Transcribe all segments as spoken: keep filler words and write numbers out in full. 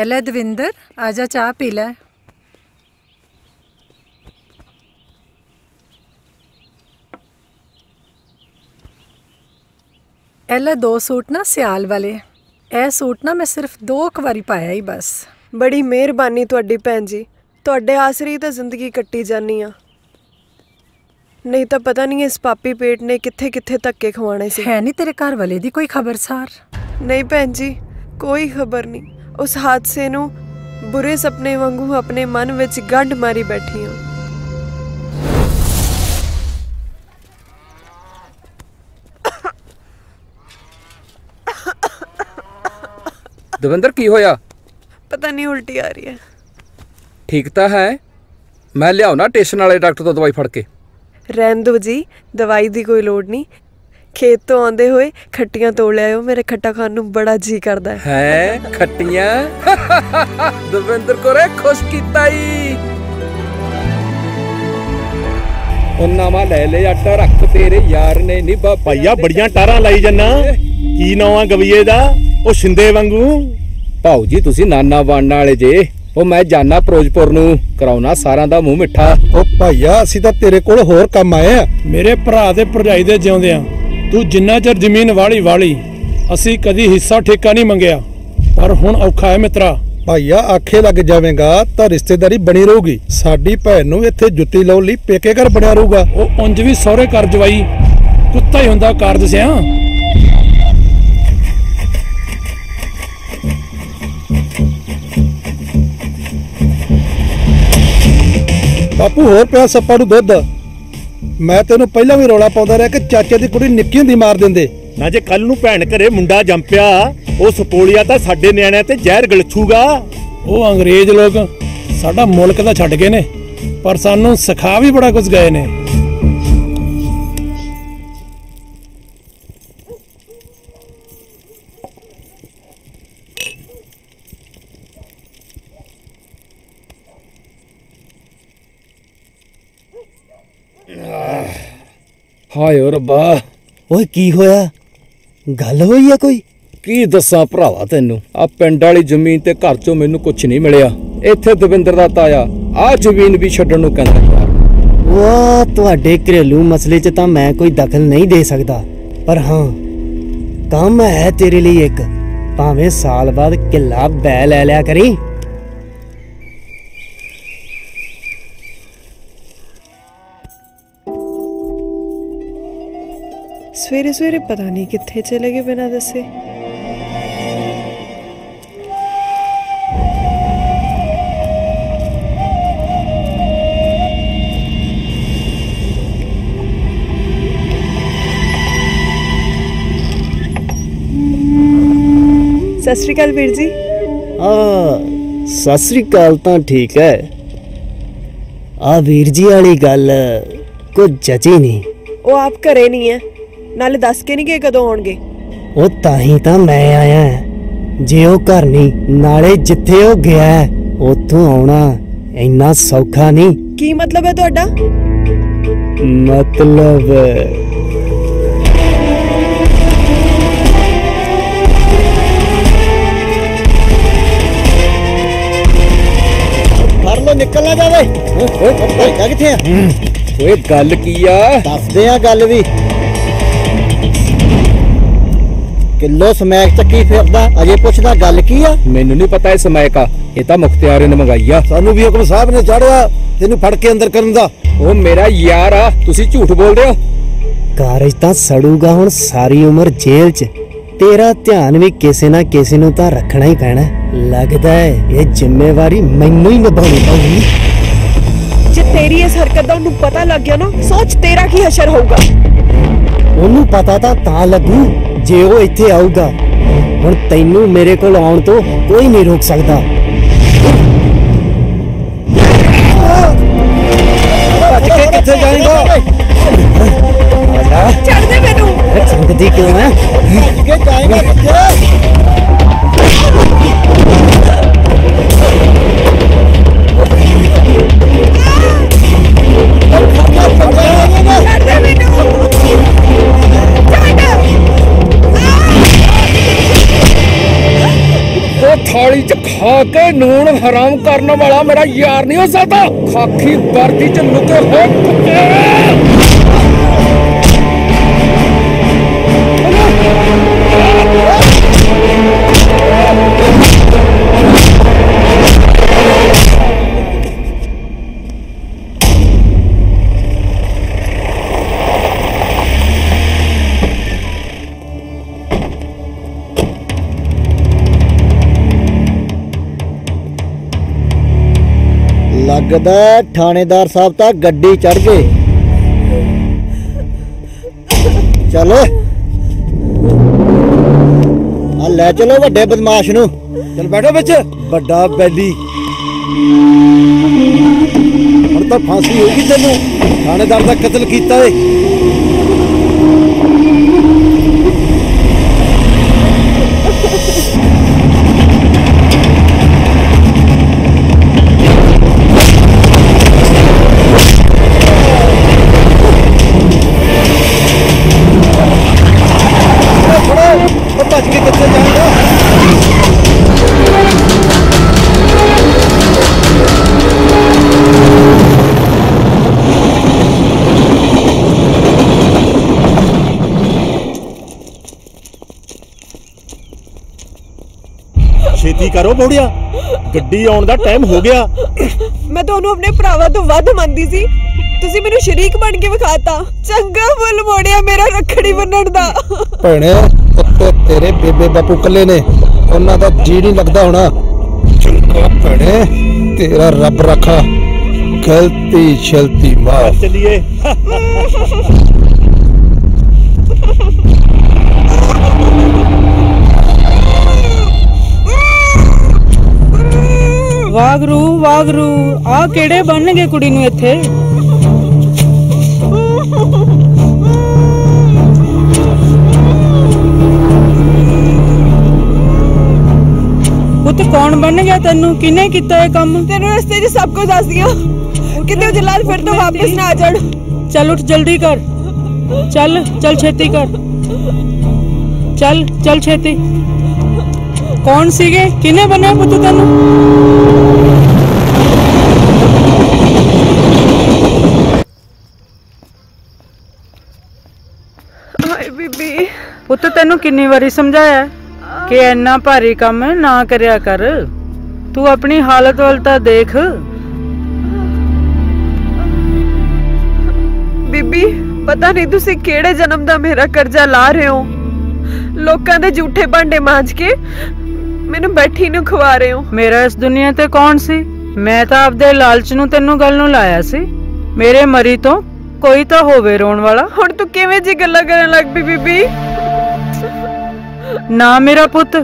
एला दविंदर आजा चाह पी लै। एला दो सूट ना सियाल वाले, ए सूट ना मैं सिर्फ दो बारी पाया ही बस। बड़ी मेहरबानी तुहाडी भैन जी, तुहाडे आसरे तो जिंदगी कट्टी जानी आ, नहीं तो पता नहीं इस पापी पेट ने कित्थे कित्थे धक्के खवाने सी। है नहीं तेरे घर वाले दी कोई खबरसार? नहीं भैन जी, कोई खबर नहीं। उस हादसे नू बुरे सपने वांगू अपने मन विच गंढ मारी बैठी हूँ। दविंदर की होया? पता नहीं, उल्टी आ रही है। ठीक तो है, मैं लियाओ ना स्टेशन वाले डॉक्टर तो दवाई फड़ के। रहन दो जी, दवाई दी कोई लोड़ नहीं। खेत तो आंदे हुए खट्टियां तोड़ लियाओ, मेरे खट्टा खान नू बड़ा जी करदा है। हैं खट्टियां? दविंदर को रे खुश कीता ही। उन्ना मा ले ले आटा रख तेरे यार ने निभा। भैया बड़ियां टारा लाई जन्ना, की नावा गविये दा? ओ शिंदे वांगू। भाऊ जी तुसी नाना बाणना वाले जे। ओ मैं जाना फिरोजपुर नू, कराउना सारा दा मुंह मिठा। ओ भैया असी तां तेरे कोल होर काम आए आ। मेरे भरा दे भरजाई दे जिउंदियां तू जिन्ना चर जमीन वाली वाली असी कदी हिस्सा ठेका नहीं मंगया, पर हुण औखा है मित्रा। भाईया आखे लग जावेगा तो रिश्तेदारी बनी रहूगी, साडी भैन नूं इत्थे जुत्ती लाउण लई पेके घर बणिया रहूगा। ओ उंज भी सौरे कर जवाई कुत्ता ही हुंदा कारज सिया। बापू होर पिया सप्पा नूं दुध। मैं तेनू पहला भी रोला पाउंदा रहा कि चाचे दी कुड़ी निक्की हुंदी मार दिंदे ना। जे कल नूं भैण घरे मुंडा जंम पिया, ओ सपोलिया तां साडे निआणिआं ते जहर गलछूगा। ओ अंग्रेज लोग साडा मुल्क तां छड्ड गए ने, पर सानूं सिखा भी बड़ा कुछ गए ने। हाय रब्बा। ओए की होया? गल होई है कोई? की दस्सां भरावा तैनू, आ पिंड वाली जमीन ते घर चों मैनू कुछ नहीं मिलिया। इत्थे दविंदर दा ताया आ जमीन भी छड्डण नूं कहंदा। वाह, तुहाडे घरेलू मसले च तां मैं कोई दखल नहीं दे सकदा, पर हां काम है तेरे लिए एक, भावें साल बाद किला बै लै लिया करी। सवेरे सवेरे पता नहीं कितने चले गए बिना दसे। सत श्री अकाल वीर जी। हाँ सत श्री अकाल। तो ठीक है, आ वीर जी वाली गल कुछ जची नहीं। वो आप घरे नहीं है, नाले दस के नहीं गए कदों आउणगे। ओ ताहीं तां मैं आया है, जे ओ घर नहीं नाले जिथे ओ गया ओथों आउणा इन्ना सौखा नहीं। की मतलब है तुहाडा? मतलब घर लो निकलना जावे। ओए किथे है? ओए गल की आ? दसदे आ गल भी। किलो समैक चक्की फिरदा अजे पुछदा गल की आ? मैनू नहीं पता। समैक आ ये तां मुख्तियारे ने मंगाई आ, सानू भी हुकम साहब ने चढ़िया तेनू फड़ के अंदर करन दा। ओ मेरा यार आ, तुसी झूठ बोल रहे हो। कारज तां सड़ूगा हुण सारी उमर जेल च, तेरा ध्यान भी किसी ना किसी नू तां रखना ही पैना। लगदा है ये जिम्मेवारी मैनू ही निभाउणी पऊगी। जे तेरी इस हरकत दा उहनू पता लग गया ना, सोच तेरा की हशर होऊगा। उहनू पता तां तां लगू जे वो इत्थे आऊगा। हुण तैनू मेरे कोल आउण तो कोई नहीं रोक सकदा। भज के किथे जाएगा? छड्ड दे मैनू। संगदी क्यों है? के जाएगा थाली च खाके नून हराम करने वाला मेरा यार नहीं हो सकता। खाकी वर्दी च लुके हुए लगदा थानेदार साहब तक गड्डी चढ़ गए। चलो आ ले चलो वड्डे बदमाश नू। चल बैठो बिच बड़ा बैली हम तो फांसी होगी तेनू। थानेदार दा कत्ल कीता है। छेती करो बोड़िया, गड्डी आने का टाइम हो गया। मैं तो अपने भरावां तो वध मंदी सी, तुसी मेनू शरीक बन के विखाता। चंगा फुल मोड़िया मेरा रखड़ी बनण दा। भैणे तेरे बेबे बापू कल्ले ने, उन्हां दा जी नहीं लगदा होना। चंगा भैणे तेरा रब रखा, गलती छलती माफ। चलिए वागरू वागरू आ केड़े बन गए कुड़ी नूं इत्थे। उत्ते कौन बन गया तेनू? किने कीता इह कम? तेनू रस्ते च सब कुछ दस दिया किते जलाल फिर तो वापस ना आ जाड़। चल उठ जल्दी कर, चल चल छेती कर, चल चल छेती। कौन सीगे? किने बने पुत्त तेनू? हाय बीबी, पुत्त तेनू कितनी बारी समझाया कि इन्ना भारी काम ना करया कर। तू अपनी हालत वाल तां देख बीबी। पता नहीं तुसी केड़े जन्म दा मेरा कर्जा ला रहे हो। लोकां दे झूठे भांडे मांज के मैंने बैठी नू खवा रहे हो। मेरा इस दुनिया ते कौन सी? मैं तो आपदे लालच नू तेनू गल नू लाया सी। मेरे मरी तो कोई तो होवे रोण वाला। हुण तू किवें जी गल्लां करन लग पई बीबी? ना मेरा पुत्त,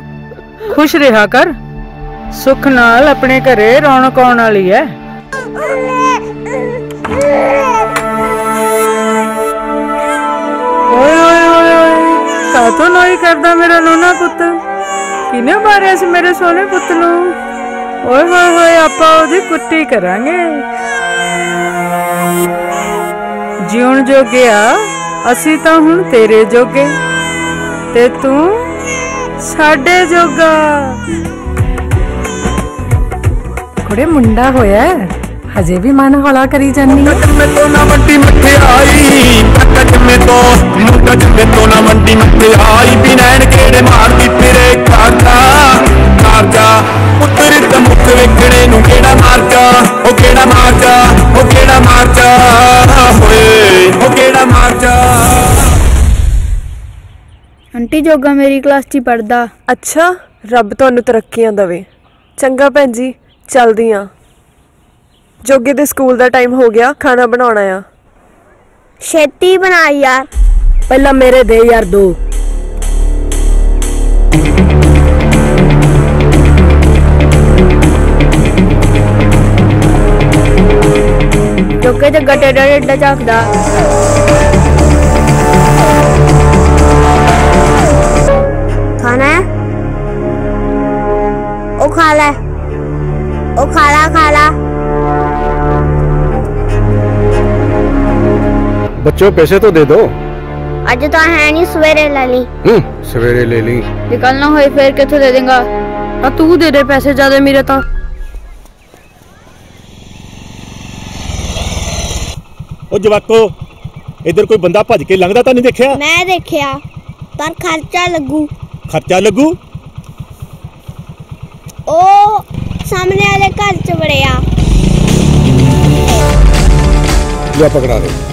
खुश रहा कर। सुख नाल अपने घरे रौनक आउण वाली है। ओए ओए ओए कातों नोई करदा मेरा नूना पुत्त? किने मारे से मेरे सोने पुत्त नू? ओए होए होए आपां ओदी कुट्टी करांगे। जीवन जोगे आ असी तां हुण तेरे जोगे ते तू साडे जोगा। कुड़े मुंडा होया हजे भी मन हौला करी जानी। मुंडा में तो ना मंडी मिठे आई, मुंडा में तो मुंडा में तो ना मंडी मिठे आई। बिनैन केड़े मारदी फिरे काका काका। पुत्तर दा मुख वेखणे नू केड़ा मारका, ओ केड़ा मारका, ओ केड़ा मारका, होए ओ केड़ा मारका। आंटी जोगा मेरी क्लास च पढ़दा। अच्छा, रब तुहानू तरक्कियां दवे। चंगा भैन जी चलदी आं। जोगे दे स्कूल दा टाइम हो गया, खाना बनाउणा आ। छेती बना यार। पहला मेरे दे यार दो। जोगे जग्गा टेढ़ा टेढ़ा झाकदा। खाना है? ओ खा ले, ओ खा ला खा ला। बच्चों पैसे तो दे दो। अज तो है नहीं, सवेरे ले ली। सवेरे ले ली। निकलना हो फिर कितों दे देगा। आ तू दे दे पैसे ज्यादा मेरे तो। ओ जवाको इधर कोई बंदा भज के लंघदा तो नहीं देखिया? मैं देखिया पर खर्चा लगू। खर्चा लगू? ओ सामने वाले घर च वड़िया। लो पकड़ा ले।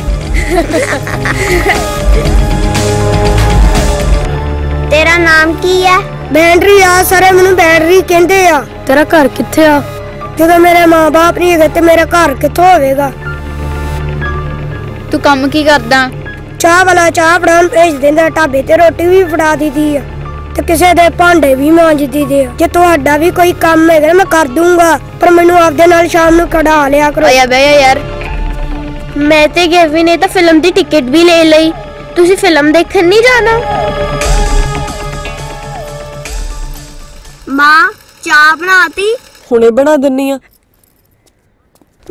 तेरा नाम की है? बैटरी आ सारे मैनू बैटरी कहते आ। तेरा घर कित्थे आ? जदों मेरे माँ बाप नहीं है तो मेरा घर कित्थों होवेगा? तू काम की करदा? चाह वाला चाह बनाउण भेज दिंदा, ढाबे ते रोटी भी फड़ा दी दी है ते किसे दे भांडे भी मांजदी दी है। जे तुहाडा भी कोई काम है मैं कर दूंगा पर मैनू आपदे नाल शाम नू कढा लिया करो। ओया बे यार मैं ते गेवी ने तां फिल्म दी टिकट भी ले लई, तुसीं फिल्म देखण नहीं जाना? मां चाह बनाती? हुणे बना दिन्नी आ।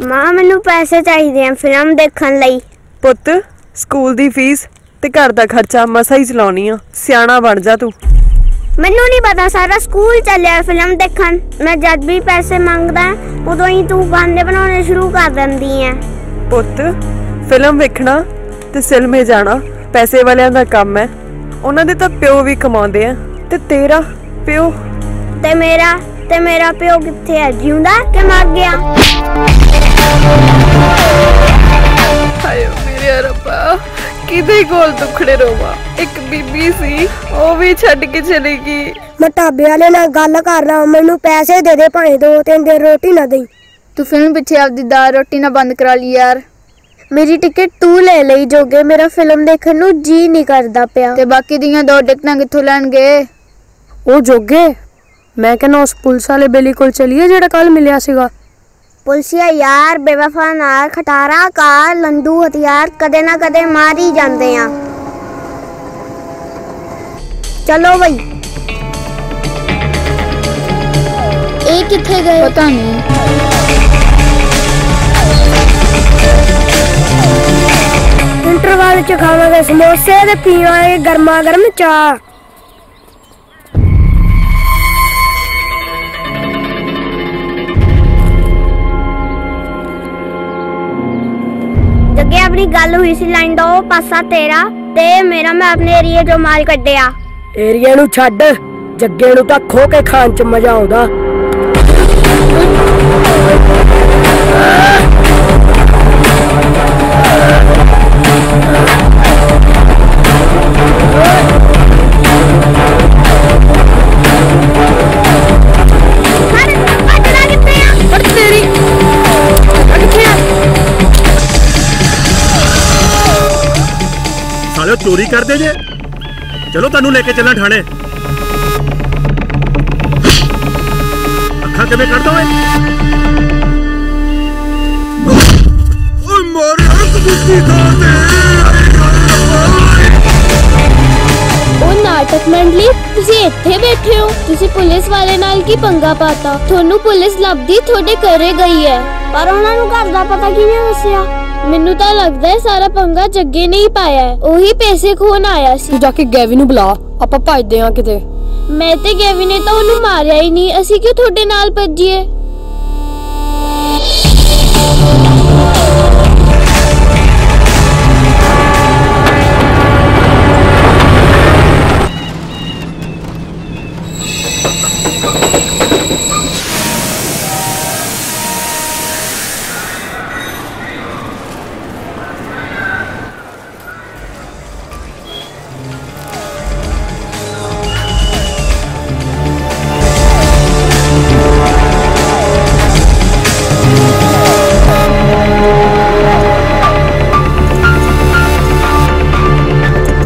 मां मैनू पैसे चाहिदे आ फिल्म देखण लई। पुत्त स्कूल दी फीस ते घर दा खर्चा मसा ही चलाउनी आ, सियाणा बन जा तू। मैनू नहीं पता सारा स्कूल चलिया फिल्म देखन, मैं जद भी पैसे मंगदा उदों ही तू बहाने बनाने शुरू कर दिंदी है। पुत्त फिल्म वेखना ते सिनेमे जाना पैसे वालियां दा काम है, उन्हां दे तां पिओ भी कमाउंदे आ ते तेरा पिओ ते मेरा ते मेरा पिओ कित्थे है, जिउंदा कि मर गया? किदे गोल दुखड़े रोवा, एक बीबी सी ओ भी छड़ के चली गई। मैं ढाबे वाले नाल गल करना, मैनू पैसे दे दे भाई दो तीन दिन रोटी ना दे। तू फिल्म पिछे आपदी दाल रोटी ना बंद करा ली यार। मेरी टिकट तू ले लई जोगे, मेरा फिल्म देखण नू जी नहीं करदा पिया। ते बाकी दियां दो टिकटां कित्थों लैणगे? ओ जोगे मैं कहना उस पुलिस वाले बेली कोल चलीए जेड़ा कल मिलिया सीगा। पुलसिया यार बेवफा नार खटारा कार लंडू हथियार कदे ना कदे मार ही जाते हैं। चलो भाई। ये किथे गए पता नहीं। इंटरवल च खावांगे समोसे ते पीवांगे गर्मा गर्म चाह। जग्गे अपनी गल हुई सी लाइन दो पासा तेरा ते मेरा, मैं अपने एरिया जो माल कड्डिया। एरिया नू छड्ड जग्गे नू तां खो के खान च मजा आउंदा। चोरी कर दे जे, चलो तन्नू लेके चलना थाने। अखा किवें कड्डदा ओए? ओ मोरे कुत्ती खान दे। ओ नाटक मंडली तुसी इत्थे बैठे हो, तुसी पुलिस वाले नाल की पंगा पाता? थोनू पुलिस लभदी थोड़े करे गई है पर उन्हां नू घर दा पता किवें दस्सिया? मेनू तो लगता है सारा पंगा जग्गे नहीं पाया है, ओही पैसे खोन आया सी। तू जाके गेवी नू बुला, आपां भजदे आं किते। मैं ते गेवी ने तां उहनू मारिया ही नहीं, असीं क्यों तुहाडे नाल भजीए?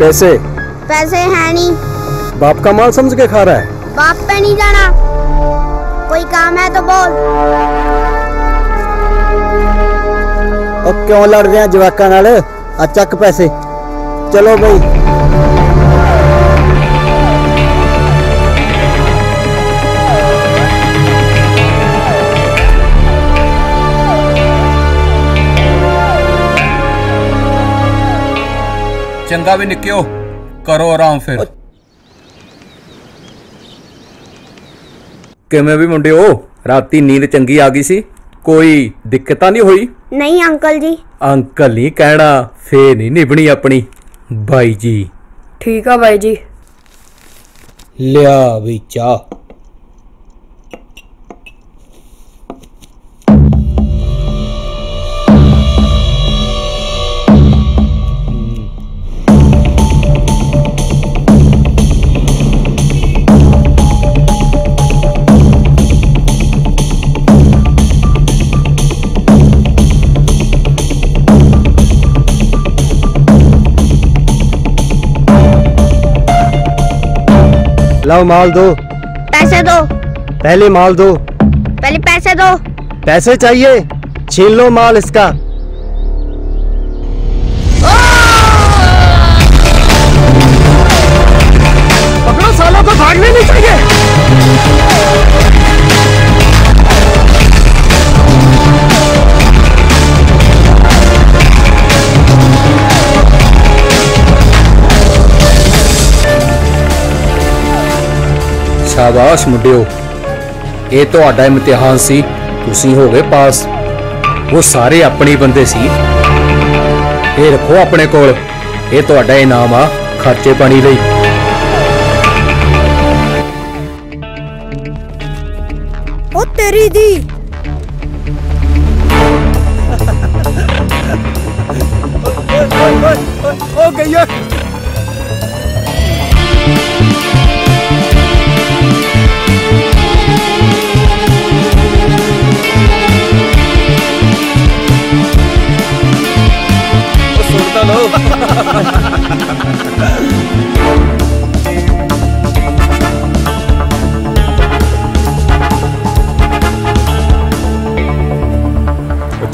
पैसे पैसे है नहीं। बाप का माल समझ के खा रहा है। बाप पे नहीं जाना, कोई काम है तो बोल। और क्यों लड़ रहे हैं जवाका नाल? आ चक पैसे। चलो भाई। चंगा भी निक्यो, करो आराम फिर। ਕਿਵੇਂ ਵੀ ਮੁੰਡਿਓ, ਰਾਤੀ ਨੀਂਦ ਚੰਗੀ ਆ ਗਈ ਸੀ? ਕੋਈ ਦਿੱਕਤ ਤਾਂ ਨਹੀਂ ਹੋਈ? ਨਹੀਂ ਅੰਕਲ ਜੀ। ਅੰਕਲ ਨਹੀਂ ਕਹਿਣਾ, ਫੇਰ ਨਹੀਂ ਨਿਭਣੀ ਆਪਣੀ। ਬਾਈ ਜੀ ਠੀਕ ਆ ਬਾਈ ਜੀ। ਲਿਆ ਵੀ ਚਾਹ। लाओ माल दो। पैसे दो। पहले माल दो। पहले पैसे दो। पैसे चाहिए? छीन लो माल इसका। पकड़ो सालों को, भागने नहीं चाहिए। शाबाश मुंडियो, ये तो आड़ा इम्तिहान सी, तुसी हो गए पास। वो सारे अपने बंदे सी। ये रखो अपने कोल, ये तो आड़ा इनाम आ खर्चे पानी लई। ओ तेरी दी। ओ ओ ओ ओ गया।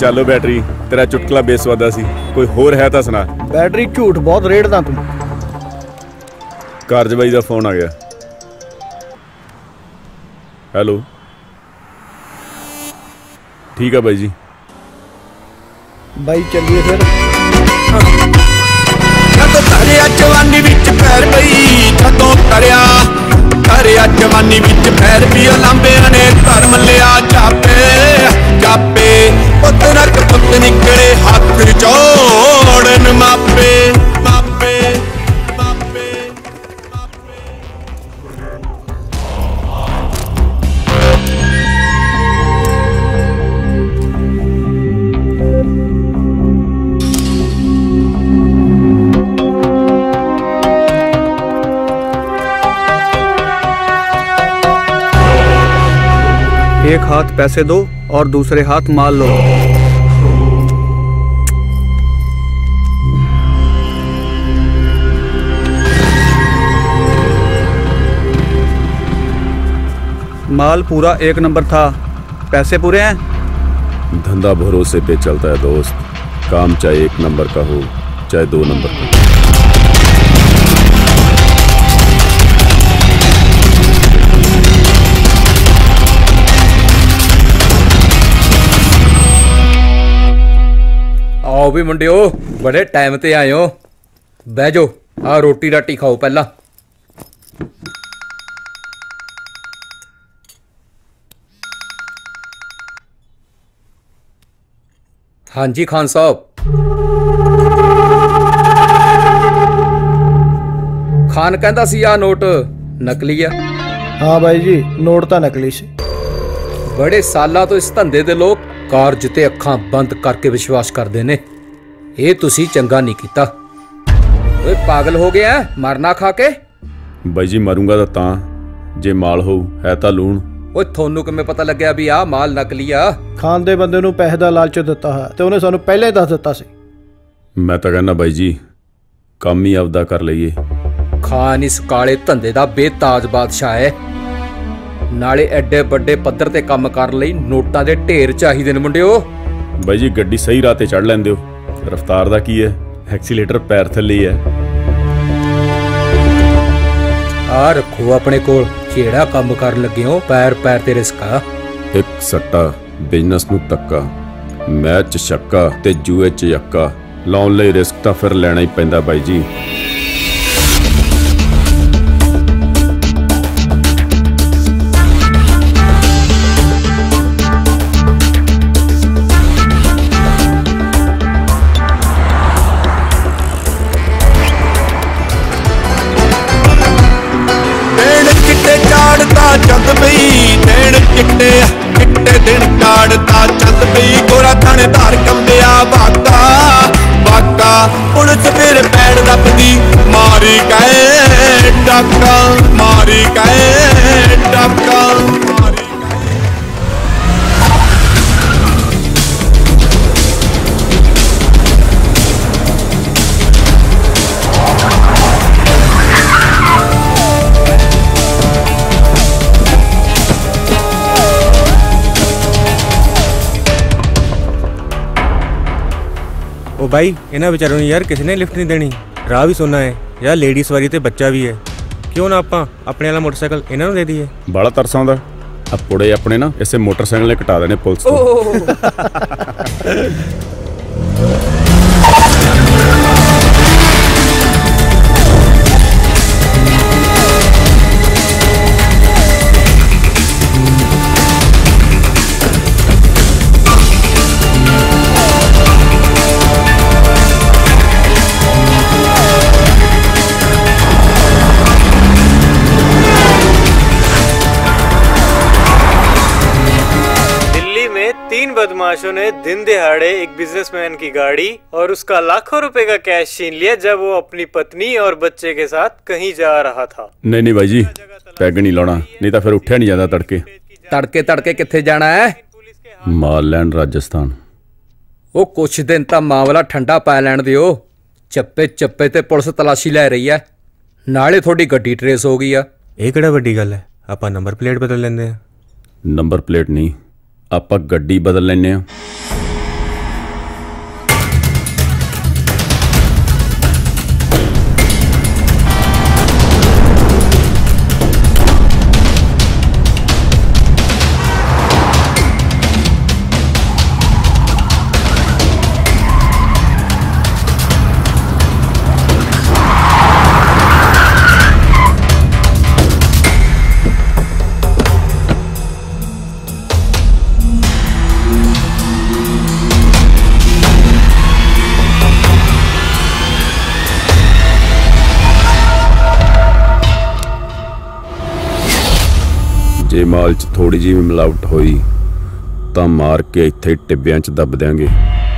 चलो बैटरी, तेरा चुटकला बेसवादा सी, कोई होर है तो सुना। बैटरी झूठ बहुत रेड़दा तू। कारज भाई दा फोन आ गया। हेलो, ठीक है भाई जी। भाई चलिए फिर। जवानी विच पैर पई जदों तरिया तरिया जवानी विच पैर पई लांबियां ने धर्म लिया जापे जापे पुत नक पुत निकले हथ जोड़न मापे मापे मापे एक हाथ पैसे दो और दूसरे हाथ माल लो। माल पूरा एक नंबर था, पैसे पूरे हैं। धंधा भरोसे पे चलता है दोस्त, काम चाहे एक नंबर का हो चाहे दो नंबर का। आओ भी मुंडियो, बड़े टाइम ते आए हो, बह जाओ, आ रोटी राटी खाओ पहला। हां जी खान साहब। खान कहंदा सी आ नोट नकली है। हां भाई जी, नोट तां नकली सी। बड़े सालां तो इस धंधे दे लोग कारज ते अखां बंद करके विश्वास करते ने। ये तुसी चंगा नहीं कीता। ओए पागल हो गया मरना खा के? भाई जी मरूंगा तो तां जे माल हो है तां लूण। ओए थोनू किवें पता लग्या भी आ माल नकली आ? खान दे बंदे नूं पैसे दा लालच दिता है ते उहने सानूं पहले दस दिता सी। मैं तां कहना भाई जी काम ही आपदा कर लईए। खान इस काले धंधे दा बेताज बादशाह है। ਨਾਲੇ ਐਡੇ ਵੱਡੇ ਪੱਧਰ ਤੇ ਕੰਮ ਕਰਨ ਲਈ ਨੋਟਾਂ ਦੇ ਢੇਰ ਚਾਹੀਦੇ ਨੇ ਮੁੰਡਿਓ। ਬਾਈ ਜੀ ਗੱਡੀ ਸਹੀ ਰਾਹ ਤੇ ਚੜ ਲੈਂਦੇ ਹੋ, ਰਫਤਾਰ ਦਾ ਕੀ ਹੈ, ਐਕਸੀਲੇਟਰ ਪੈਰ ਥੱਲੇ ਹੀ ਹੈ। ਆ ਰੱਖੋ ਆਪਣੇ ਕੋਲ, ਜਿਹੜਾ ਕੰਮ ਕਰਨ ਲੱਗੇ ਹੋ ਪੈਰ ਪੈਰ ਤੇ ਰਿਸਕਾ। ਇੱਕ ਸੱਟਾ ਬਿਜ਼ਨਸ ਨੂੰ ਤੱਕਾ, ਮੈਚ ਛੱਕਾ ਤੇ ਜੂਏ ਚ ਯੱਕਾ, ਲਾਉਣ ਲਈ ਰਿਸਕ ਤਾਂ ਫਿਰ ਲੈਣਾ ਹੀ ਪੈਂਦਾ ਬਾਈ ਜੀ। जपदी मारी गए डाका मारी गए डाका। ओ भाई इन्हें बेचारों ने यार किसने लिफ्ट नहीं देनी, राह भी सुना है यार लेडीज वाली ते बच्चा भी है, क्यों ना आप अपने वाला मोटरसाइकिल इन्होंने दे दिए। बड़ा तरस आंदा अब पुड़े अपने ना इसे मोटरसाइकिल ने कटा देने पुलिस को। तीन बदमाशों ने दिन दिहाड़े एक बिजनेसमैन की गाड़ी और उसका लाखों रुपए का कैश छीन लिया जब वो अपनी पत्नी और बच्चे के साथ कहीं जा रहा था। नहीं नहीं भाई जी पैग नहीं लाना, नहीं तो फिर उठा नहीं जाता तड़के तड़के तड़के किथे जाना है मालैंड राजस्थान। वो कुछ दिन तक मामला ठंडा पा लैन दियो, चप्पे चप्पे ते पुलिस तलाशी लै रही है, नाले थोड़ी गड्डी ट्रेस हो गई है। यह केड़ा वड्डी गल है, आपां नंबर प्लेट बदल लैंदे हैं। नंबर प्लेट नहीं ਆਪਾਂ ਗੱਡੀ ਬਦਲ ਲੈਨੇ ਆ। जे माल च थोड़ी जी मिलावट हुई तो मार के इत्थे टिब्बियां च दब देंगे।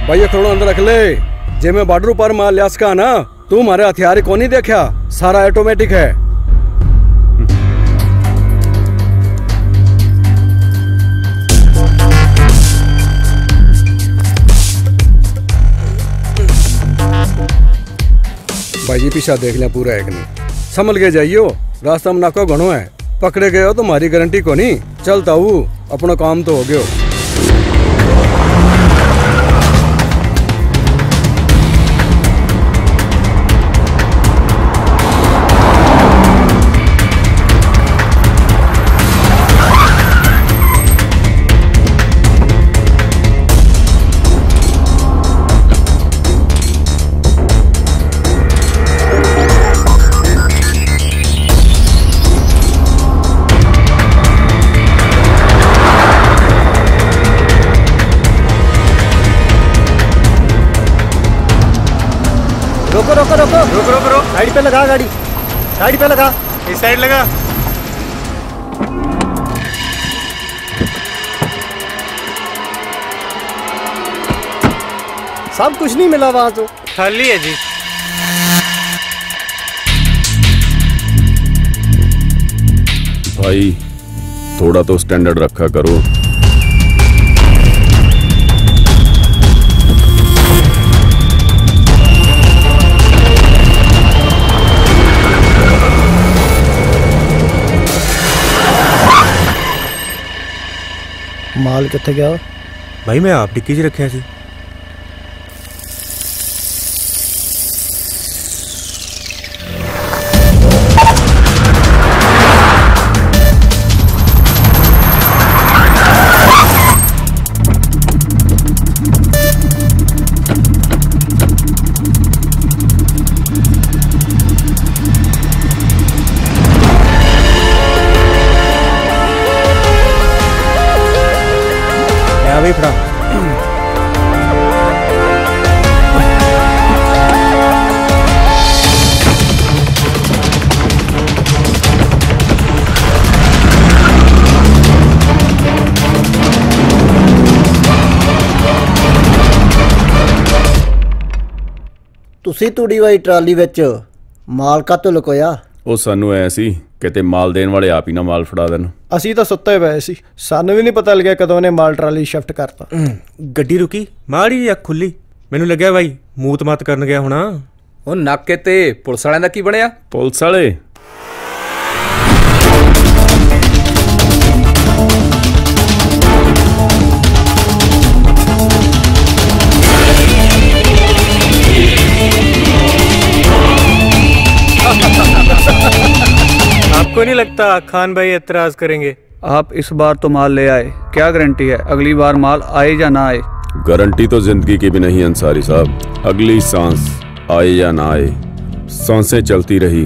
भाई थोड़ा अंदर रख ले, जे मैं बॉर्डर पर माल लिया सका ना तू मारे हथियार को नहीं देखा, सारा ऑटोमेटिक है। भाई जी पीछा देख लिया पूरा एक ने, संभल के जाइयो रास्ता में नाको घणो है, पकड़े गए हो तो हमारी गारंटी को नहीं। चलता हूँ अपना काम तो हो गयो। रोको रोको रोको रोको रोको रोको, साइड पे लगा गाड़ी, साइड पे लगा, इस साइड लगा। सब कुछ नहीं मिला वहां तो, खाली है जी। भाई थोड़ा तो स्टैंडर्ड रखा करो। माल कितने गया भाई, मैं आप डिक्की च रखा सी। ਤੁਸੀਂ ਤੂੜੀ ਵਾਲੀ ਟਰਾਲੀ ਵਿੱਚ ਮਾਲ ਕਾਤੋਂ ਲੁਕੋਇਆ? ਉਹ ਸਾਨੂੰ ਐ ਸੀ ਕਿਤੇ ਮਾਲ ਦੇਣ ਵਾਲੇ ਆਪ ਹੀ ਨਾ ਮਾਲ ਫੜਾ ਦੇਣ। ਅਸੀਂ ਤਾਂ ਸੁੱਤੇ ਪਏ ਸੀ, ਸਾਨੂੰ ਵੀ ਨਹੀਂ ਪਤਾ ਲੱਗਿਆ ਕਦੋਂ ਨੇ ਮਾਲ ਟਰਾਲੀ ਸ਼ਿਫਟ ਕਰਤਾ। ਗੱਡੀ ਰੁਕੀ, ਮਾੜੀ ਜਿਹੀ ਅੱਖ ਖੁੱਲੀ, ਮੈਨੂੰ ਲੱਗਿਆ ਬਾਈ ਮੂਤ ਮਾਤ ਕਰਨ ਗਿਆ ਹੋਣਾ। ਉਹ ਨਾਕੇ ਤੇ ਪੁਲਿਸ ਵਾਲਿਆਂ ਦਾ ਕੀ ਬਣਿਆ? ਪੁਲਿਸ ਵਾਲੇ आपको नहीं लगता खान भाई एतराज करेंगे? आप इस बार तो माल ले आए, क्या गारंटी है अगली बार माल आए या ना आए? गारंटी तो जिंदगी की भी नहीं अंसारी साहब, अगली सांस आए या ना आए, सांसें चलती रही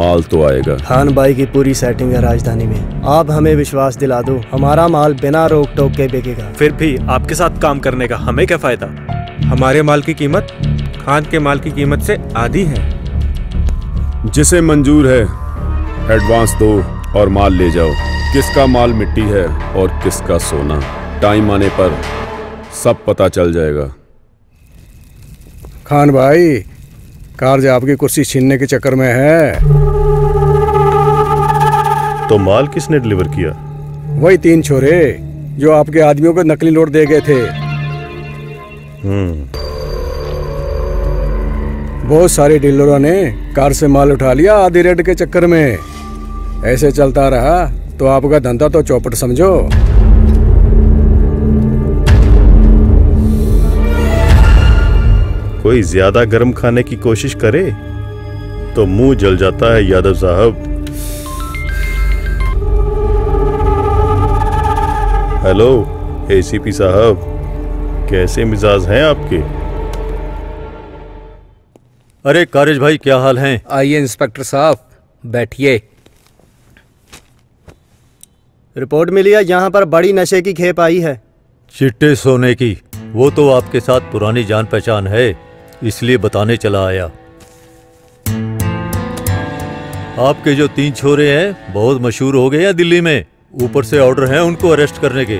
माल तो आएगा। खान भाई की पूरी सेटिंग है राजधानी में, आप हमें विश्वास दिला दो हमारा माल बिना रोक टोक के बिकेगा। फिर भी आपके साथ काम करने का हमें क्या फायदा? हमारे माल की कीमत खान के माल की कीमत से आधी है। जिसे मंजूर है एडवांस दो और माल ले जाओ। किसका माल मिट्टी है और किसका सोना, टाइम आने पर सब पता चल जाएगा। खान भाई कार्य आपकी कुर्सी छीनने के चक्कर में है। तो माल किसने डिलीवर किया? वही तीन छोरे जो आपके आदमियों को नकली नोट दे गए थे। हम्म बहुत सारे डीलरों ने कार से माल उठा लिया आधी रेट के चक्कर में। ऐसे चलता रहा तो आपका धंधा तो चौपट समझो। कोई ज्यादा गर्म खाने की कोशिश करे तो मुंह जल जाता है यादव साहब। हेलो एसीपी साहब, कैसे मिजाज हैं आपके? अरे कारिज भाई क्या हाल हैं? आइए इंस्पेक्टर साहब बैठिए। रिपोर्ट मिली है यहाँ पर बड़ी नशे की खेप आई है, चिट्टे सोने की। वो तो आपके साथ पुरानी जान पहचान है इसलिए बताने चला आया। आपके जो तीन छोरे हैं बहुत मशहूर हो गए हैं दिल्ली में, ऊपर से ऑर्डर हैं उनको अरेस्ट करने के।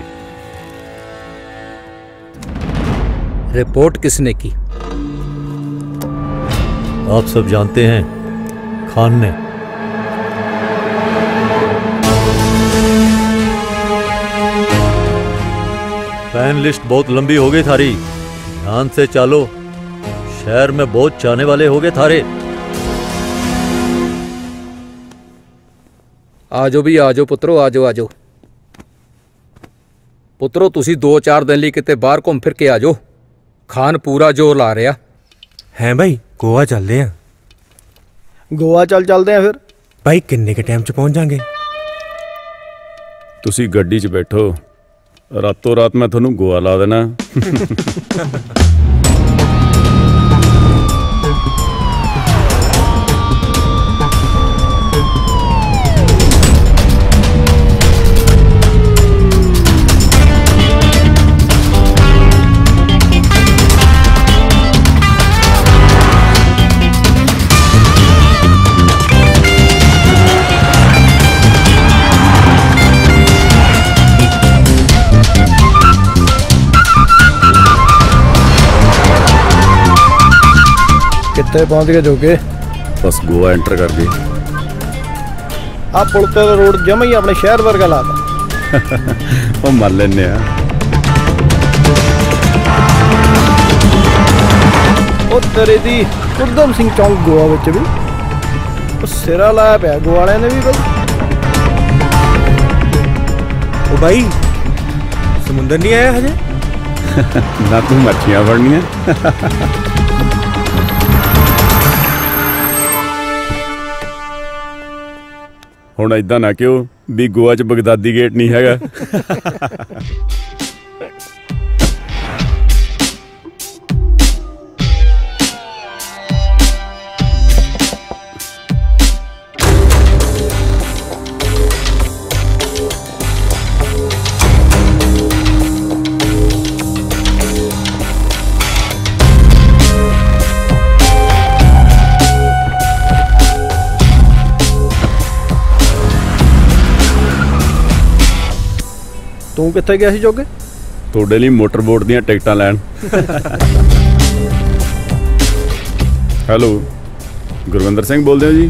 रिपोर्ट किसने की? आप सब जानते हैं, खान ने। फैन लिस्ट बहुत लंबी हो गई थारी, ध्यान से चालो, शहर में बहुत चाहने वाले हो गए थारे। आजो भी आजो पुत्रो, आजो आजो पुत्रो, तुसी दो चार दिन लिए किते बाहर घूम फिर के आजो। खान पूरा जोर ला रहा है। भाई गोवा चलते हैं। गोवा चल चलते हैं फिर भाई, किन्ने के टाइम च पहुंच जाएंगे? तुसी गड्डी च बैठो, रातों रात मैं थोनू गोवा ला देना। पहुंच गए जोगे, बस गोवा एंटर कर गए। आप पुल पे रोड जम ही अपने शहर वर्गा लाता। मर लेने तेरे दी उधम सिंह चौंक गोवा विच भी सिरा लाया पे गोवा वाले ने भी। भाई ओ भाई समुंदर नहीं आया हजे? ना तू मछलियां फड़नियां। ਹੁਣ ਇਦਾਂ ਨਾ ਕਿਉਂ ਵੀ ਗੋਆ 'ਚ ਬਗਦਾਦੀ ਗੇਟ ਨਹੀਂ ਹੈਗਾ। तू किथे गया सी जोगे? थोड़े लिए मोटर बोट दी टिकटा लैन। ਹੈਲੋ ਗੁਰਵਿੰਦਰ ਸਿੰਘ ਬੋਲਦੇ ਹੋ ਜੀ।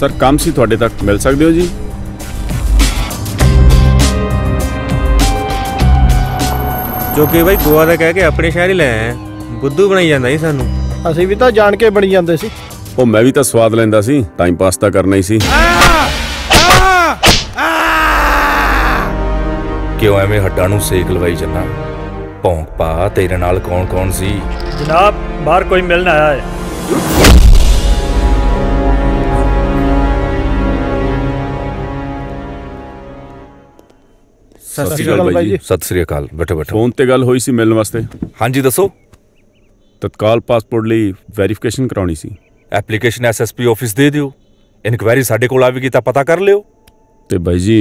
ਸਰ ਕੰਮ ਸੀ ਤੁਹਾਡੇ ਤੱਕ ਮਿਲ ਸਕਦੇ ਹੋ ਜੀ। जोगे भाई गोवा का कह के अपने शहर ही लाया बुद्धू बनाई जाता जी सानू। असं भी तो जान के बनी जाते सी। ओ मैं भी तो स्वाद लेंदा सी, टाइम पास तो करना ही सी। क्यों एवें हड्डां नूं सेक लवाई जन्ना? भौंक पा, तेरे नाल कौन कौन सी? जनाब बाहर कोई मिलने आया है। सत श्री अकाल। बैठो बैठो। फोन ते गल होई सी मिलने वास्ते। हाँ जी दसो। तत्काल पासपोर्ट लई वेरीफिकेशन कराउणी सी। Application S S P office दे दिओ। इनक्वायरी साडे कोल आवेगी तां पता कर लिओ। ते बाई जी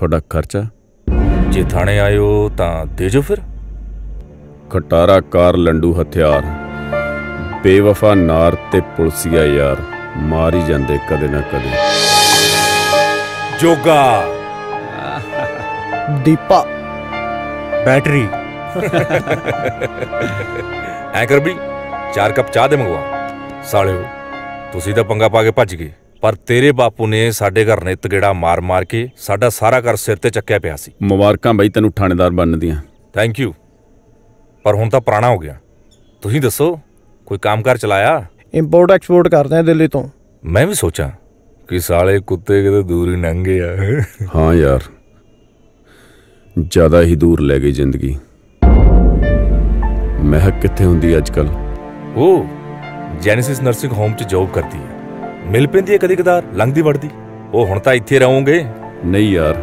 तुहाडा खर्चा जे थाने आयो तां दे जो फिर। खटारा कार लंडू हथियार बेवफा नार ते पुलसिया यार मारी जांदे कदे ना कदे। जोगा दीपा बैटरी एंकर भी चार कप चाह दे मंगवा। साले तुसी तां पंगा पा के भज गए, पर तेरे बापू ने साडे घर ने तगेड़ा मार मार के साडा सारा घर सिर ते चक्या पिया सी। मुबारकां बई तैनूं थाणेदार बनन दियां। Thank you. पर हुण तां पुराना हो गया। तुसीं दसो कोई कामकार चलाया? इंपोर्ट एक्सपोर्ट करदे दिल्ली तों। मैं भी सोचा कि साले कुत्ते किते दूर ही लंघ गए। हाँ यार ज़्यादा ही दूर ले गई जिंदगी। महक कित्थे हुंदी अजकल? ओ जेनेसिस नर्सिंग होम च जॉब करती है। मिल पैंदी है कदी कदार, लंघदी वड़दी। ओह हुण तां इत्थे रहोंगे? नहीं यार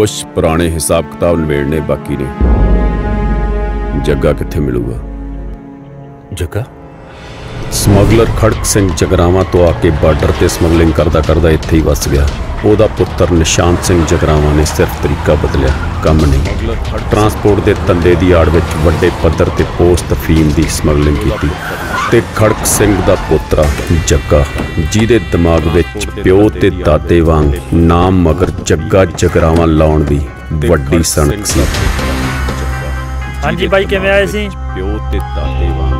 कुछ पुराने हिसाब किताब नवेड़ने बाकी ने। जग्गा कित्थे मिलूगा? जग्गा स्मगलर खड़क सिंह जगरावां तो आके बार्डर ते स्मगलिंग करदा करदा इत्थे ही वस गया। ओहदा पुत्तर निशान सिंह जगरावां ने सिर्फ तरीका बदलिया, कम नहीं। ट्रांसपोर्ट दे धंधे दी आड़ विच वड्डे पद्धर ते पोस्ट फीम दी स्मगलिंग कीती ते खड़क सिंह दा पोत्रा जग्गा जिहदे दिमाग विच प्यो ते दादे वांग नाम मगर जग्गा जगरावां लाउण दी वड्डी सनक सी। हां जी भाई किवें आए सी? प्यो ते दादे वांग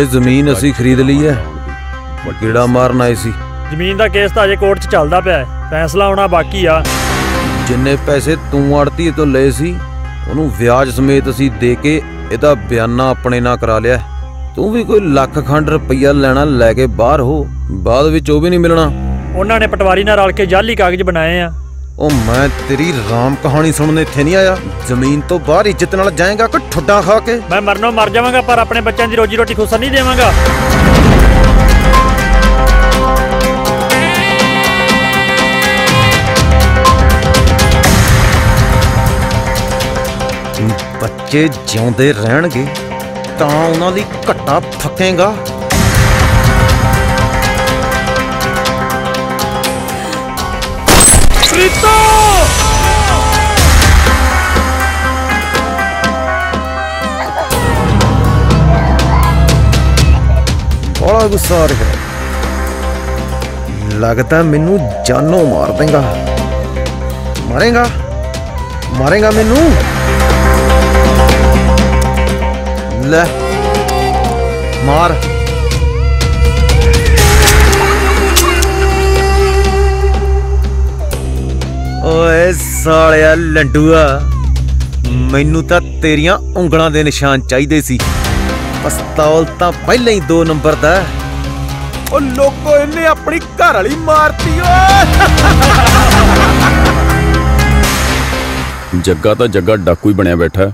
ਇਹ ਜ਼ਮੀਨ ਅਸੀਂ ਖਰੀਦ ਲਈ ਹੈ। ਕਿਹੜਾ ਮਾਰਨਾ ਹੈ ਸੀ? ਜ਼ਮੀਨ ਦਾ ਕੇਸ ਤਾਂ ਅਜੇ ਕੋਰਟ 'ਚ ਚੱਲਦਾ ਪਿਆ ਹੈ, ਫੈਸਲਾ ਆਉਣਾ ਬਾਕੀ ਆ। ਜਿੰਨੇ ਪੈਸੇ ਤੂੰ ਆੜਤੀ ਤੋਂ ਲਏ ਸੀ ਉਹਨੂੰ ਵਿਆਜ ਸਮੇਤ ਅਸੀਂ ਦੇ ਕੇ ਇਹਦਾ ਬਿਆਨਾ ਆਪਣੇ ਨਾਲ ਕਰਾ ਲਿਆ। ਤੂੰ ਵੀ ਕੋਈ ਲੱਖ ਖੰਡ ਰੁਪਈਆ ਲੈਣਾ ਲੈ ਕੇ ਬਾਹਰ ਹੋ, ਬਾਅਦ ਵਿੱਚ ਉਹ ਵੀ ਨਹੀਂ ਮਿਲਣਾ। ਉਹਨਾਂ ਨੇ ਪਟਵਾਰੀ ਨਾਲ ਰਲ ਕੇ ਜਾਲੀ ਕਾਗਜ਼ ਬਣਾਏ ਆ। ਉਹ ਮੈਂ ਤੇਰੀ ਰਾਮ ਕਹਾਣੀ ਸੁਣਨੇ ਇੱਥੇ ਨਹੀਂ ਆਇਆ। ਜ਼ਮੀਨ ਤੋਂ ਬਾਹਰ ਇੱਜ਼ਤ ਨਾਲ ਜਾਏਗਾ ਕਿ ਠੁੱਡਾ ਖਾ ਕੇ? ਮੈਂ ਮਰਨੋਂ ਮਰ ਜਾਵਾਂਗਾ ਪਰ ਆਪਣੇ ਬੱਚਿਆਂ ਦੀ ਰੋਜੀ ਰੋਟੀ ਖੁਸਰ ਨਹੀਂ ਦੇਵਾਂਗਾ। ਬੱਚੇ ਜਿਉਂਦੇ ਰਹਿਣਗੇ ਤਾਂ ਉਹਨਾਂ ਲਈ ਘੱਟਾ ਫੱਕੇਗਾ। बड़ा गुस्सा आ रहा है, लगता मैनू जानो मार देगा। मारेगा मारेगा मैनू। ले मार। ओए सालिया लंडूआ मैनू तां तेरियां उंगलां दे निशान चाहिदे सी। पस्तावल तां पहले ही दो नंबर दा। ओ लोको इन्हें अपनी घर वाली मारती। जग्गा तां जग्गा डाकू ही बनिया बैठा।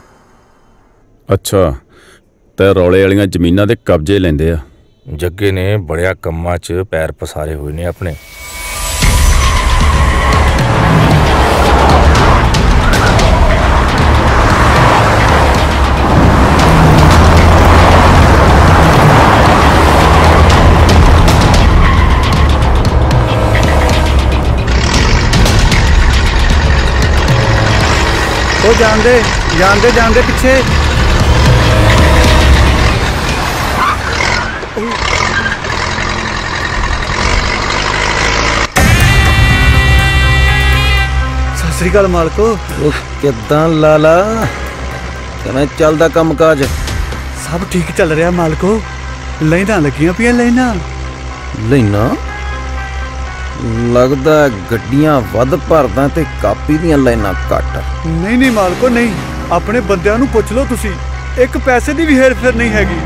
अच्छा ते रौले वालियां जमीनां दे कब्जे लैंदे आ। जग्गे ने बड़िया कम्मां च पैर पसारे होए ने अपने। ਉਹ ਜਾਂਦੇ ਜਾਂਦੇ ਜਾਂਦੇ ਪਿੱਛੇ। ਸਤਿ ਸ੍ਰੀ ਅਕਾਲ ਮਾਲਕੋ। ਉਹ ਕਿਦਾਂ ਲਾਲਾ ਕਿਵੇਂ ਚੱਲਦਾ ਕੰਮਕਾਜ? ਸਭ ਠੀਕ ਚੱਲ ਰਿਹਾ ਮਾਲਕੋ। लाइना लगिया पे लाइना लाइना लगता गड्डियां वध भरदा ते कापी दीयां लाइना घट। नहीं नहीं मालको नहीं, अपने बंदियां नूं पुछ लो तुसी, एक पैसे दी भी हेर फेर नहीं हैगी।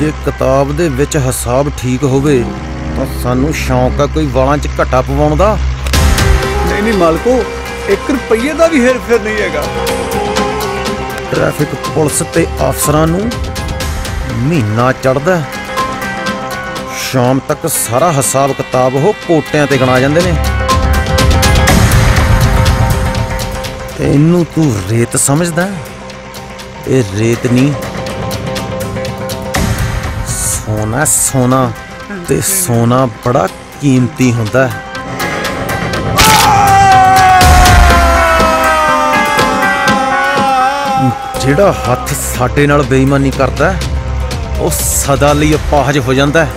जे किताब दे विच हिसाब ठीक होवे तां सानू शौक आ कोई वालां च घटा पवाउण दा। नहीं नहीं मालको, एक रुपये दा भी हेर फेर नहीं हैगा। ट्रैफिक पुलिस ते अफसरां नूं महीना चढ़दा, शाम तक सारा हिसाब किताब हो कोटियां ते गणा जांदे ने। इनू तू रेत समझदा? ये रेत नहीं, सोना सोना ते सोना बड़ा कीमती हुंदा है। जिहड़ा हाथ साडे नाल बेईमानी करता है वो सदा लई अपाहज हो जाता है।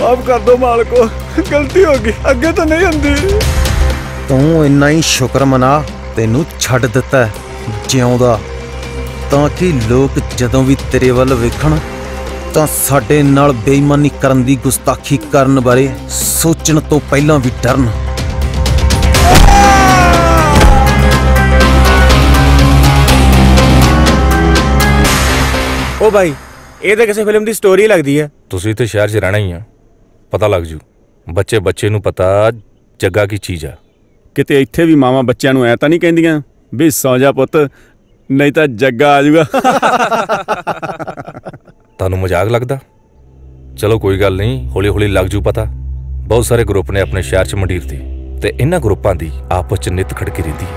माफ कर दो मालको, गलती हो गई, अगे तो नहीं आंदी। तू इन्ना ही शुक्र मना तेनू छड्ड दिता है जिउंदा, तां कि लोग जदों भी तेरे वल वेखण तां साडे नाल बेईमानी करन दी गुस्ताखी करन बारे सोचण तो पहलां भी डरन। ओ भाई, ये तो किसी फिल्म की स्टोरी लगती है। तुसी तो शहर च रहना ही है, पता लग जू। बच्चे बच्चे नू पता जग्गा की चीज़ आ। किते इत्थे भी मावा बच्चों नू ऐ तां नहीं कहिंदियां भी सौ जा पुत नहीं तो जग्गा आ जूगा। तुहानू मजाक लगता? चलो कोई गल नहीं, हौली हौली लग जू पता। बहुत सारे ग्रुप ने अपने शहर च मंडीरती ते इन्हां ग्रुपां दी आपस च नित खड़की रहिंदी।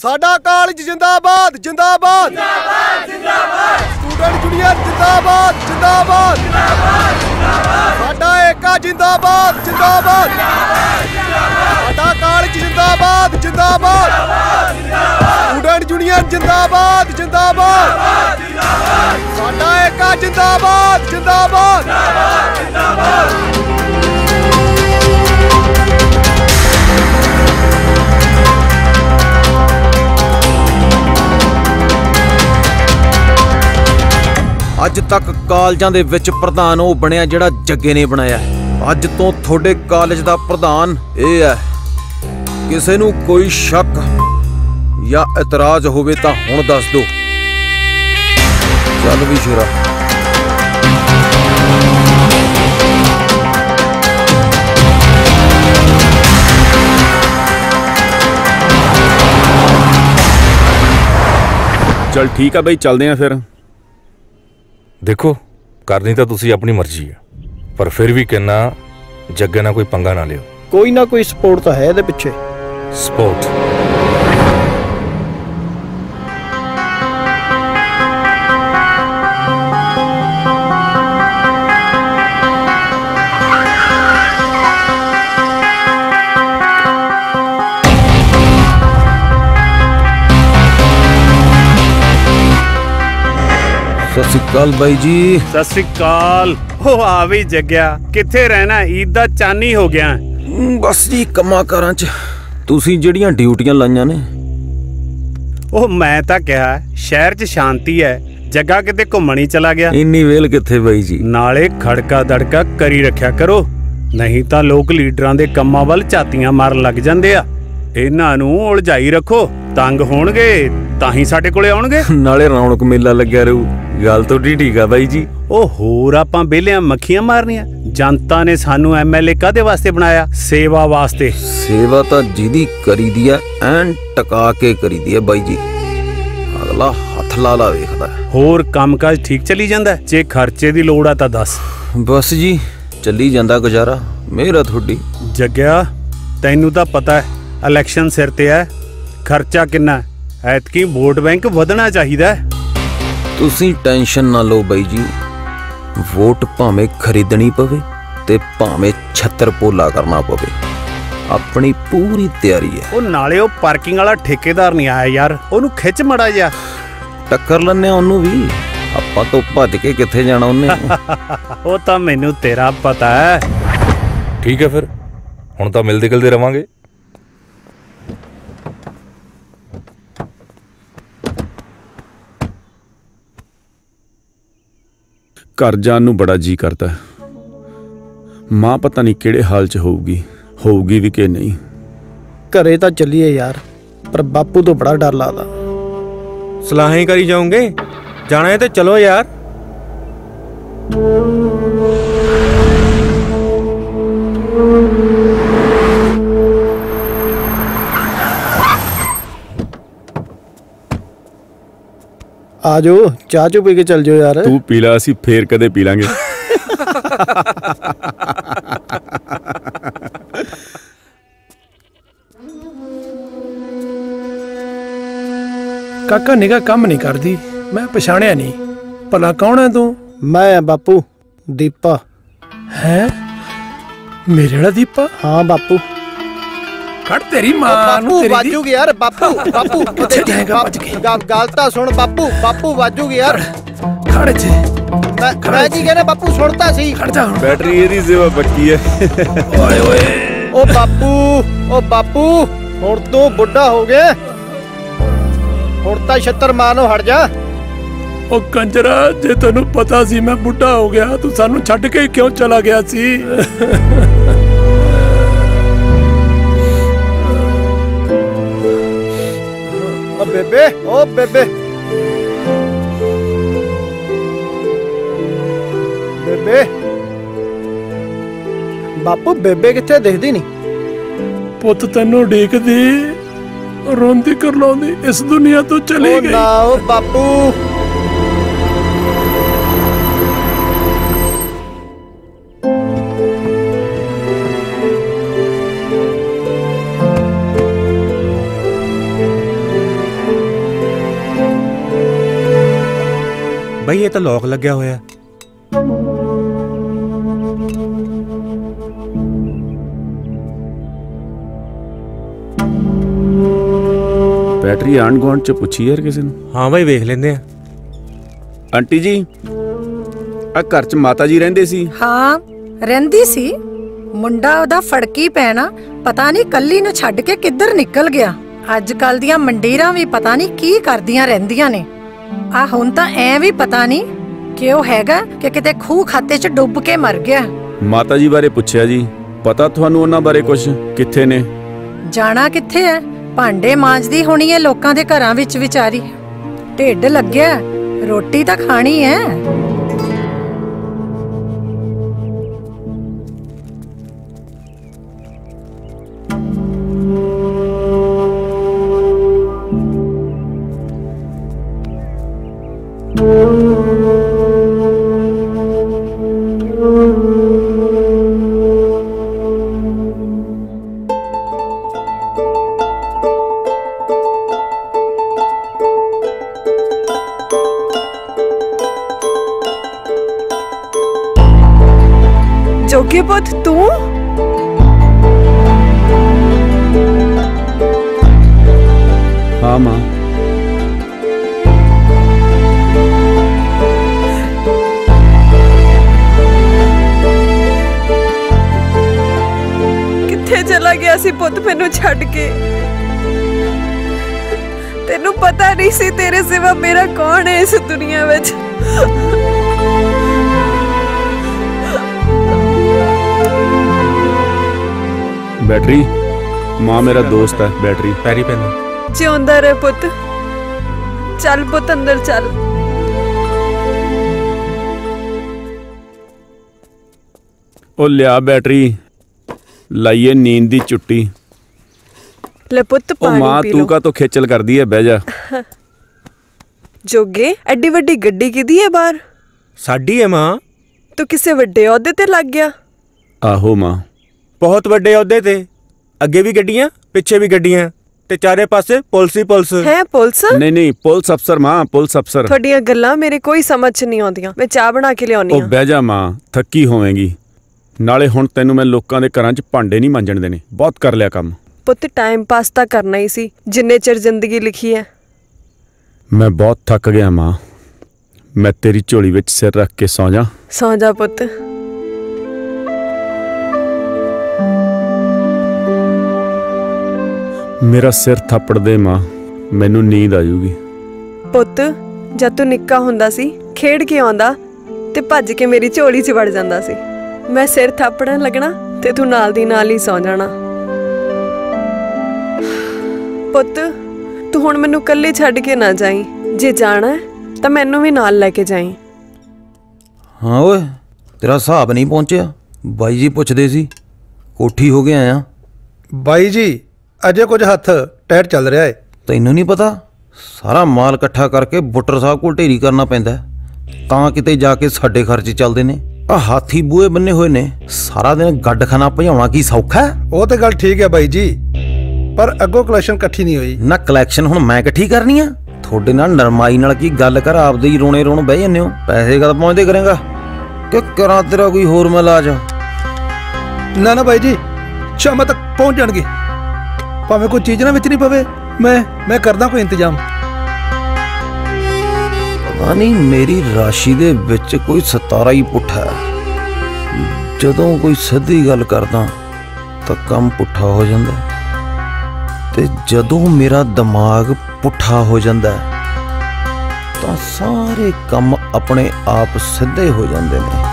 साडा कालेज जिंदाबाद जिंदाबाद जिंदाबाद जिंदाबाद, स्टूडेंट यूनियन जिंदाबाद जिंदाबाद जिंदाबाद जिंदाबाद, साडा एका जिंदाबाद जिंदाबाद जिंदाबाद, साडा कालेज जिंदाबाद जिंदाबाद जिंदाबाद, स्टूडेंट यूनियन जिंदाबाद जिंदाबाद जिंदाबाद, साडा एका जिंदाबाद जिंदाबाद जिंदाबाद। अज तक कालजां दे विच प्रधान वो बनया जिहड़ा जग्गे ने बनाया। अज तो थोड़े कालेज का प्रधान यह है। किसी नू कोई शक या इतराज होवे तां हुण दस दो। चल भी शुरा। चल ठीक है बई, चलते हैं फिर। देखो करनी तो तुसी अपनी मर्जी है, पर फिर भी कहना जग्गे ना कोई पंगा ना लियो। कोई ना कोई सपोर्ट तो है दे पिछे। सपोर्ट सत श्री अकाल भाई जी। सत श्री अकाल। हो आ भी जग्गिया, किथे रहना, ईद दा चानी हो गया। बस जी कमा कारां च तुसी जिहड़ियां ड्यूटियां लाइयां ने। ओ मैं तां कहा शहर च शांति है, जग्गा किते घुम्मण ही चला गया। इन्नी वेल किथे भाई जी, नाले खड़का दड़का करी रखिया करो, नहीं तां लोक लीडरां दे कम्मां वल झातीआं मारन लग जांदे आ। इन्हां नूं उलझाई रखो, तंग होणगे तां ही साडे कोले आउणगे। नाले रौणक मेला लग्गिया रहू। गल तो ठीक है बाई जी। ओह होर आपां बेलियां मक्खियां मारनियां। जनता ने सानू एमएलए कादे वास्ते बनाया? सेवा वास्ते। सेवा तां जिदी करी दी ऐ, ऐन टका के करी दी ऐ बाई जी। अगला हथ ला ला वेखदा। होर कामकाज ठीक चली जांदा है? जे खर्चे दी लोड़ आ तां दस। बस जी चली जांदा गुजारा, मेहर थोड़ी। जग्गिया तैनू तां पता है इलेक्शन सिर ते है, खर्चा किन्ना है, ऐतकी वोट बैंक वधना चाहीदा है। तुसी टेंशन ना लो बाई जी, वोट भावें खरीदनी पवे ते भावें छत्तर पोला करना पवे, अपनी पूरी तैयारी है। ओ नाले ओ पार्किंग वाला ठेकेदार नहीं आया यार, ओनू खिच मड़ा जा, टक्कर लन्ने ओनू भी। आपां तो भज के किथे जाना ओने। ओ तां मैनू तेरा पता है। ठीक है फिर, हुण तां मिलदे गिलदे रवांगे। घर जाने बड़ा जी करता है। माँ पता नहीं किहड़े हाल च होगी होगी भी कि नहीं। घरे तो चलीए यार, पर बापू तो बड़ा डर लगता। सलाहें करी जाऊंगे, जाना है तो चलो यार। आ जाओ, चाह चू पी के चल जाओ यार। तू पीला, असी फिर कदे पी लांगे। काका निगा काम नहीं करती, मैं पछाणिया नहीं। भला कौन है तू? मैं बापू, दीपा है मेरे वाला। दीपा? हाँ बापू। खड़ तेरी मां नूं, तेरी वाजूगी यार। बापू बापू किथे जाएगा बच के? गल तां सुन बापू, बापू वाजूगी यार। खड़ जे मैं खड़ा जी कहना बापू सुनता सी। खड़ जा, बैटरी इहदी सेवा पक्की है। ओए ओए ओ बापू, ओ बापू हुण तूं बुढ़ा हो गया, हुण छत्तर मारो। हट जा ओ कंजरा, जे तेनू पता सी मैं बुढ़ा हो गया, तू सानू छड्ड के क्यों चला गया सी? ओ बेबे, ओ बेबे, बेबे बापू बेबे किथे दिखदी नहीं? पुत तेनू उडीकदी, रोंदी करलाउंदी, इस दुनिया तो चली गई। ओ ना ओ बापू, भाई ये तो लॉक लग्या होया। बैटरी आंड गुआंड च पूछी यार किसी ने? हाँ भाई वेख लेंदे आ। आंटी जी आ घर च माता जी रहंदे सी? हाँ रहंदी सी। मुंडा ओदा फड़की पैना पता नहीं कल्ली नूं छड्ड के किधर निकल गया। अजकल दियां मंडीरां भी पता नहीं की करदियां रहंदियां ने। आ हुण तां ऐ भी पता नहीं कि ओह हैगा कि किते खूह खाते च डुब के मर गया। माता जी बारे पुछया जी, पता तुहानू उन्हां बारे कुछ? किथे ने? जाना किथे है, भांडे मांजदी होनी है लोकां दे घरां विच विचारी। ढिड लग्गिया, रोटी तां खानी है। जोगेपुत तू हाँ मां, किथे चला गया सी पुत मैनू छड़ के? तेनू पता नहीं सी तेरे सिवा मेरा कौन है इस दुनिया विच। बैटरी मां मेरा दोस्त है। बैटरी पैरी पैना जिंदा रहे पुत। चल पुत अंदर चल। ओ लिया बैटरी, लाइए नींद दी चुट्टी। ले पुत पानी पी लो। मां तू का तो खेचल कर दी है, बह जा। जोगे एड्डी वड्डी गड्डी किदी है बाहर? साडी है मां। तू किसे वड्डे ओहदे ते लग गया? आहो मां, बहुत बड़े औहदे ते। अगे भी गड्डियां, पिछे भी गड्डियां ते चारे पासे पुलिस ही पुलिस है। पुलिस? नहीं नहीं, पुलिस अफसर मां, पुलिस अफसर। थोड़ियां गल्लां मेरे कोई समझ नहीं आउंदियां। मैं चाह बना के लियाउनी आ। ओ बह जा मां, थकी होवेंगी। नाले हुण तैनू मैं लोकां दे घरां च भांडे नहीं मांजण देने। बहुत कर लिया काम पुत्त, टाइम पास तां करना ही सी जिन्ने चिर जिंदगी लिखी है। मैं बहुत थक गया मां, मैं तेरी झोली विच सिर रख के सौ जा। सौ जा पुत्त। मेरा सिर थप्पड़ दे मां, मैनू नींद आजूगी। पुत जद तू निक्का हुंदा सी खेड के आंदा ते भज के मेरी झोली च वड़ जांदा सी। मैं सिर थापड़न लगना ते तू नाल दी नाल ही सौ जाना। पुत्त तू हुण मैनू कल्ले छड्ड के ना जाई, जे जाना है तां मैनू भी नाल लैके जाई। हाँ ओए तेरा हिसाब नहीं पहुंचा। बाई जी पुछदे सी कोठी हो गया आया। बाई जी अजे कुछ हथ टैर चल रहा है। तैनू नहीं पता सारा माल इकट्ठा करके बुटर साहब को ढेरी करना पैंदा है तां किते जाके साडे खर्चे चलदे ने। आ हाथी बूहे बन्ने होए ने, सारा दिन गड्डखाना भजाउणा की सौखा है। वो तो गल ठीक है बाई जी, पर अगो कलेक्शन कट्ठी नहीं हुई ना। कलेक्शन हुण मैं कट्ठी करनी है थोड़े नाल नरमाई नाल की गल कर। आपदे ही रोणे रोण बह जन्ने हो। पैसे कद पहुंचदे करेंगा कि करा तेरा कोई होर मलाज? ना ना बाई जी शाम तक पहुंच जाएगी। भावें कोई चीज ना विच नहीं पवे, मैं मैं करदा कोई इंतजाम। पता नहीं मेरी राशि दे विच कोई सतारा ही पुठा है। जदों कोई सीधी गल करदा तां काम पुठा हो जांदा ते जदों मेरा दिमाग पुठा हो जांदा तां सारे काम अपने आप सीधे हो जांदे ने।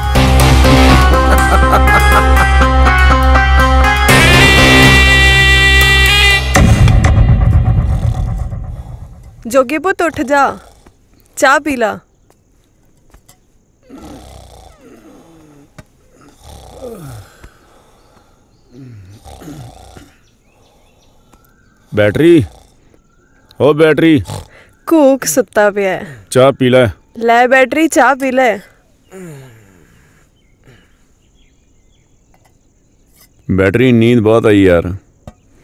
जोगे पुत उठ जा, चाह पी ला। बैटरी हो बैटरी कूक सुत्ता पिया। चाह पी ला। ले बैटरी चाह पी ले। बैटरी नींद बहुत आई यार।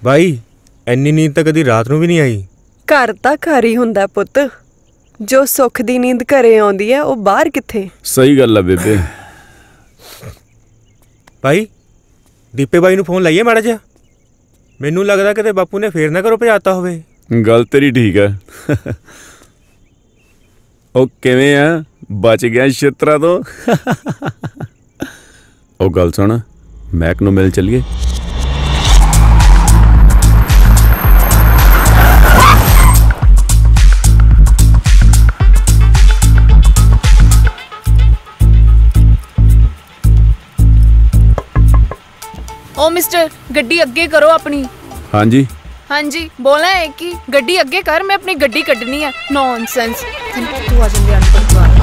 भाई इतनी नींद तो कभी रात नूं भी नहीं आई। घर तो घर ही हुंदा पुत, जो सुख की नींद घरे आउंदी है वो बाहर कित्थे। सही गल है बेबे। भाई दीपे भाई नूं फोन लाइए माड़ा जिहा, मैनूं लगदा कि बापू ने फेर ना करो भजाता होवे। गल तेरी ठीक है। ओ किवें आ, बच गया छित्तरा तो। ओ गल सुण, मैक नूं मिल चलिए। ओ मिस्टर गड्डी अगे करो अपनी। हाँ जी हाँ जी बोला है कि गड्डी अगे कर, मैं अपनी गड्डी कढ़नी है। नॉनसेंस। तू आ जल्दी अंदर द्वार।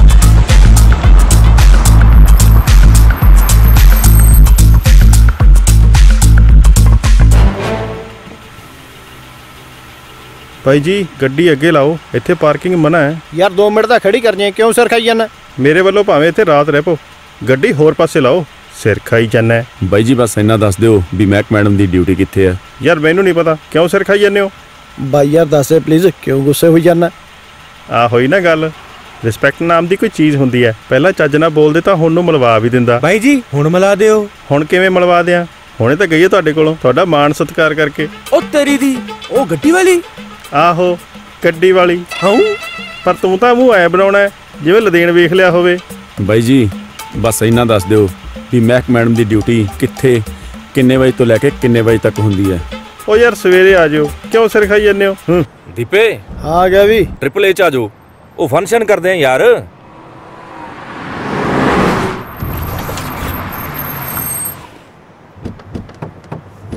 भाई जी गड्डी अगे लाओ, इत्थे पार्किंग मना है यार। दो मिनट का खड़ी करनी है, क्यों सिर खाई जाना? मेरे वालों भावें इत्थे रात रह पो, गड्डी होर पासे लाओ। सिर खाई जाने बाई जी, बस इन्ना दस दो भी मैक मैडम की ड्यूटी कित्थे है। यार मैनू नहीं पता क्यों सिर खाई जाने हो भाई। यार दस प्लीज़ क्यों गुस्से हो जाना? आ होई ना गल, रिस्पैक्ट नाम की कोई चीज़ होंदी है। पहला चज ना बोलदे तां हुण नूं मिलवा भी दिंदा। भाई जी हुण मिला दिओ। हुण किवें मिलवा दियां? हुणे तां गई है तुहाडे कोलों, तुहाडा मान सत्कार करके। ओ तेरी दी ओ गड्डी वाली। आहो गड्डी वाली। हां पर तूं तां मूंह ऐ बनाउणा जिवें लदेन वेख लिया होवे। बाई जी बस इन्ना दस दिओ भी मैक मैडम की ड्यूटी कित्थे, किन्ने बजे तो लैके किन्ने बजे तक होंदी है। ओ यार सवेरे आ जाओ, क्यों सिर खाई जाने हो? दीपे आ गया भी। ट्रिपल एच आ जाओ, वो फंक्शन करते हैं यार।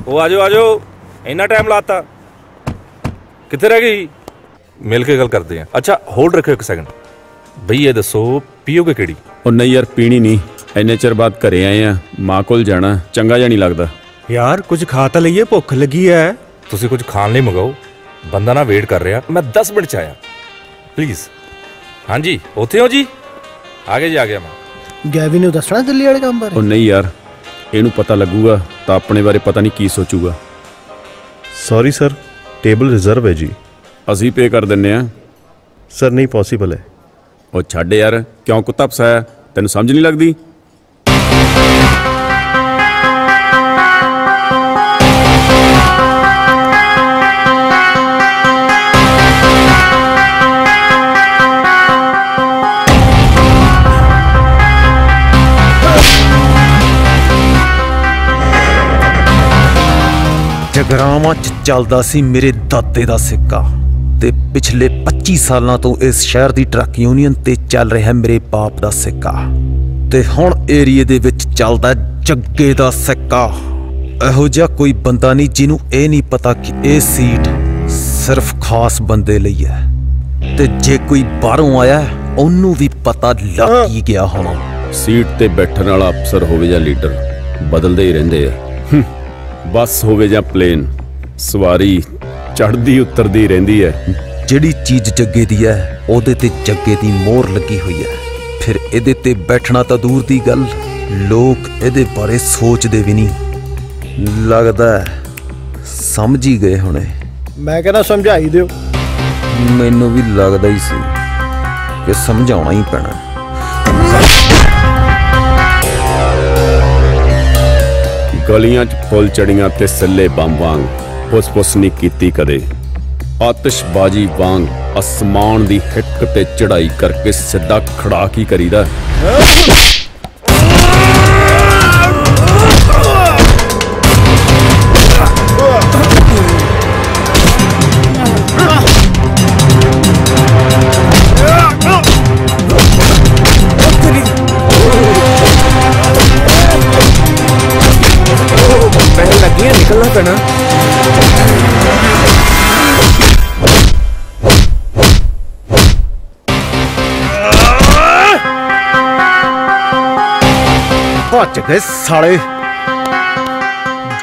ओ आ जाओ आ जाओ, इन्ना टाइम लाता कित्थे रह गई? मिल के गल करते हैं। अच्छा होल्ड रखो एक सैकेंड। भई ये दसो पीओगे केड़ी? ओ नहीं यार पीनी नहीं, इन्ने चर बाद घरे आए हैं, माँ कोल जाना चंगा जा नहीं लगता। यार कुछ खा तो लीए, भुख लगी है। तुसी कुछ खाने लिए मंगाओ, बंदा ना वेट कर रहा। मैं दस मिनट आया प्लीज़। हाँ जी उत्थे हो जी? आ गया जी आ गया। मैं गैवी ने दसना दिल्ली वाले काम बारे? ओ नहीं यार इनू पता लगूगा तो अपने बारे पता नहीं की सोचूगा। सॉरी सर टेबल रिजर्व है जी। असीं पे कर दिंदे आ सर। नहीं पॉसीबल है। ओ छड्ड यार क्यों कुत्ता फसाया, तैनूं समझ नहीं लगती? जगरावां च चलदा सी मेरे दाते दा सिक्का ते पिछले पच्ची सालां तो इस शहर दी ट्रक यूनियन ते चल रहा है मेरे बाप दा सिक्का। ते हुण एरिए दे विच चलदा जग्गे दा सिक्का। इहो जिहा कोई बंदा नहीं जिन्हूं यह नहीं पता कि यह सीट सिर्फ खास बंदे लई है ते जे कोई बाहरों आया उन्हूं भी पता लग ही गया होना। सीट ते बैठण वाला अफसर होवे जां लीडर बदलदे ही रहिंदे आ। बस होवे जां प्लेन सवारी चढ़दी उतरदी रहिंदी है। जिहड़ी चीज़ जग्गे दी है उहदे ते जग्गे दी मोहर लगी हुई है। फिर इहदे ते बैठना तां दूर दी गल, लोक इहदे बारे सोचदे भी नहीं। लगदा समझ ही गए हुणे। मैं कहना समझाई दिओ। मैनूं भी लगदा ही सी कि समझाउणा ही पैणा। गलियां च फुल चढ़ियां ते सल्ले बम वांग फुसफुस नहीं कीती कदे। आतिशबाजी वांग आसमान दी हिक ते चढ़ाई करके सीधा खड़ा की करीदा। पहले लगियां निकलना पैना। साले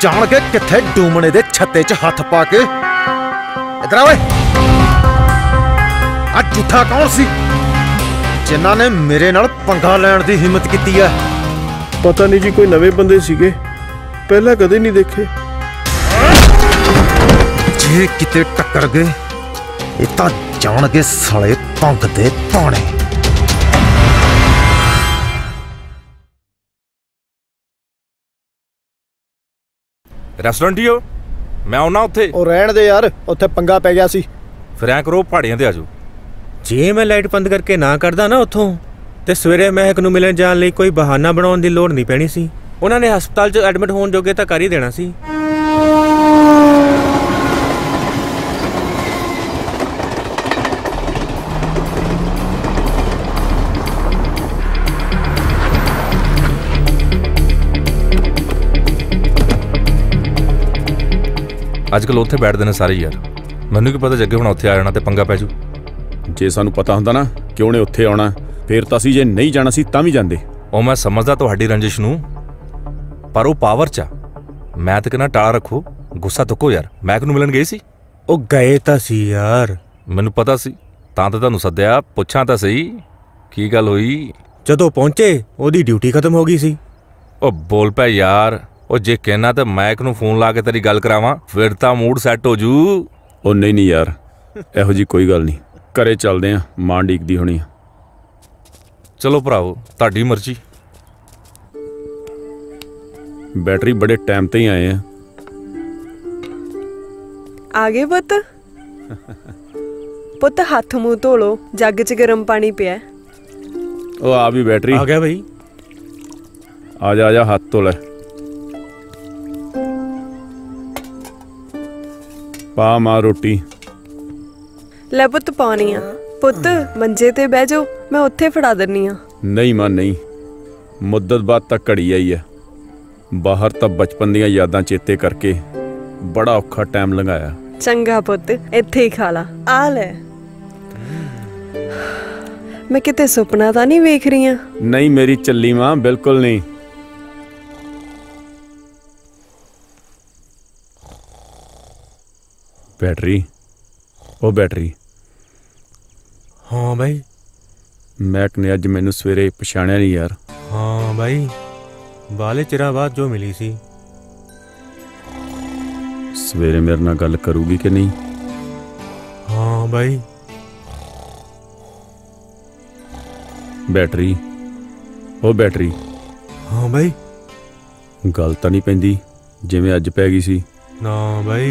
जान के किथे डूमने दे छत्ते च हाथ पा के। इधर आवे। आ झूठा कौन सी जिन्हां ने मेरे नाल पंगा लैण दी हिम्मत कीती है? पता नहीं जी, कोई नवे बंदे सीगे, पहला कदे नहीं देखे। जे किते टक्कर गए इह तां जान के साले पंग दे पाणे। रेस्टोरेंट ही हो, मैं आना उत्थे। ओ रहण दे यार, उत्थे पंगा पै गया सी। फ्रैंक करो पहाड़ियां ते आ जाओ। जे मैं लाइट बंद करके ना करदा ना उथों ते सवेरे महक नूं मिलण जाण लई कोई बहाना बनाउण दी लोड़ नहीं पैणी सी। उन्हां ने हस्पताल च एडमिट होण जोगे तां कर ही देना सी। अजकल उत्थे बैठते हैं सारे यार। मैनू की पता जग्गे हुण उत्थे आ जाना ते पंगा पै जू। जे सानू पता हुंदा ना कि उहने उत्थे आउणा फिर तां असीं जे नहीं जाना सी तां भी जांदे। ओ मैं समझदा तुहाडी रंजिश नूं, पर ओ पावर चा मैं ते कहना टाला रखो, गुस्सा तुको यार। मैं किनूं मिलन गई सी? ओ गए तां सी यार, मैनू पता सी तां ते तुहानूं सद्दिया। पुछां तां सही की गल होई? जदों पहुंचे ओहदी ड्यूटी खत्म हो गई सी। ओ बोल पै यार। और जे कहना तो मैक नूं फोन ला के तेरी गल करावां फिर तां मूड सैट हो जू। ओ नहीं नहीं यार, इहो जी कोई गल नहीं। घरे चलदे आं, मां डीकदी होणी। चलो भराओ, तुहाडी मर्जी। बैटरी बड़े टाइम ते ही आए हैं। आ गए पुत। पुत हाथ मुंह धो लो, जग च गर्म पानी पिया। ओ आ भी बैटरी आ गया भाई। आ जा आ जा, हाथ धो ले। पा मां रोटी। लै पुत पानी आ। पुत मंजे ते बह जाओ, मैं उत्थे फड़ा दनी आ। नहीं मां नहीं, मुद्दत बाद तक घड़ी आई है। बाहर तो बचपन दीयां यादां चेते करके बड़ा औखा टाइम लंघाया। चंगा पुत, इत्थे ही खा ला। आ ले, मैं किते सुपना तां नहीं वेख रही? नहीं मेरी चली मां, बिल्कुल नहीं। बैटरी ओ बैटरी। हाँ भाई। मैक ने अज मैनू सवेरे पछाणिया नहीं यार। हाँ भाई, बाले चिरा बाद जो मिली सी। सवेरे मेरे नाल गल करूगी कि नहीं? हाँ भाई। बैटरी ओ बैटरी। हाँ भाई। गल तां नहीं पैंदी जिवें अज पै गई सी? ना भाई।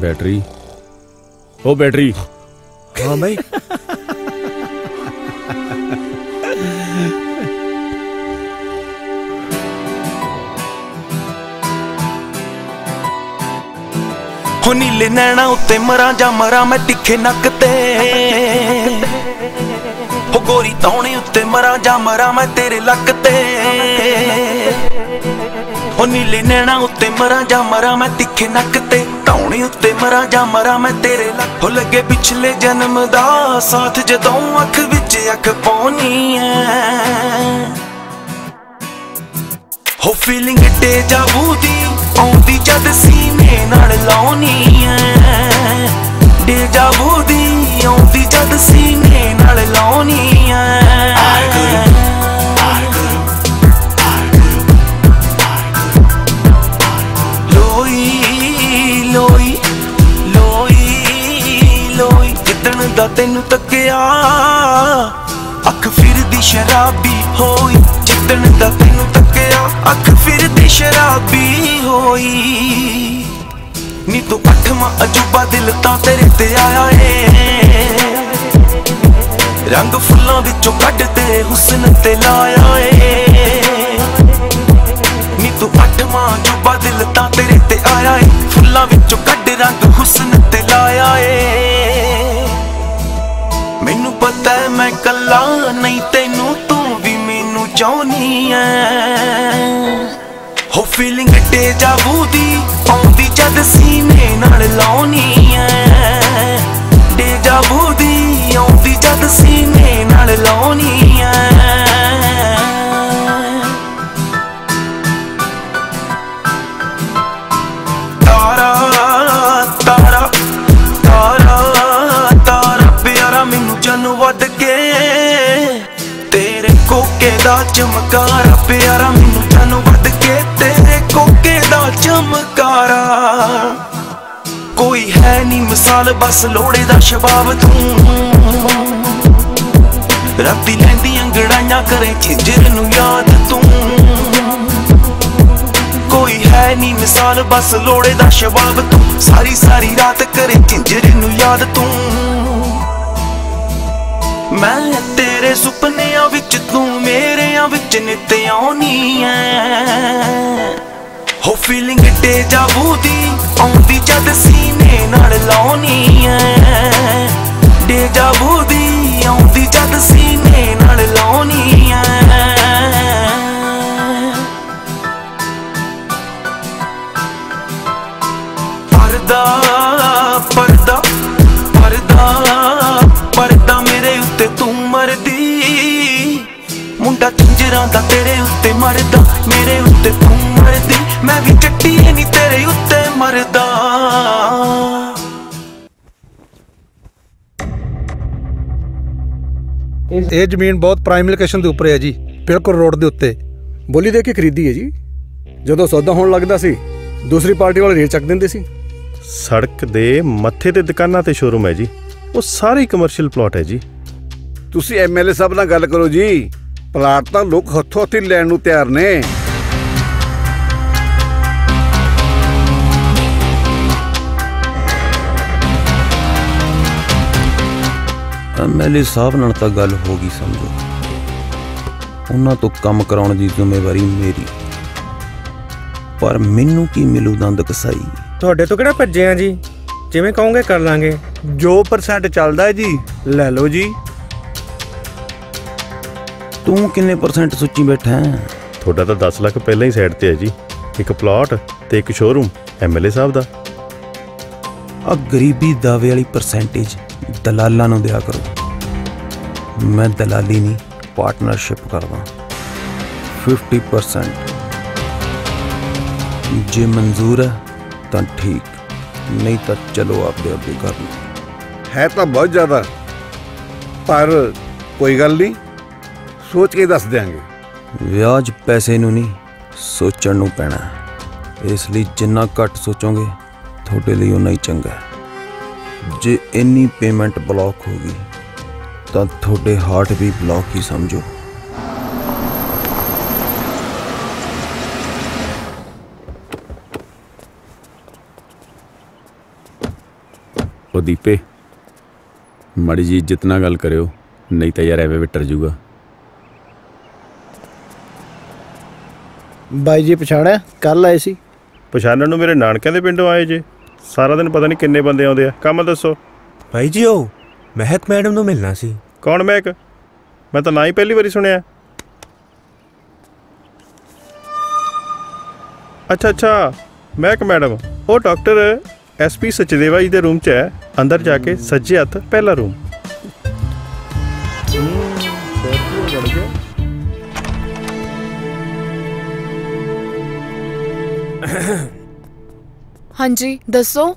बैटरी ओ बैटरी। हाँ भाई। हो नीले नैणा उत्ते मरां जा मरां मैं तिखे नक ते। गोरी तौने उत्ते मरा जा मरा मैं तेरे लक ते, ओ नीले नैणा उत्ते मरा जा मरा मैं तिखे नक ते, तौने उत्ते मरा जा मरा मैं तेरे लक, ओ लगे पिछले जन्म दा साथ जदों अख विच अख पौनी है। हो फीलिंग डेजा वू दी आउंदी जद सीने नाल लाउनी है, डेजा वू दी आउंदी जद सीने नाल लाउनी है। लोई लोई लोई लोई जिद्दन दा तैनू तक्किया अख फिरदी शराबी होई, जिद्दन दा तैनू तक्किया अख फिरदी शराबी होई। नी तो अठवां अजूबा दिल तां तेरे ते आया है, रंग फुल्लां विचों कढ ते हुस्न ते लाया है। नी तो अठवां अजूबा दिल तां तेरे ते आया है, फुल्लां विचों कढ रंग हुस्न ते लाया है। मैनू पता है मैं कल्ला नहीं, तेनू तू भी मैनू चाहनी है। हो फीलिंग डेजा वू दी आउंदी जद सीने नाल लाउनी है, डेजा वू दी आउंदी जद सीने नाल लाउनी है। तारा तारा तारा तारा प्यारा मैनू जानू वध के तेरे कोके दा चमकारा, प्यारा मैनू जानू वध के तेरे कोके दा चमकारा। कोई है नी मिसाल बस लोड़े दा शबाब तू, राती लैंदी अंगड़ाइयां करे झिंजर नू याद तू। कोई है नी मिसाल बस लोड़े दा शबाब तू, सारी सारी रात करे झिंजर नू याद तू। मैं तेरे सुपनिया विच तू मेरे विच नित आउनी है। हो फीलिंग डेजा वू दी आउंदी जद सीने नाल लाउनी है, डेजा वू दी आउंदी जद सीने नाल लाउनी है। पर्दा पर्दा पर्दा पर्दा मेरे उत्ते तू मरदी, मुंडा झंजरां दा तेरे उत्ते मरदा, मेरे उत्ते तू मरदी, मैं भी चट्टी नी तेरे उत्ते मरदा। ये जमीन बहुत प्राइम लोकेशन के उपर है जी, बिल्कुल रोड के उत्ते, बोली दे के खरीदी है जी। जदों सौदा होने लगता सी दूसरी पार्टी वाले रेट चक देंदे सी। सड़क दे मत्थे ते दुकानां ते शोरूम है जी, वो सारे कमर्शियल प्लॉट है जी। तुसी एमएलए साहब नाल गल करो जी, प्लाट तां लोग हथों हथी लैण नूं तैयार ने। एमएलए साहब नाल तां गल हो गई समझो, उन्हां तों काम कराउण दी जिम्मेवारी मेरी, पर मैनू की मिलू दंद कसाई। तुहाडे तों किहड़ा भज्जे आ जी, जिवें कहोगे कर लांगे, जो परसेंट चलदा है जी ले लो जी। तू किन्ने परसेंट सोची बैठा है? थोड़ा तो दस लाख पहले ही साइड ते है जी, एक प्लॉट ते एक शोरूम एमएलए साहब दा। आ गरीबी दावे वाली परसेंटेज दलालां नूं दिया करो, मैं दलाली नहीं पार्टनरशिप करदा। फिफ्टी परसेंट जे मंजूर है तो ठीक, नहीं तो चलो आपने अपने घर है। तो बहुत ज़्यादा, पर कोई गल नहीं, सोच के दस देंगे। व्याज पैसे नूं नहीं सोचण नूं पैना है, इसलिए जिन्ना घट सोचोगे थोड़े लिए उन्ना ही चंगा है। जे इन्नी पेमेंट ब्लॉक होगी तो थोड़े हार्ट भी ब्लॉक ही समझो। दीपे माड़ी जी इज्जत ना गल करो, नहीं तो यार एवं विटर जूगा। भाई जी पछाणा, कल आए सी। पछाणन मेरे नानकिਆਂ ਦੇ ਪਿੰਡੋਂ आए जे, सारा दिन पता नहीं किन्ने बंदे आउंदे आ। काम दसो भाई जी। ओ महक मैडम ਨੂੰ मिलना सी। कौन महक? मैं तो ना ही पहली बारी सुने। अच्छा अच्छा, महक मैडम वो doctor S P Sachdeva ji के रूम च है, अंदर जाके सज्जे हथ पहला रूम। हाँ जी दसो।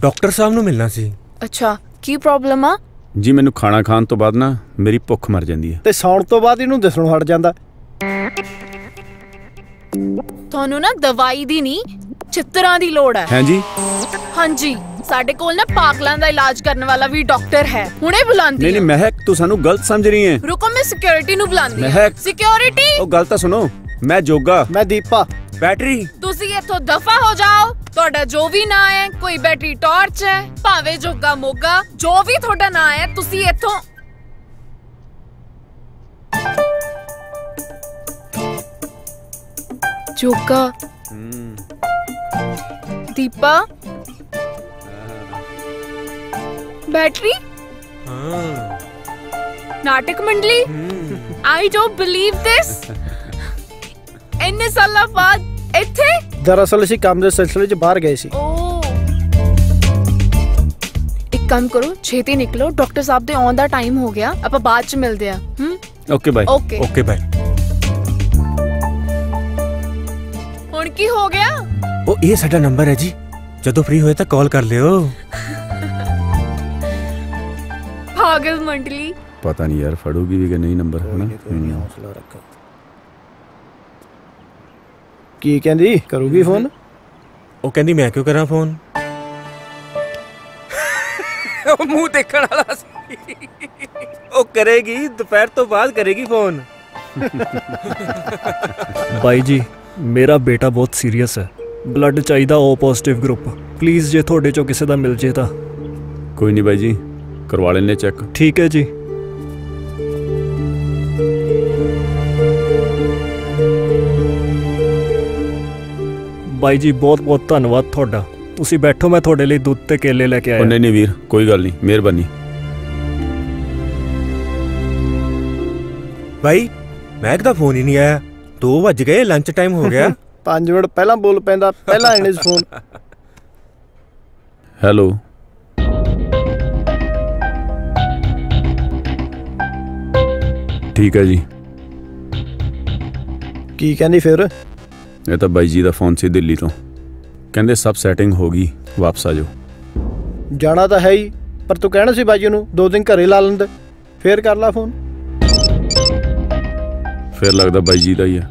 डॉक्टर साहब नूं मिलना सी। अच्छा की प्रॉब्लम आ जी? मैनू खाना खाने तो बाद ना मेरी भुख मर जाती है, सौण तो बाद इनू दसणों हट जाता। थानू ना दवाई दी नहीं चित्तरां दी लोड़ है। हैं जी? हाँ जी, साडे कोल ना पागलां दा इलाज करने वाला भी डॉक्टर है, हुणे बुलांदी। नहीं नहीं महक, तू सानू गलत समझ रही है। रुको मैं सिक्योरिटी नू बुलांदी। महक सिक्योरिटी। ओ गल तां सुनो, मैं जोगा। मैं दीपा। बैटरी तुसी इथों दफा हो जाओ, तुहाडा जो भी ना है, कोई बैटरी टॉर्च है, भावे जोगा मोगा, जो भी तुहाडा ना है, तुसी इथों। जोगा दीपा बैटरी नाटक मंडली। I don't believe this. इन्ने साल बाद इत्थे? दरअसल इसी काम के सिलसिले च बाहर गए सी। एक काम करो छेती निकलो, डॉक्टर साहब दे आउण दा टाइम हो गया, आपां बाद च मिलदे आ। Hmm okay bye. Okay bye. हुण की हो गया? ओ ये साडा नंबर है जी, जदों फ्री होए तां कॉल कर लियो। पागल मंडली। पता नहीं यार फड़ूगी भी कि नहीं नंबर, है ना? हौसला रखो। की कहंदी करूगी फोन? ओ कहंदी मैं क्यों करा फोन। ओ मुंह देखण वाला सी। ओ करेगी दोपहर तो बाद करेगी फोन। भाई जी मेरा बेटा बहुत सीरीयस है, ब्लड चाहिदा ओ पॉजिटिव ग्रुप, प्लीज जे थोड़े चो किसी दा मिल जे ता। कोई नहीं भाई जी करवा लेने चेक। ठीक है जी। भाई जी बहुत बहुत धन्यवाद थोड़ा, तुसी बैठो मैं थोड़े लिए दूध ते केले लेके आया। नहीं नहीं वीर कोई गल नहीं, मेहरबानी। भाई महक दा फोन ही नहीं आया, दो बज गए लंच टाइम हो गया। पांच मिनट पहला बोल पैंदा पहला इने फोन। हेलो ठीक है जी। की कहनी फिर? ये तो बाई जी का फोन से दिल्ली तो कहते सब सैटिंग हो गई, वापस आ जाओ। जाना तो है ही, पर तू कहना सी बाई जी नूं दो दिन घरे ला लेंदे, फिर कर ला फोन। फिर लगता बाई जी का ही है।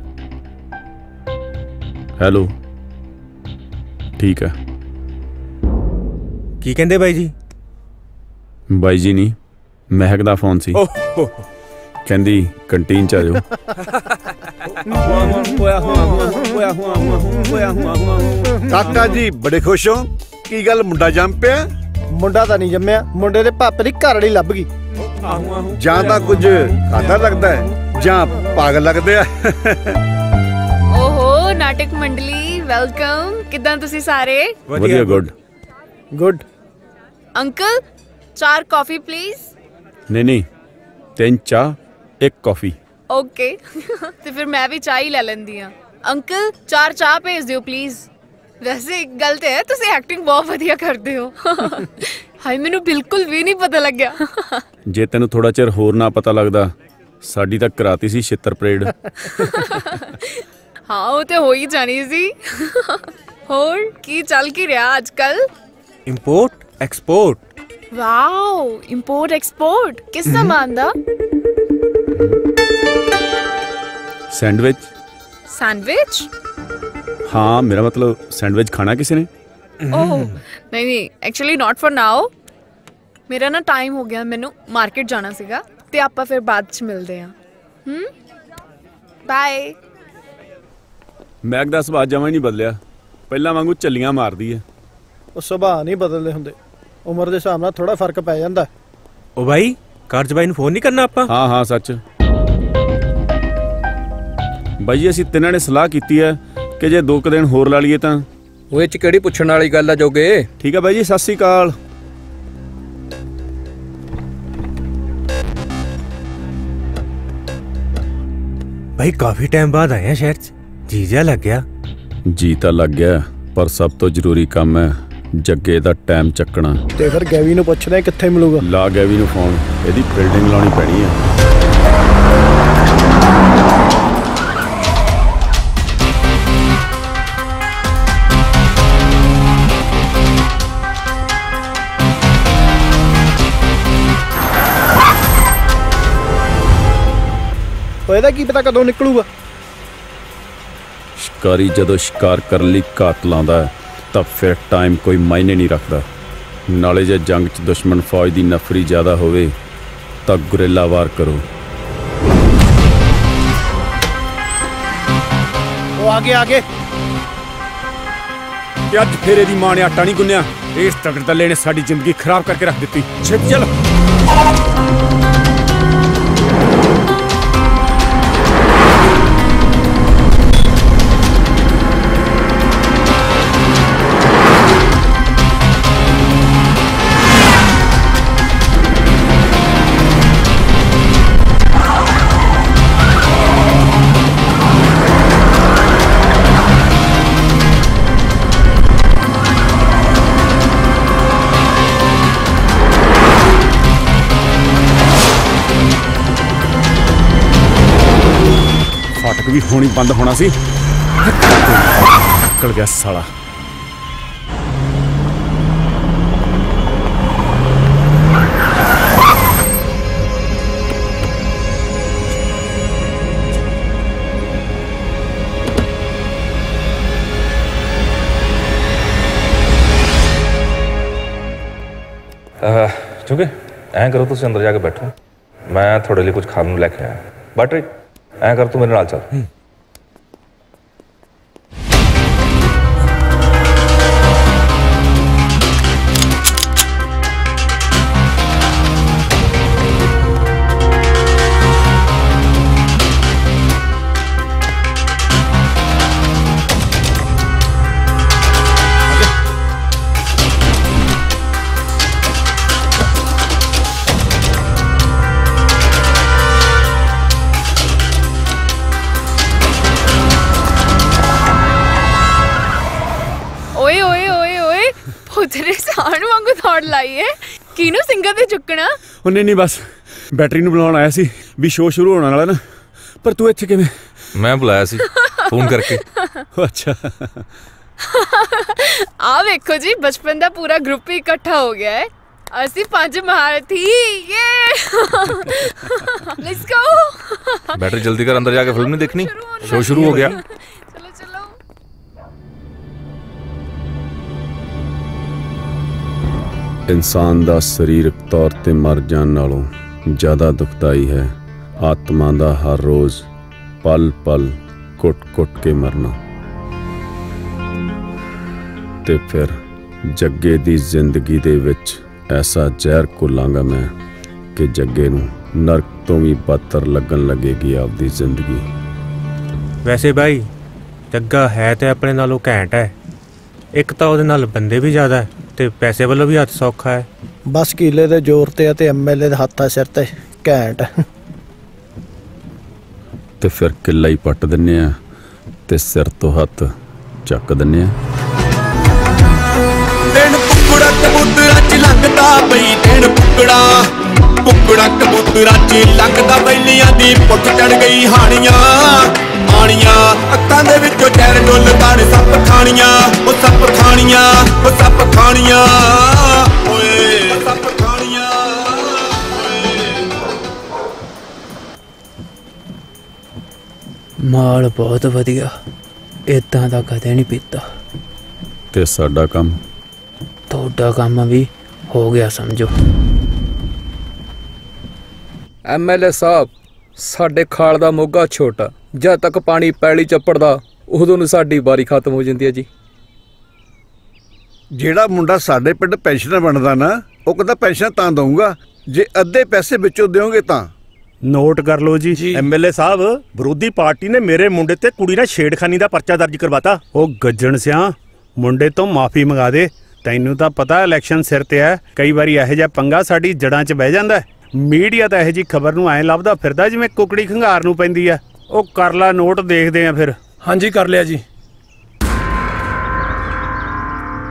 हैलो ठीक है। की कहते बाई जी? बाई जी नहीं महक का फोन सी, कहती कंटीन च आ जाओ। काका जी बड़े खुश हो, की गल मुंडा जम पे? मुंडा ता नहीं जम्मिया, मुंडे दे पापे दी घरवाली लभ गई। जां ता कुछ खाता लगदा है जां पागल लगदे आ। ओहो नाटक मंडली वेलकम, किदां तुसी सारे? वधिया गुड गुड। अंकल चार कॉफी प्लीज। नहीं नहीं तीन चाह एक कॉफी। ओके तो फिर मैं भी चाह ही ले लेंदी हां। अंकल चार चाह भेज दियो प्लीज। वैसे एक गल ते है तुसी एक्टिंग बहुत वधिया करदे हो। हाय मैनू बिल्कुल भी नहीं पता लग गया। जे तैनू थोड़ा चिर होर ना पता लगदा साडी तक कराती सी छित्र परेड। हां ओ ते हो ही जानी सी। होर की चल की रहा आजकल? Import export. Wow import export किस सामान दा? सैंडविच। सैंडविच? हाँ मेरा मतलब सैंडविच खाना किसी ने? ओह नहीं नहीं एक्चुअली नॉट फॉर नाउ, मेरा ना टाइम हो गया, मैंने मार्केट जाना सीगा ते आपां फिर बाद च मिलदे हां। हम बाय। मैग दा सुभाव जमां नहीं बदलिया, पहला वांगू चलियां मारदी है। ओ सुभाव नहीं बदलदे हुंदे, उमर दे हिसाब नाल थोड़ा फर्क पै जांदा। ओ भाई कारज भाई नूं फोन नहीं करना आपां? हाँ हाँ सच भाई जी, असीं तिन्हां ने सलाह की है कि जे दो क दिन होर ला लीए तां। ओए इच किहड़ी पुछण वाली गल आ जोगे। ठीक है भाई जी सत श्री अकाल। भाई काफी टाइम बाद आए हैं शहर। जीजा लग गया? जीता लग गया पर सब तो जरूरी काम है जग्गे दा टाइम चकना। ते फिर गैवी नूं पुछदा है कित्थे मिलूगा। ला गैवी नूं फोन, इहदी बिल्डिंग लाउणी पैणी है। ਇਹਦਾ ਕੀ ਪਤਾ ਕਦੋਂ ਨਿਕਲੂਗਾ। ਸ਼ਿਕਾਰੀ ਜਦੋਂ ਸ਼ਿਕਾਰ ਕਰਨ ਲਈ ਕਾਤਲਾਂ ਦਾ ਤਾਂ ਫਿਰ ਟਾਈਮ ਕੋਈ ਮਾਇਨੇ ਨਹੀਂ ਰੱਖਦਾ। ਨਾਲੇ ਜੇ ਜੰਗ 'ਚ ਦੁਸ਼ਮਣ ਫੌਜ ਦੀ ਨਫਰੀ ਜ਼ਿਆਦਾ ਹੋਵੇ ਤਾਂ ਗੁਰੇਲਾ ਵਾਰ ਕਰੋ। ਉਹ ਆ ਗਏ ਆ ਗਏ। ਤੇ ਅੱਜ ਫੇਰੇ ਦੀ ਮਾਂ ਨੇ ਆਟਾ ਨਹੀਂ ਗੁੰਨਿਆ। ਇਸ ਤਕੜ ਤੱਲੇ ਨੇ ਸਾਡੀ ਜ਼ਿੰਦਗੀ ਖਰਾਬ ਕਰਕੇ ਰੱਖ ਦਿੱਤੀ। ਛਿਪ ਚੱਲ। भी होनी बंद होना सी, निकल गया साला। चुके ऐ करो तुम अंदर जाके बैठो, मैं थोड़े लिए कुछ खाने लैके आया। बैटरी ऐ कर तू मेरे नाल चल। ਕਿਨੂੰ ਸਿੰਘਾਂ ਤੇ ਚੁੱਕਣਾ ਉਹਨੇ ਨਹੀਂ, ਬਸ ਬੈਟਰੀ ਨੂੰ ਬੁਲਾਉਣ ਆਇਆ ਸੀ ਵੀ ਸ਼ੋਅ ਸ਼ੁਰੂ ਹੋਣ ਵਾਲਾ ਨਾ। ਪਰ ਤੂੰ ਇੱਥੇ ਕਿਵੇਂ? ਮੈਂ ਬੁਲਾਇਆ ਸੀ ਫੋਨ ਕਰਕੇ। ਅੱਛਾ ਆ ਵੇਖੋ ਜੀ ਬਚਪਨ ਦਾ ਪੂਰਾ ਗਰੁੱਪ ਹੀ ਇਕੱਠਾ ਹੋ ਗਿਆ ਹੈ। ਅਸੀਂ ਪੰਜ ਮਹਾਰਥੀ। ਯੇ ਲੈਟਸ ਗੋ। ਬੈਟਰੀ ਜਲਦੀ ਕਰ, ਅੰਦਰ ਜਾ ਕੇ ਫਿਲਮ ਨਹੀਂ ਦੇਖਣੀ, ਸ਼ੋਅ ਸ਼ੁਰੂ ਹੋ ਗਿਆ। इंसान का शरीरक तौर पर मर जाने नालों ज़्यादा दुखदाई है आत्मा का हर रोज़ पल पल कुट कुट के मरना। तो फिर जग्गे की जिंदगी दे विच ऐसा जहर घोलांगा मैं कि जग्गे नूं नरक तो भी बदतर लगन लगेगी आपकी जिंदगी। वैसे भाई जग्गा है तो अपने नालों घैंट है। एक तो उहदे नाल बंदे भी ज़्यादा है ते पैसे वालों भी हाथ सौखा है। बस किले दे जोर ते ते एमएलए दे हाथा सिर ते घैंट। ते फिर किला ही पट दिने आ ते सिर तो हाथ चक दिने आ। दिन पुकड़ा कबूतरा च लगदा बई, दिन पुकड़ा पुकड़ा कबूतरा च लगदा बैलियां दी पुट चढ़ गई हाणियां ਆਣੀਆਂ ਅੱਖਾਂ ਦੇ ਵਿੱਚੋਂ ਟੈਰ ਡੋਲਦਾ ਨੇ ਸੱਪ ਖਾਣੀਆਂ, ਉਹ ਸੱਪ ਖਾਣੀਆਂ, ਉਹ ਸੱਪ ਖਾਣੀਆਂ, ਓਏ ਸੱਪ ਖਾਣੀਆਂ। ਮਾਲ ਬਹੁਤ ਵਧੀਆ, ਇਦਾਂ ਦਾ ਕਦੇ ਨਹੀਂ ਪੀਤਾ। ਤੇ ਸਾਡਾ ਕੰਮ? ਤੁਹਾਡਾ ਕੰਮ ਵੀ ਹੋ ਗਿਆ ਸਮਝੋ। ਐਮਐਲਏ ਸਾਹਿਬ ਸਾਡੇ ਖਾਲ ਦਾ ਮੋਗਾ ਛੋਟਾ, जब तक पानी पैली चपड़ता उदों नूं साडी बारी खत्म हो जाती है जी। जिहड़ा मुंडा साडे पिंड पेंशनर बनदा ना वो कहता पेंशन तां दूंगा जे अद्धे पैसे विचों दोगे तां। नोट कर लो जी, जी। एमएलए साहब विरोधी पार्टी ने मेरे मुंडे ते कुड़ी नाल छेड़खानी दा परचा दर्ज करवाता। ओ गज्जण सिया मुंडे तो माफ़ी मंगा दे, तैनूं तां पता इलैक्शन सिर ते है। कई बार इहो जिहा पंगा साडी जड़ां च बह जांदा है। मीडिया तां इहो जी खबर नूं ऐं लभदा फिरदा जिवें कुकड़ी खंगार नूं पैंदी है। ओ कर ला नोट देखते हैं फिर। हाँ जी कर लिया जी।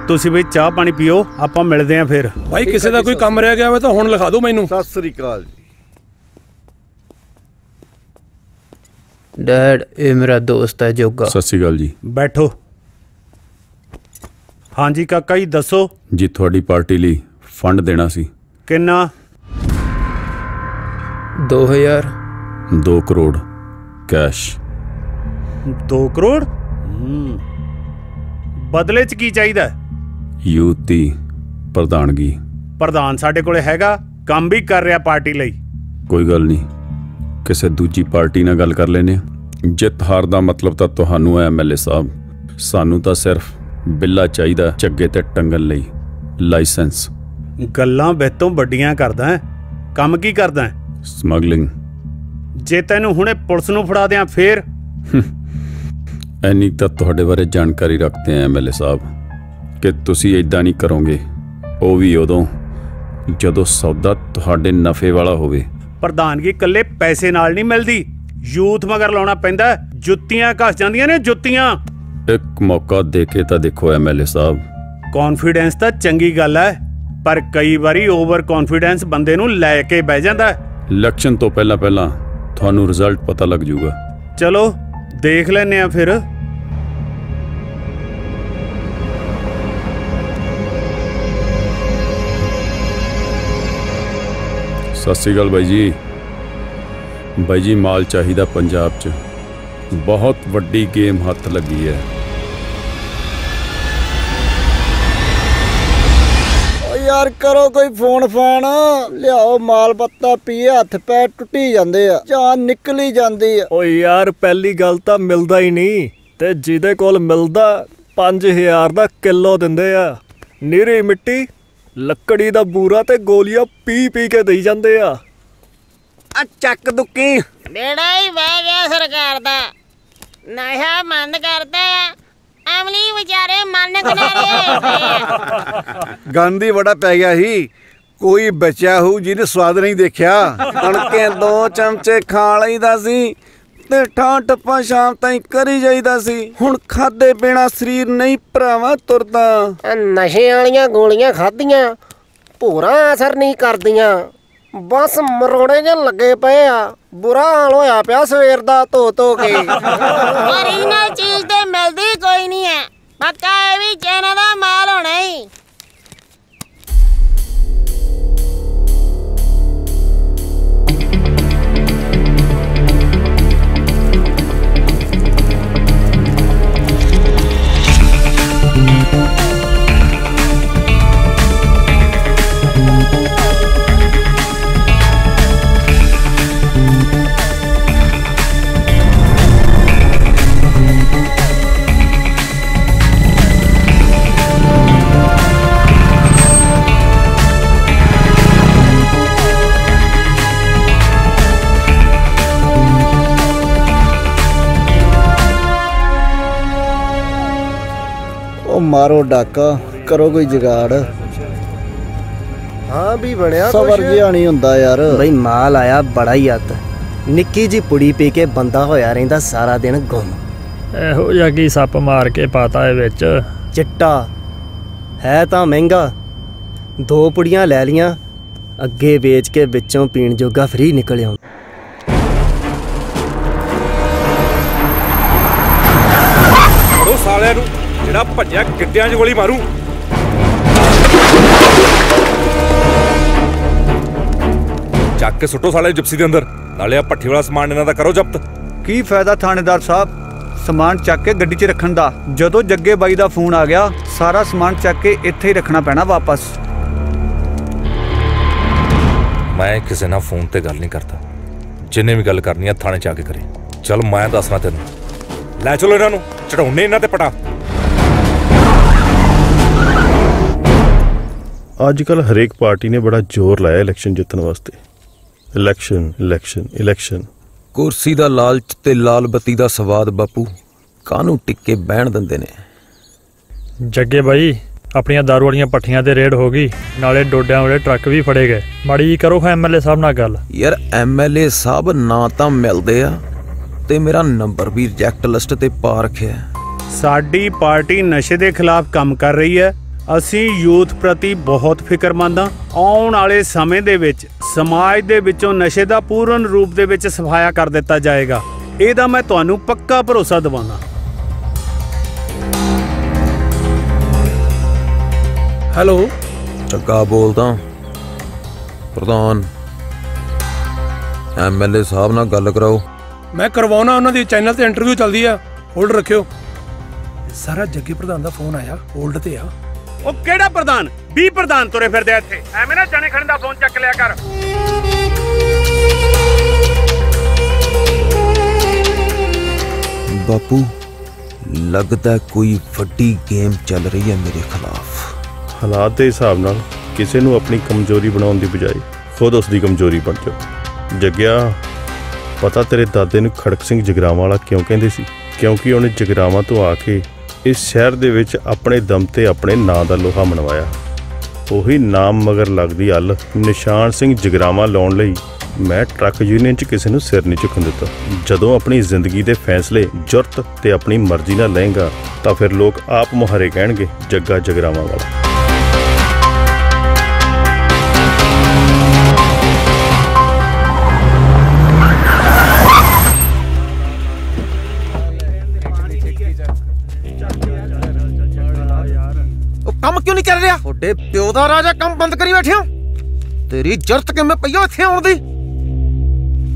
तुसी भी चाह पानी पियो, आपां मिलदे हैं फिर। भाई किसी का कोई काम रह गया तो हुण लिखा दो मैनूं। सत श्री अकाल जी। डैड ये मेरा दोस्त है जोगा। सत श्री अकाल जी। बैठो। हाँ जी काका जी दसो जी। थोड़ी पार्टी लई फंड देना सी। कितना? दो हजार दो करोड़ कैश। दो करोड़ बदले च की चाहिए? यूती प्रधानगी। प्रधान साडे कोले हैगा, काम भी कर रहा पार्टी लई। कोई गल नहीं, किसी दूजी पार्टी नाल गल कर लेने। जित हार दा मतलब तो तुहानू है एम एल ए साहब, सानू तो सिर्फ बिल्ला चाहिए झग्गे ते टंगन लई लाइसेंस। गल्लां बेतों बड्डियां करदा है, काम की करदा है? ਸਮਗਲਿੰਗ। ਜੇ ਤੈਨੂੰ ਹੁਣੇ ਪੁਲਿਸ ਨੂੰ ਫੜਾ ਦਿਆਂ ਫੇਰ? ਐਨੀ ਤਾਂ ਤੁਹਾਡੇ ਬਾਰੇ ਜਾਣਕਾਰੀ ਰੱਖਦੇ ਆ ਐਮਐਲਏ ਸਾਹਿਬ ਕਿ ਤੁਸੀਂ ਇਦਾਂ ਨਹੀਂ ਕਰੋਗੇ, ਉਹ ਵੀ ਉਦੋਂ ਜਦੋਂ ਸੌਦਾ ਤੁਹਾਡੇ ਨਫੇ ਵਾਲਾ ਹੋਵੇ। ਪ੍ਰਧਾਨਗੀ ਇਕੱਲੇ ਪੈਸੇ ਨਾਲ ਨਹੀਂ ਮਿਲਦੀ, ਯੂਥ ਮਗਰ ਲਾਉਣਾ ਪੈਂਦਾ। ਜੁੱਤੀਆਂ ਘਸ ਜਾਂਦੀਆਂ ਨੇ ਜੁੱਤੀਆਂ। ਇੱਕ ਮੌਕਾ ਦੇ ਕੇ ਤਾਂ ਦੇਖੋ ਐਮਐਲਏ ਸਾਹਿਬ। ਕੌਨਫੀਡੈਂਸ ਤਾਂ ਚੰਗੀ ਗੱਲ ਹੈ, ਪਰ ਕਈ ਵਾਰੀ ਓਵਰ ਕੌਨਫੀਡੈਂਸ ਬੰਦੇ ਨੂੰ ਲੈ ਕੇ ਬਹਿ ਜਾਂਦਾ। इलेक्शन तो पहला पहला थानू रिजल्ट पता लग जूगा। चलो देख लेने आ फिर। सत श्री अकाल भाई जी। भाई जी माल चाहिदा पंजाब च, बहुत वड्डी गेम हथ लगी है। यार करो कोई फोन फान, लियाओ माल पत्ता पीए, हथ पैर टुटी जांदे आ, जान निकली जांदी आ। ओ यार पहली गल तां मिलदा ही नहीं, ते जिदे कोल मिलदा पांच हज़ार दा किलो दिंदे आ। नीरी मिट्टी, लकड़ी दा बूरा ते गोलियां पी पी के देई जांदे आ। आ चक दुकी बेड़ा ही बह गया सरकार दा, नशा बंद करदा आ। ਗਾਂਧੀ ਬੜਾ ਪੈ ਗਿਆ ਸੀ, ਕੋਈ ਬਚਿਆ ਹੋਊ ਜਿਹਨੇ ਸਵਾਦ ਨਹੀਂ ਦੇਖਿਆ। ਤੜਕੇ ਦੋ ਚਮਚੇ ਖਾ ਲਈਦਾ ਸੀ ਤੇ ਠਾਂ ਟੱਪਾ ਸ਼ਾਮ ਤਾਈਂ ਕਰੀ ਜਾਈਦਾ ਸੀ। ਹੁਣ ਖਾਦੇ ਬਿਨਾ ਸਰੀਰ ਨਹੀਂ ਭਰਾਵਾ ਤੁਰਦਾ। ਨਸ਼ੇ ਵਾਲੀਆਂ ਗੋਲੀਆਂ ਖਾਧੀਆਂ ਭੋਰਾ ਅਸਰ ਨਹੀਂ ਕਰਦੀਆਂ, ਬਸ ਮਰੋੜੇ ਜਿਹੇ ਲੱਗੇ ਪਏ ਆ। ਬੁਰਾ ਹਾਲ ਹੋਇਆ ਪਿਆ ਸਵੇਰ ਦਾ ਧੋ ਧੋ ਕੇ। ਓਰੀਜਨਲ ਚੀਜ਼ ਤੇ ਮਿਲਦੀ ਕੋਈ ਨਹੀਂ ਹੈ, ਪੱਕਾ ਇਹ ਵੀ ਚੈਨਾ ਦਾ ਮਾਲ ਹੋਣਾ ਹੀ। मारो डाका, करो कोई जुगाड़। हाँ भी बनया सबर जिहा नहीं हुंदा यार। भाई माल आया बड़ा ही हत, निक्की जी पुड़ी पी के बंदा होया रहिंदा सारा दिन गुम। इहो जिहा की सप मार के पाता है विच। चिट्टा है तां महंगा, दो पुड़ियां लै लियां, अगे वेच के विचों पीण जोगा फ्री निकलिया। साले नूं ਜਿਹੜਾ ਭੱਜਿਆ ਗਿੱਟਿਆਂ 'ਚ ਗੋਲੀ ਮਾਰੂ। ਚੱਕ ਕੇ ਸੁੱਟੋ ਸਾਲੇ ਜਿਪਸੀ ਦੇ ਅੰਦਰ, ਨਾਲੇ ਆ ਪੱਠੇ ਵਾਲਾ ਸਮਾਨ ਇਹਨਾਂ ਦਾ ਕਰੋ ਜ਼ਬਤ। ਕੀ ਫਾਇਦਾ ਥਾਣੇਦਾਰ ਸਾਹਿਬ ਸਮਾਨ ਚੱਕ ਕੇ ਗੱਡੀ 'ਚ ਰੱਖਣ ਦਾ, ਜਦੋਂ ਜੱਗੇ ਬਾਈ ਦਾ ਫੋਨ ਆ ਗਿਆ ਸਾਰਾ ਸਮਾਨ ਚੱਕ ਕੇ ਇੱਥੇ ਹੀ ਰੱਖਣਾ ਪੈਣਾ ਵਾਪਸ। ਮੈਂ ਕਿਸੇ ਨਾਲ ਫੋਨ ਤੇ ਗੱਲ ਨਹੀਂ ਕਰਦਾ, ਜਿੰਨੇ ਵੀ ਗੱਲ ਕਰਨੀ ਆ ਥਾਣੇ 'ਚ ਆ ਕੇ ਕਰੇ। ਚੱਲ ਮੈਂ ਦੱਸਣਾ ਤੈਨੂੰ, ਲੈ ਚਲੋ ਇਹਨਾਂ ਨੂੰ ਚੜਾਉਣੇ ਇਹਨਾਂ ਤੇ ਪਟਾ। आजकल हरेक पार्टी ने बड़ा जोर लाया इलेक्शन जितने वास्ते। Election election election. कुर्सी दा लालच ते लाल बत्ती दा स्वाद बापू कानू टिके बहन दंदे ने। जग्गे भाई अपनियां दारू वालियां पट्ठियां ते रेड हो गई, नाले डोड्यां वाले ट्रक भी फड़े गए। माड़ी करो एमएलए साहब नाल गल। यार एमएलए साहब ना तां मिलदे आ ਤੇ ਮੇਰਾ ਨੰਬਰ ਵੀ ਰਿਜੈਕਟ ਲਿਸਟ ਤੇ ਪਾ ਰੱਖਿਆ। ਸਾਡੀ ਪਾਰਟੀ ਨਸ਼ੇ ਦੇ ਖਿਲਾਫ ਕੰਮ ਕਰ ਰਹੀ ਹੈ। ਅਸੀਂ ਯੂਥ ਪ੍ਰਤੀ ਬਹੁਤ ਫਿਕਰਮੰਦ ਹਾਂ। ਆਉਣ ਵਾਲੇ ਸਮੇਂ ਦੇ ਵਿੱਚ ਸਮਾਜ ਦੇ ਵਿੱਚੋਂ ਨਸ਼ੇ ਦਾ ਪੂਰਨ ਰੂਪ ਦੇ ਵਿੱਚ ਸਫਾਇਆ ਕਰ ਦਿੱਤਾ ਜਾਏਗਾ। ਇਹਦਾ ਮੈਂ ਤੁਹਾਨੂੰ ਪੱਕਾ ਭਰੋਸਾ ਦਿਵਾਉਂਦਾ। ਹੈਲੋ, ਜੱਗਾ ਬੋਲਦਾ। ਪ੍ਰਧਾਨ ਐਮ ਐਲ ਏ ਸਾਹਿਬ ਨਾਲ ਗੱਲ ਕਰਾਓ। ਮੈਂ ਕਰਵਾਉਣਾ, ਉਹਨਾਂ ਦੀ ਚੈਨਲ ਤੇ ਇੰਟਰਵਿਊ ਚੱਲਦੀ ਆ, ਹੋਲਡ ਰੱਖਿਓ। ਸਾਰਾ ਜੱਗੇ ਪ੍ਰਧਾਨ ਦਾ ਫੋਨ ਆਇਆ, ਹੋਲਡ ਤੇ ਆ। ਉਹ ਕਿਹੜਾ ਪ੍ਰਧਾਨ? ਵੀ ਪ੍ਰਧਾਨ ਤੁਰੇ ਫਿਰਦੇ ਇੱਥੇ, ਐਵੇਂ ਨਾ ਜਾਣੇ ਖੜੇ ਦਾ ਫੋਨ ਚੱਕ ਲਿਆ ਕਰ। ਬਾਪੂ, ਲੱਗਦਾ ਕੋਈ ਵੱਡੀ ਗੇਮ ਚੱਲ ਰਹੀ ਹੈ ਮੇਰੇ ਖਿਲਾਫ। ਹਾਲਾਤ ਦੇ ਹਿਸਾਬ ਨਾਲ ਕਿਸੇ ਨੂੰ ਆਪਣੀ ਕਮਜ਼ੋਰੀ ਬਣਾਉਣ ਦੀ ਬਜਾਏ ਖੁਦ ਉਸ ਦੀ ਕਮਜ਼ੋਰੀ ਬਣ ਜਾਓ। ਜੱਗਿਆ, ਪਤਾ ਤੇਰੇ ਦਾਦੇ ਨੂੰ ਖੜਕ ਸਿੰਘ ਜਗਰਾਵਾਂ ਵਾਲਾ ਕਿਉਂ ਕਹਿੰਦੇ ਸੀ? ਕਿਉਂਕਿ ਉਹਨੇ ਜਗਰਾਵਾਂ ਤੋਂ ਆ ਕੇ ਇਸ ਸ਼ਹਿਰ ਦੇ ਵਿੱਚ ਆਪਣੇ ਦਮ ਤੇ ਆਪਣੇ ਨਾਂ ਦਾ ਲੋਹਾ ਮਨਵਾਇਆ। ਉਹੀ ਨਾਮ ਮਗਰ ਲੱਗਦੀ ਅੱਲ ਨਿਸ਼ਾਨ ਸਿੰਘ ਜਗਰਾਵਾਂ ਲਾਉਣ ਲਈ ਮੈਂ ਟਰੱਕ ਯੂਨੀਅਨ 'ਚ ਕਿਸੇ ਨੂੰ ਸਿਰ ਨਹੀਂ ਝੁਕਣ ਦਿੱਤਾ। ਜਦੋਂ ਆਪਣੀ ਜ਼ਿੰਦਗੀ ਦੇ ਫੈਸਲੇ ਜੁਰਤ ਤੇ ਆਪਣੀ ਮਰਜ਼ੀ ਨਾਲ ਲਏਂਗਾ ਤਾਂ ਫਿਰ ਲੋਕ ਆਪ ਮੁਹਾਰੇ ਕਹਿਣਗੇ ਜੱਗਾ ਜਗਰਾਵਾਂ ਵਾਲਾ। ਤੁਹਾਡੇ ਪਿਓ ਦਾ ਰਾਜਾ ਕੰਮ ਬੰਦ ਕਰੀ ਬੈਠੇ ਹੋ? ਤੇਰੀ ਜਰਤ ਕਿਵੇਂ ਪਈ ਆ ਇੱਥੇ ਆਉਣ ਦੀ?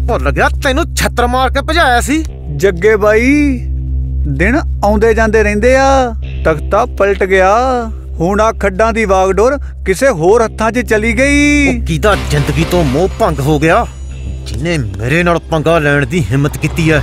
ਭੁੱਲ ਗਿਆ ਤੈਨੂੰ ਛੱਤਰ ਮਾਰ ਕੇ ਭਜਾਇਆ ਸੀ। ਜੱਗੇ ਬਾਈ, ਦਿਨ ਆਉਂਦੇ ਜਾਂਦੇ ਰਹਿੰਦੇ ਆ। ਤਖਤਾ ਪਲਟ ਗਿਆ। ਹੁਣ ਆ ਖੱਡਾਂ ਦੀ ਵਾਗਡੋਰ ਕਿਸੇ ਹੋਰ ਹੱਥਾਂ 'ਚ ਚਲੀ ਗਈ। ਕਿਹਦਾ ਜ਼ਿੰਦਗੀ ਤੋਂ ਮੋਹ ਭੰਗ ਹੋ ਗਿਆ ਜਿਹਨੇ ਮੇਰੇ ਨਾਲ ਪੰਗਾ ਲੈਣ ਦੀ ਹਿੰਮਤ ਕੀਤੀ ਐ?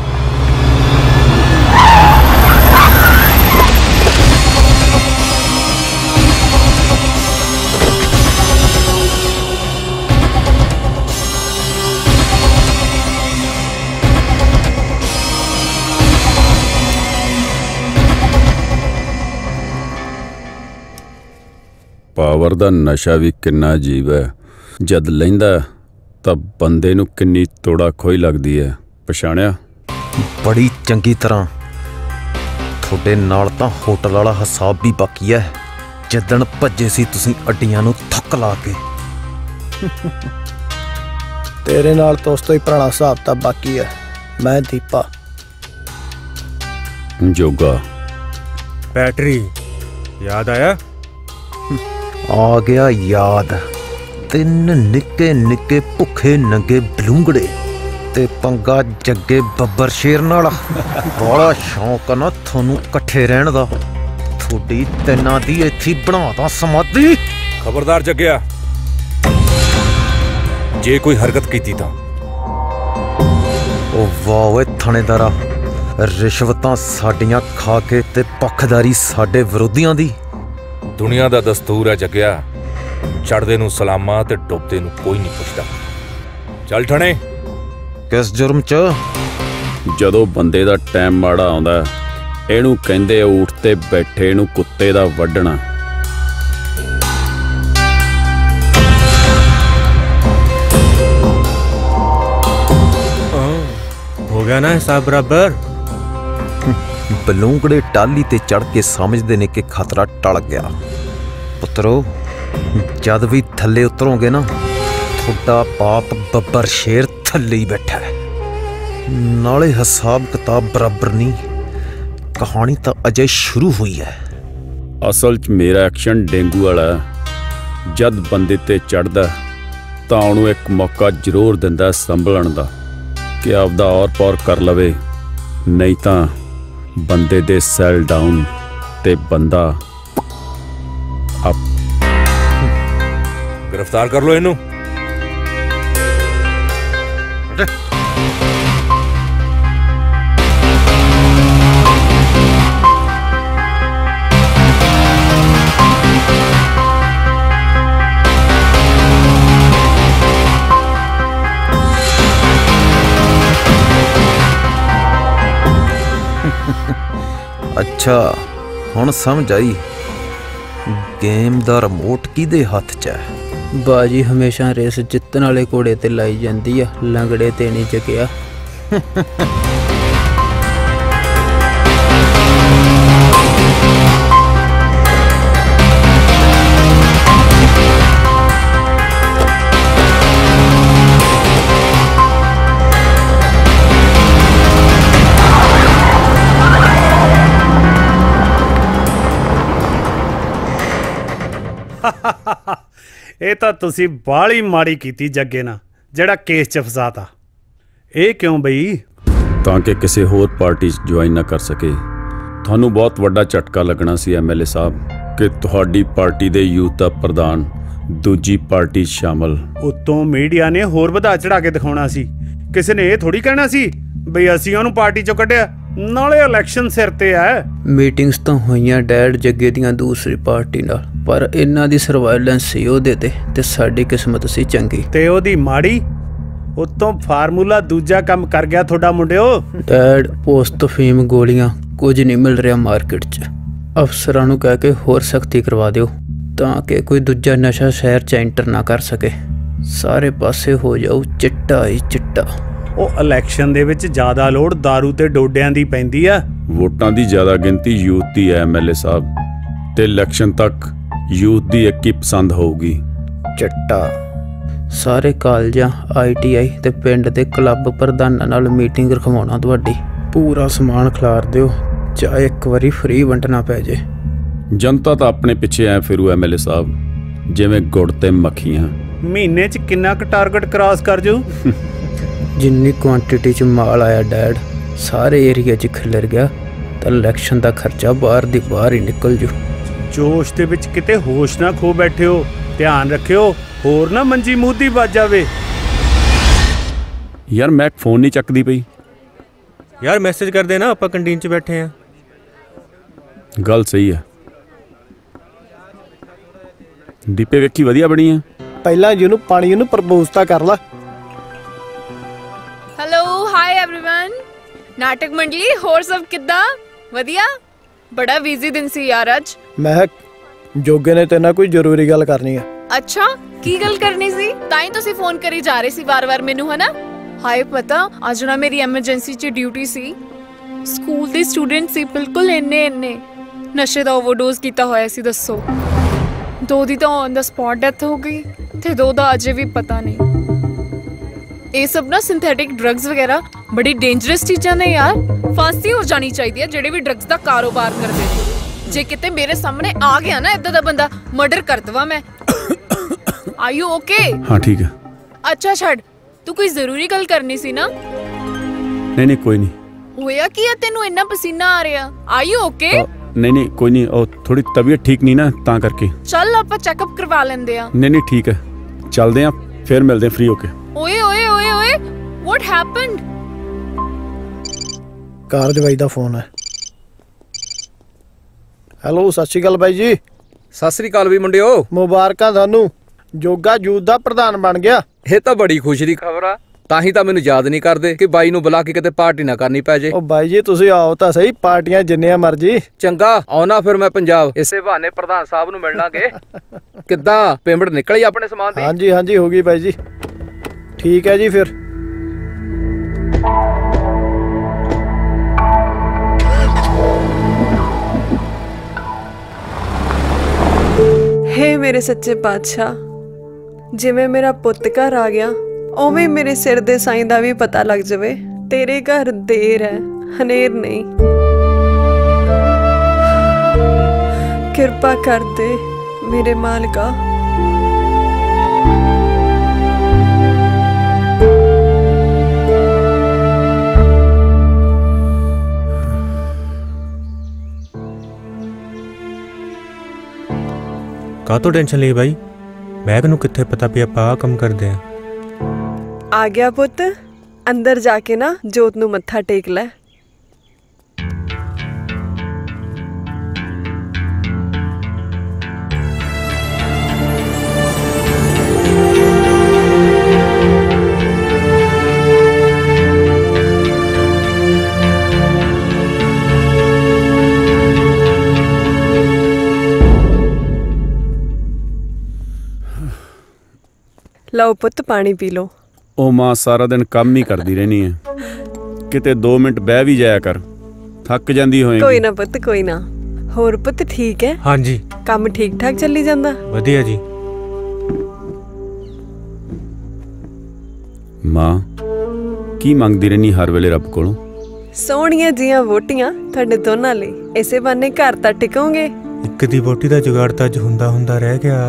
ਪਾਵਰ ਦਾ ਨਸ਼ਾ ਵੀ ਕਿੰਨਾ ਅਜੀਬ ਹੈ। ਜਦ ਲੈਂਦਾ ਤਾਂ ਬੰਦੇ ਨੂੰ ਕਿੰਨੀ ਤੋੜਾ ਖੋਈ ਲੱਗਦੀ ਹੈ। ਪਛਾਣਿਆ? ਬੜੀ ਚੰਗੀ ਤਰ੍ਹਾਂ। ਤੁਹਾਡੇ ਨਾਲ ਤਾਂ ਹੋਟਲ ਵਾਲਾ ਹਿਸਾਬ ਵੀ ਬਾਕੀ ਹੈ, ਜਿੱਦਣ ਭੱਜੇ ਸੀ ਤੁਸੀਂ ਅੱਡੀਆਂ ਨੂੰ ਥੱਕ ਲਾ ਕੇ। ਤੇਰੇ ਨਾਲ ਤਾਂ ਉਸ ਤੋਂ ਹੀ ਪੁਰਾਣਾ ਹਿਸਾਬ ਤਾਂ ਬਾਕੀ ਹੈ। ਮੈਂ ਦੀਪਾ ਜੋਗਾ। ਬੈਟਰੀ ਯਾਦ ਆਇਆ? आ गया याद। तीन निके निके भुखे नंगे बलूंगड़े ते पंगा जग्गे बब्बर शेर नाल। बड़ा शौक ना थोनू कट्ठे रहन दा। थोड़ी तिना दी इत्थी बनादा समाधि। खबरदार जग्गिया, जे कोई हरकत कीती तां। ओ वाह थाणेदारा, रिश्वतां साडियां खा के ते पखदारी साडे विरोधियां दी। दुनिया दा दस्तूर है जग्गिया, चढ़दे नूं सलामा ते डुबदे नूं कोई नहीं पुछदा। चल ठणे। किस जुर्म च? जदों बंदे दा टाइम माड़ा आउंदा, इहनूं कहंदे ऊंट ते बैठे नूं कुत्ते दा वड्डणा। हो गया ना हिसाब बराबर? बलूंगड़े टाली ते चढ़ के समझते ने कि खतरा टल गया। पुत्रो, जद भी थले उतरोगे ना, थोड़ा पाप बब्बर शेर थले ही बैठा है। नाले हिसाब किताब बराबर नहीं। कहानी तो अजय शुरू हुई है। असल च मेरा एक्शन डेंगू वाला। जद बंदे ते चढ़दा तां उहनूं एक मौका जरूर दिंदा संभलण दा कि आपदा और पौर कर लवे, नहीं तां बंदे दे सेल डाउन ते बंदा अप। गिरफ्तार कर लो इनू। अच्छा, हुण समझ आई गेम दा रिमोट किहदे हथ च है? बाजी हमेशा रेस जितने वाले घोड़े ते लाई जांदी है, लंगड़े ते नहीं। जगिया ਇਹ ਤਾਂ ਤੁਸੀਂ ਬਾਹਲੀ ਮਾੜੀ ਕੀਤੀ ਜੱਗੇ ਨਾਲ ਜਿਹੜਾ ਕੇਸ ਚ ਫਸਾਤਾ। ਇਹ ਕਿਉਂ ਬਈ? ਤਾਂ ਕਿ ਕਿਸੇ ਹੋਰ ਪਾਰਟੀ ਚ ਜੁਆਇਨ ਨਾ ਕਰ ਸਕੇ। ਤੁਹਾਨੂੰ ਬਹੁਤ ਵੱਡਾ ਝਟਕਾ ਲੱਗਣਾ ਸੀ ਐਮਐਲਏ ਸਾਹਿਬ ਕਿ ਤੁਹਾਡੀ ਪਾਰਟੀ ਦੇ ਯੂਥ ਦਾ ਪ੍ਰਧਾਨ दूजी पार्टी शामिल। उत्तों मीडिया ने होर वधा चढ़ा के दिखाउणा सी। किसी ने यह थोड़ी कहना सी बई असीं उहनूं पार्टी चों कढिआ, नाले इलैक्शन सिर ते आ। मीटिंग्स तां होईआं डैड जग्गे दीआं दूसरी पार्टी नाल, पर इन्हां दी सर्वाइलेंस सी ओहदे ते ते साडी किस्मत सी चंगी ते ओहदी माड़ी। उत्तों फार्मूला दूजा काम कर गया तुहाडा मुंडिओ। डैड पोस्ट फीम गोलियां कुछ नहीं मिल रहा मार्केट च। अफसरां नूं कह के होर सख्ती करवा दिओ ਤਾਂ ਕਿ ਕੋਈ ਦੂਜਾ ਨਸ਼ਾ ਸ਼ਹਿਰ ਚ ਐਂਟਰ ਨਾ ਕਰ ਸਕੇ। ਸਾਰੇ ਪਾਸੇ ਹੋ ਜਾਊ ਚਿੱਟਾ ਹੀ ਚਿੱਟਾ। ਉਹ ਇਲੈਕਸ਼ਨ ਦੇ ਵਿੱਚ ਜ਼ਿਆਦਾ ਲੋੜ ਦਾਰੂ ਤੇ ਡੋਡਿਆਂ ਦੀ ਪੈਂਦੀ ਆ। ਵੋਟਾਂ ਦੀ ਜ਼ਿਆਦਾ ਗਿਣਤੀ ਯੂਥ ਦੀ ਐ ਐਮਐਲਏ ਸਾਹਿਬ, ਤੇ ਇਲੈਕਸ਼ਨ ਤੱਕ ਯੂਥ ਦੀ ਇੱਕ ਹੀ ਪਸੰਦ ਹੋਊਗੀ, ਚਿੱਟਾ। ਸਾਰੇ ਕਾਲਜਾਂ ਆਈਟੀਆਈ ਤੇ ਪਿੰਡ ਦੇ ਕਲੱਬ ਪ੍ਰਧਾਨਾਂ ਨਾਲ ਮੀਟਿੰਗ ਰਖਵਾਉਣਾ ਤੁਹਾਡੀ। ਪੂਰਾ ਸਮਾਨ ਖਿਲਾਰ ਦਿਓ ਚਾਹੇ ਇੱਕ ਵਾਰੀ ਫ੍ਰੀ ਵੰਡਣਾ ਪੈ ਜੇ। जनता तो अपने पिछे आए फिरू एम एल ए साहब जिवें गुड़ ते मक्खियां। महीने च किन्ना क टारगेट क्रॉस कर जो? जिन्नी क्वांटिटी च माल आया डैड सारे एरिया च खिलर गया तो इलैक्शन का खर्चा बाहर दी बाहर ही निकल जो। जोश दे विच किते होश ना खो बैठे हो, ध्यान रखियो होर ना मंजी मूदी बज जावे। यार मैं फोन नहीं चकदी पई। यार मैसेज कर देना आपां कैंटीन च बैठे हैं। गल सही है। डीपे वेखी वधिया बनी है। पहला यूनु पानी यूनु प्रपोजता कर ला। Hello hi everyone. नाटक मंडली होर सब किदा वधिया? बड़ा बिजी दिन सी यार आज। महक जोगे ने तेना कोई जरूरी गल करनी है। अच्छा की गल करनी सी? ताई तुसी फोन करी जा रहे सी बार-बार मेनू है ना। हाय पता आज ना मेरी एमरजेंसी च ड्यूटी सी। स्कूल दे स्टूडेंट सी बिल्कुल इन्ने इन्ने नशे दा ओवरडोज कीता होया सी। दसो दो दी तो ऑन द स्पॉट डेथ हो गई ते दो दा अजे भी पता नहीं। ये सब ना सिंथेटिक ड्रग्स वगैरह बड़ी डेंजरस चीज़ां ने यार। फांसी हो जानी चाहिए जेडे भी ड्रग्स दा कारोबार करदे ने। जे किते मेरे सामने आ गया ना इदा दा बंदा मर्डर कर दवा मैं। Are you okay? हाँ ठीक है। अच्छा छड़ तू कोई जरूरी गल करनी सी ना? नहीं नहीं कोई नहीं। होया की है तेनू इन्ना पसीना आ रहा? Are you okay? नहीं नहीं कोई नहीं। और थोड़ी तबीयत ठीक नहीं ना तां करके। चल आपा चेकअप करवा लेंदे आ। नहीं नहीं ठीक है चलदे आ फिर मिलदे आ फ्री होके। ओए ओए ओए ओए व्हाट हैपेंड? कारज भाई दा फोन है। हेलो सत श्री अकाल भाई जी। सत श्री अकाल भी मुंडियो। मुबारकां थानू जोगा यूथ दा प्रधान बन गया। ये तां बड़ी खुशी दी खबर आ। ताही तां मैनूं याद नहीं करदे कि बाई नूं बुला के किते पार्टी ना करनी पै जे। ओ बाई जी तुसीं आओ तां सही, पार्टियां जिन्नियां मर्जी। चंगा आउणा फिर मैं पंजाब, इसे बहाने प्रधान साहब नूं मिल लांगे। किद्दां पेमेंट निकली अपने समान दी? हां जी हां जी हो गई बाई जी। ठीक है जी फिर। हे मेरे सच्चे पातशाह, जिवें मेरा पुत्त घर आ गया ओवें मेरे सिर दे साईं दा भी पता लग जावे। तेरे घर देर है हनेर नहीं। कृपा कर दे मेरे मालिका। का तो टेंशन ली भाई, मैं कनु किथे पता भी आपा कम कर दे। आ गया पुत, अंदर जाके ना जोत नू मत्था टेक ले। लो पुत पानी पी लो। ओ मां सारा दिन काम ही करती रहनी है, किते दो मिनट बह भी जाया कर, थक जांदी होएगी। कोई ना पुत कोई ना। होर पुत ठीक है? हां जी काम ठीक ठाक चली जांदा। वधिया जी। मां की मंगदी रहनी हर वेले रब कोलों? सोहणियां जियां वोटियां तुहाडे दोनां लई, इसे बहाने घर तां टिकोंगे। इक दी वोटी दा जुगाड़ तां हुंदा हुंदा रह गया।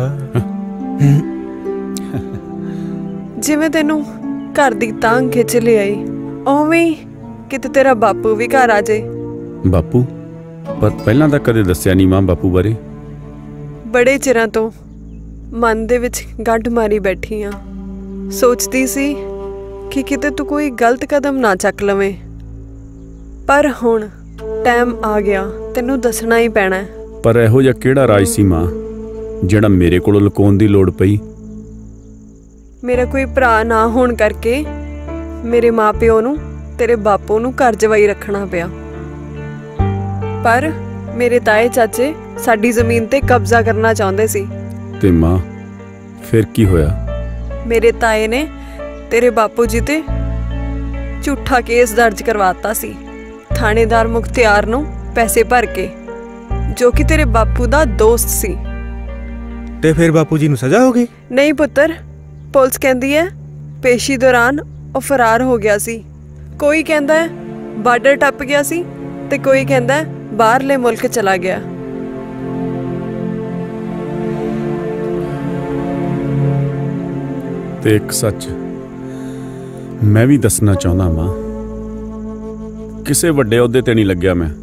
जिवें तैनूं घर दी तांग खिच ले आई ओवें किते तेरा बापू भी घर आ जाए। बापू? पर पहलां तां कदे दस्सिया नहीं मां बापू बारे। बड़े चिरां तों मन दे विच गंढ मारी बैठी हां, सोचदी सी कि किते तू कोई गलत कदम ना चक लवें, पर हुण टाइम आ गया तैनूं दसना ही पैना है। पर इहो जिहा किहड़ा राज सी मां जिहड़ा मेरे कोलों लुकाउण दी लोड़ पई? मेरा कोई भरा ना होण करके मेरे माँ प्यो नूं तेरे बापू नूं घर जवाई रखना पिया, पर मेरे ताए चाचे साडी ज़मीन ते कब्जा करना चाहुंदे सी। ते मां फिर की होया? मेरे ताए ने तेरे बापू जी ते झूठा केस दर्ज करवाता सी थानेदार मुख्तियार नूं पैसे भर के, जो कि तेरे बापू दा दोस्त सी। ते फिर बापू जी नूं सजा हो गई? नहीं पुत्तर, पुलिस कहती है पेशी दौरान वह फरार हो गया सी। कोई कहता है बार्डर टप गया सी ते कोई कहता है बाहरले मुल्क चला गया। ते एक सच मैं भी दसना चाहना मां, किसे वड्डे अहदे ते नहीं लग्या मैं,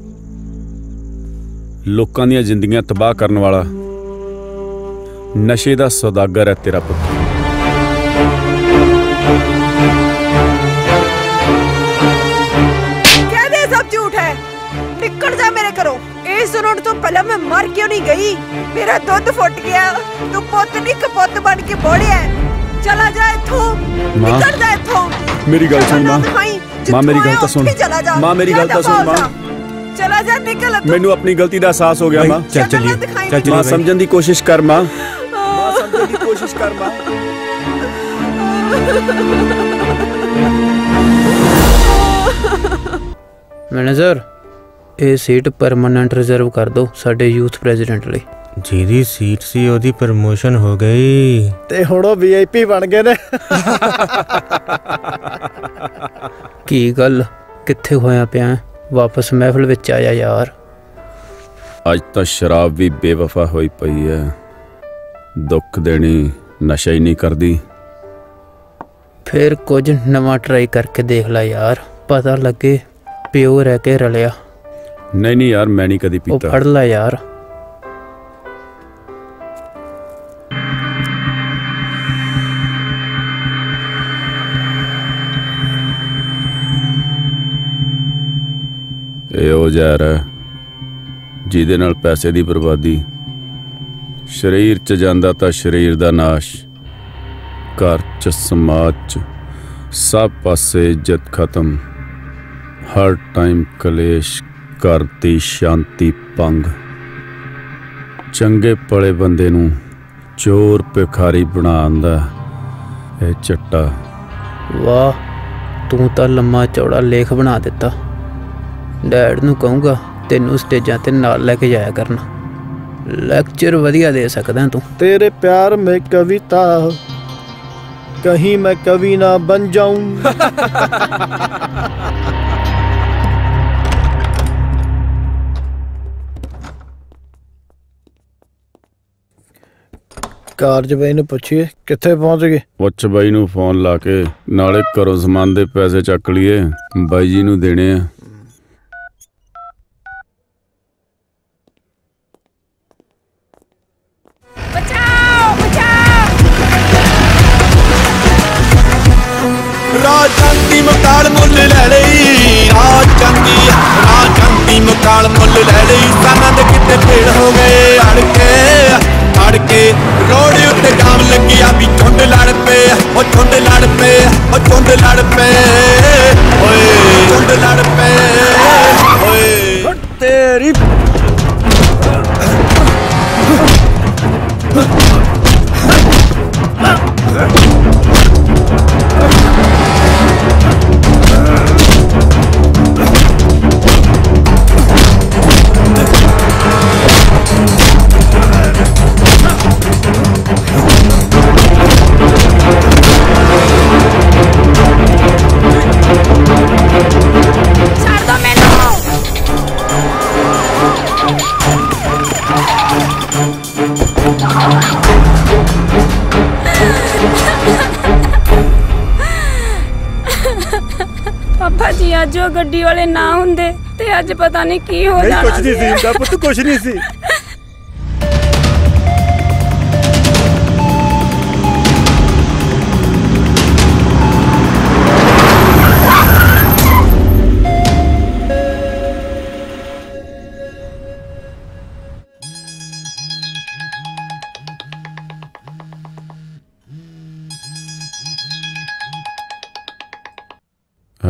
लोकां दी जिंदगियां तबाह करने वाला नशे दा सौदागर है तेरा पुत्र। पहला मैं मर क्यों नहीं गई? मेरा दूध फुट गया, तू पुत नहीं कपुत बन के बोलिया। चला जा इथों, निकल जा इथों। मेरी गल सुन मां, मां मेरी गल तो सुन, मां मेरी गल तो सुन मां। चला जा, निकल। मैनू अपनी गलती दा एहसास हो गया मां। चल चलिए मां, समझण दी कोशिश कर मां, मां समझण दी कोशिश कर मां। मैनेजर ये सीट परमानेंट रिजर्व कर दो साडे यूथ प्रेजिडेंट लई। जिहदी सीट सी ओहदी प्रमोशन हो गई ते हुण ओह वीआईपी बन गए ने। की गल कित्थे होया पिया? वापस महफिल विच आया यार। अज तां शराब भी बेवफा होई पई है, दुख देनी नशा ही नहीं करदी। फिर कुछ नवा ट्राई करके देख ला यार, पता लगे प्यो रह के रलिया। नहीं नहीं यार मैं नहीं कदी पीता। फड़ ला यार। ए ओ जार जिहदे नाल पैसे दी बर्बादी, शरीर च जांदा तां शरीर दा नाश, घर च समाज च सब पासे इज्जत खत्म, हर टाइम कलेश, घर की शांति भंग। चंगे पले बंदे नूं चोर भिखारी बना आंदा ए चट्टा। वाह तू तो लम्मा चौड़ा लेख बना दिता। डैड नूं कहूँगा तेनू स्टेजां ते नाल लैके जाया करना, लैक्चर वधिया दे सकदा तू। तेरे प्यार में कविता, कहीं मैं कवि ना बन जाऊं। कारज बाई नूं पुछिए कित्थे पहुंच गए। पुछ बाई नूं फोन ला के नाले घरों समान दे पैसे चक लिए, बाई जी नूं देने आ। बचाओ बचाओ। राजांती मुकाल मुल ले लई, राजांती राजांती मुकाल मुल ले लई। साना दे कित्ते पेड़ हो गए अड़के के रोड उत्ते जाम लगी आ भी। झुंड लड़ पे ओ झुंड लड़ पे ओ झुंड लड़ पे ओए झुंड लड़ पे ओए तेरी। अज वो गड्डी वाले ना हुंदे ते अज पता नहीं की हो जाना। कुछ नहीं सी उनका पुत्त, कुछ नहीं सी।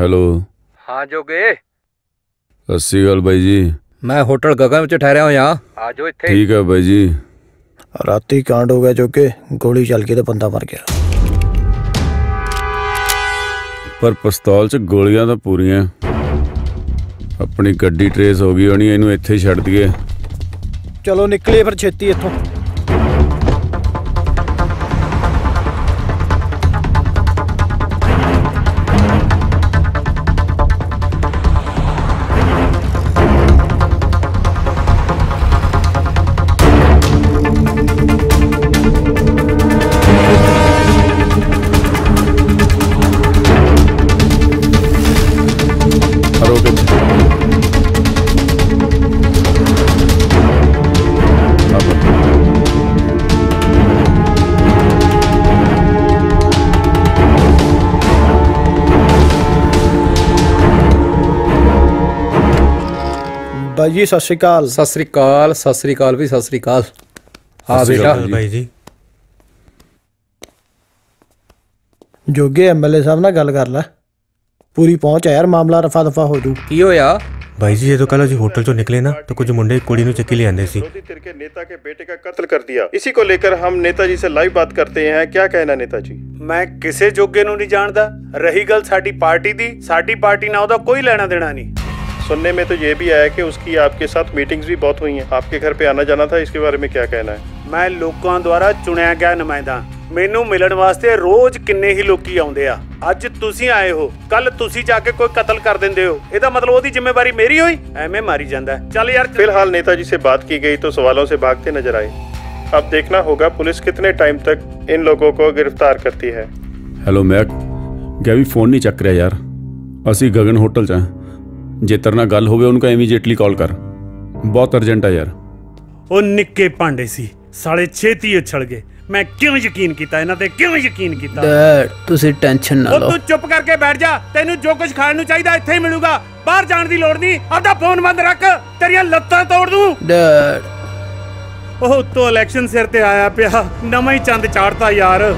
हेलो। हाँ जोगे अस्सी गल भाई जी, मैं होटल गगन में ठहरा हूँ, यहाँ आ जाओ इत्थे। ठीक है भाई जी। राती कांड हो गया जोगे, गोली चल के तो बंदा मर गया, पर पिस्तौल च गोलियां तो पूरियां। अपनी गड्डी ट्रेस हो गई होनी, इनू इत्थे ही छड़ दिए। चलो निकले फिर छेती इत्थों। भाई जी सत श्री अकाल। सत श्री अकाल। सत श्री अकाल भी। सत श्री अकाल। हाँ बेटा भाई जी। जोगे एमएलए साहब ना गल कर ला, पूरी पहुंच है यार, मामला रफा दफा हो जू। की होया भाई जी? ये तो कल जी होटल चो निकले ना तो कुछ मुंडे कुड़ी नू चक्की ले आंदे सी। तिर के नेता के बेटे का कत्ल कर दिया, इसी को लेकर हम नेताजी से लाइव बात करते हैं, क्या कहना नेताजी? मैं किसे जोगे नू नहीं जानदा, रही गल साडी पार्टी दी, साडी पार्टी ना ओदा कोई लेना देना नहीं। सुनने में तो ये भी आया कि उसकी आपके साथ मीटिंग्स भी बहुत हुई हैं, आपके घर पे आना जाना था, इसके बारे में क्या कहना है? मैं लोगों द्वारा चुनिया गया नुमाइंदा, मैनू मिलने वास्ते रोज किन्ने ही लोग आउंदे आ। अज तुसी आए हो, कल तुसी जाके कोई कतल कर देंदे हो, इहदा मतलब ओदी जिम्मेवारी मेरी हुई? एवें मारी जांदा है। चल यार। फिलहाल नेताजी से बात की गई तो सवालों से भागते नजर आए। अब देखना होगा पुलिस कितने टाइम तक इन लोगों को गिरफ्तार करती है। हेलो मैक, गैवी फोन नहीं चक रहा यार, असी गगन होटल च। जे तरना गल होवे उनका इमीडिएटली कॉल कर, बहुत अर्जेंट है यार। ओ निक्के पांडे सी साले, छेती उछल गए। मैं क्यों यकीन कीता इन्हां ते, क्यों यकीन कीता? डैड तुसी टेंशन ना लो। तू चुप करके बैठ जा, तेनू जो कुछ खाण नू चाहिदा इत्थे ही मिलूगा, बाहर जाण दी लोड़ नहीं। अपना फोन बंद रख, तेरियां लत्तां तोड़ दूं। डैड ओह तो इलेक्शन सिर ते आया पिया, नवां ही चंद चाढ़ता यार।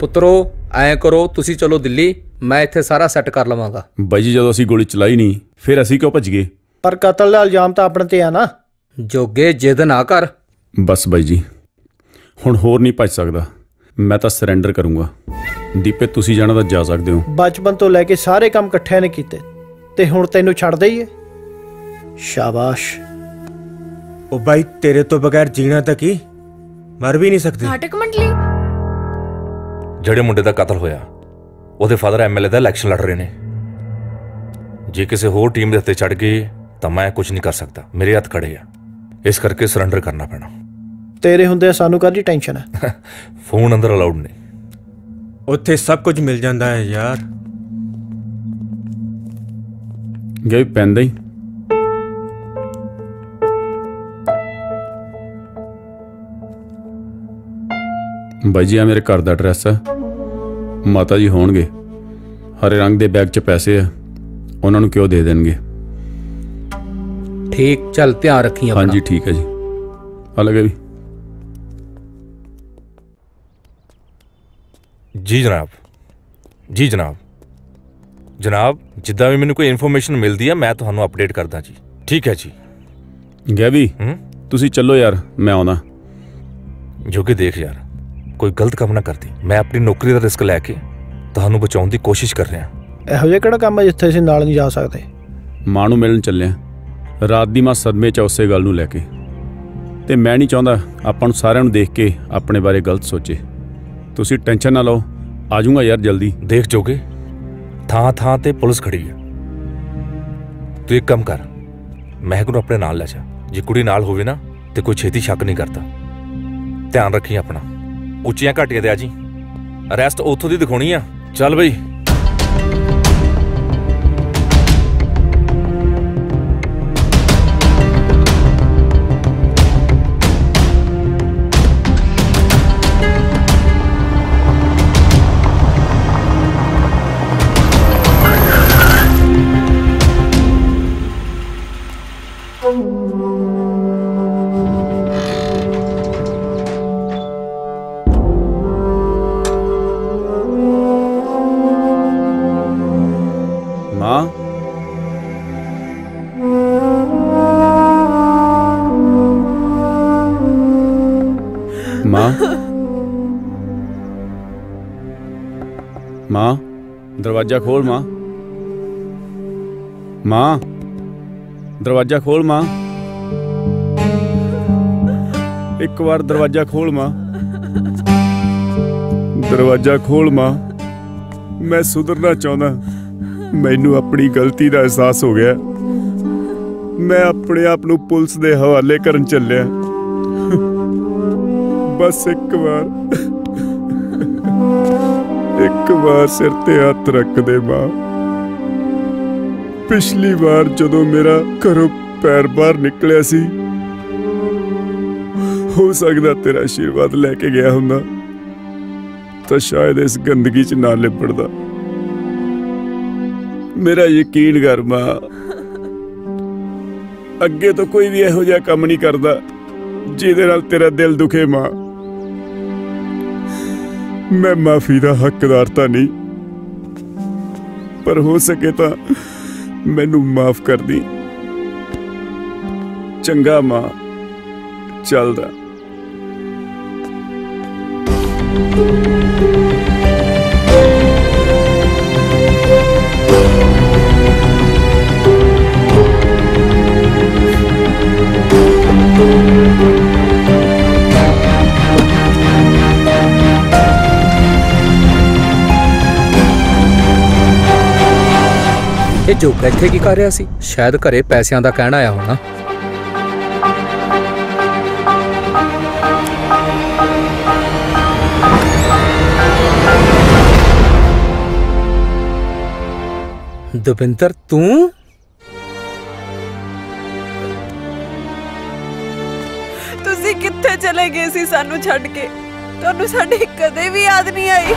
पुत्रो आए करो तुसी चलो दिल्ली, मैं इत्थे सारा सैट कर लवांगा। बाई जी जदों असीं गोली चलाई नहीं फिर असीं क्यों भज गए? पर कतल दा इल्जाम तां अपणे ते आ ना जोगे, जिद ना कर। बस बाई जी हुण होर नहीं भज सकदा, मैं तां सरैंडर करूंगा। दीपे तुसीं जाणा तां जा सकदे हो, बचपन तो लैके सारे काम इकट्ठे ने कीते ते हुण तैनूं छड्ड दईए। शाबाश। ओ बाई तेरे तो बगैर जीना तां की, मर भी नहीं सकदे। नाटक मंडली ਜਿਹੜੇ ਮੁੰਡੇ ਦਾ ਕਤਲ ਹੋਇਆ ਉਹਦੇ ਫਾਦਰ ਐਮਐਲਏ ਦਾ ਇਲੈਕਸ਼ਨ ਲੜ ਰਹੇ ਨੇ। ਜੇ ਕਿਸੇ ਹੋਰ ਟੀਮ ਦੇ ਹੱਥੇ ਚੜ ਗਏ ਤਾਂ ਮੈਂ ਕੁਝ ਨਹੀਂ ਕਰ ਸਕਦਾ, ਮੇਰੇ ਹੱਥ ਖੜੇ ਆ, ਇਸ ਕਰਕੇ ਸਰੈਂਡਰ ਕਰਨਾ ਪੈਣਾ। ਤੇਰੇ ਹੁੰਦੇ ਸਾਨੂੰ ਕਾਹਦੀ ਟੈਨਸ਼ਨ ਹੈ? ਫੋਨ ਅੰਦਰ ਅਲਾਉਡ ਨਹੀਂ, ਉੱਥੇ ਸਭ ਕੁਝ ਮਿਲ ਜਾਂਦਾ ਹੈ ਯਾਰ। ਗਈ ਪੈਂਦਾ ਹੀ ਬਾਈ ਜੀ। ਆ ਮੇਰੇ ਘਰ ਦਾ ਐਡਰੈਸ ਹੈ, माता जी होणगे। हरे रंग दे बैग च पैसे है, उन्होंने क्यों दे देंगे। ठीक चल, ध्यान रखिए। हाँ जी ठीक है जी, अलग है भी जी। जनाब जी जनाब जनाब जिदा भी मैंने कोई इन्फॉर्मेशन मिलती है मैं तुहानू अपडेट करदा जी। ठीक है जी। गया भी तुसी चलो यार, मैं आना। जो कि देख यार कोई गलत काम ना करती, मैं अपनी नौकरी का रिस्क लैके तुहानू बचाने की कोशिश कर रहा। इहो जिहा किहड़ा काम है जिथे असीं नाल नहीं जा सकदे? मां नूं मिलण चले आ, रात दी मां सदमे च उसे गल नूं लैके, ते मैं नहीं चाहुंदा आपां नूं सारिआं नूं देख के अपने बारे गलत सोचे। तुसीं टेंशन ना लओ, आ जाऊंगा यार जल्दी। देख जोगे थां थां ते पुलिस खड़ी है, तू एक काम कर महक नूं अपने नाल लै जा, जे कुड़ी नाल होवे ना ते कोई छेती शक नहीं करता। ध्यान रखी अपना, ਉੱਚੀਆਂ ਘਾਟੀਆਂ ਤੇ ਆ ਜੀ, ਅਰੈਸਟ ਉੱਥੋਂ ਦੀ ਦਿਖਾਉਣੀ ਆ। ਚੱਲ ਬਈ। माँ दरवाजा खोल, माँ माँ दरवाजा खोल, माँ एक बार दरवाजा खोल, माँ दरवाजा खोल, माँ मैं सुधरना चाहना, मैनू अपनी गलती का एहसास हो गया, मैं अपने आप नू पुलिस के हवाले करन चलिया, बस एक बार एक बार सिर ते हाथ रख दे मां। पिछली बार जदों मेरा घरों पैर बाहर निकलिया सी, हो सकदा तेरा आशीर्वाद लेके गया हुंदा तो शायद इस गंदगी च ना लिपड़दा। मेरा यकीन कर मां, अगे तो कोई भी इहो जिहा काम नहीं करदा जिहदे नाल तेरा दिल दुखे मां। मैं माफी का हकदार तो नहीं, पर हो सके तो मैनू माफ कर दी। चंगा मां, चल दा। ये जोगा इत्थे की कर रहा सी? शायद घरे पैसों का कहना आया होना। दविंदर तू तुसी कित्थे चले गए सी सानू छड़ के? तुहानू साडी कदे भी याद नहीं आई।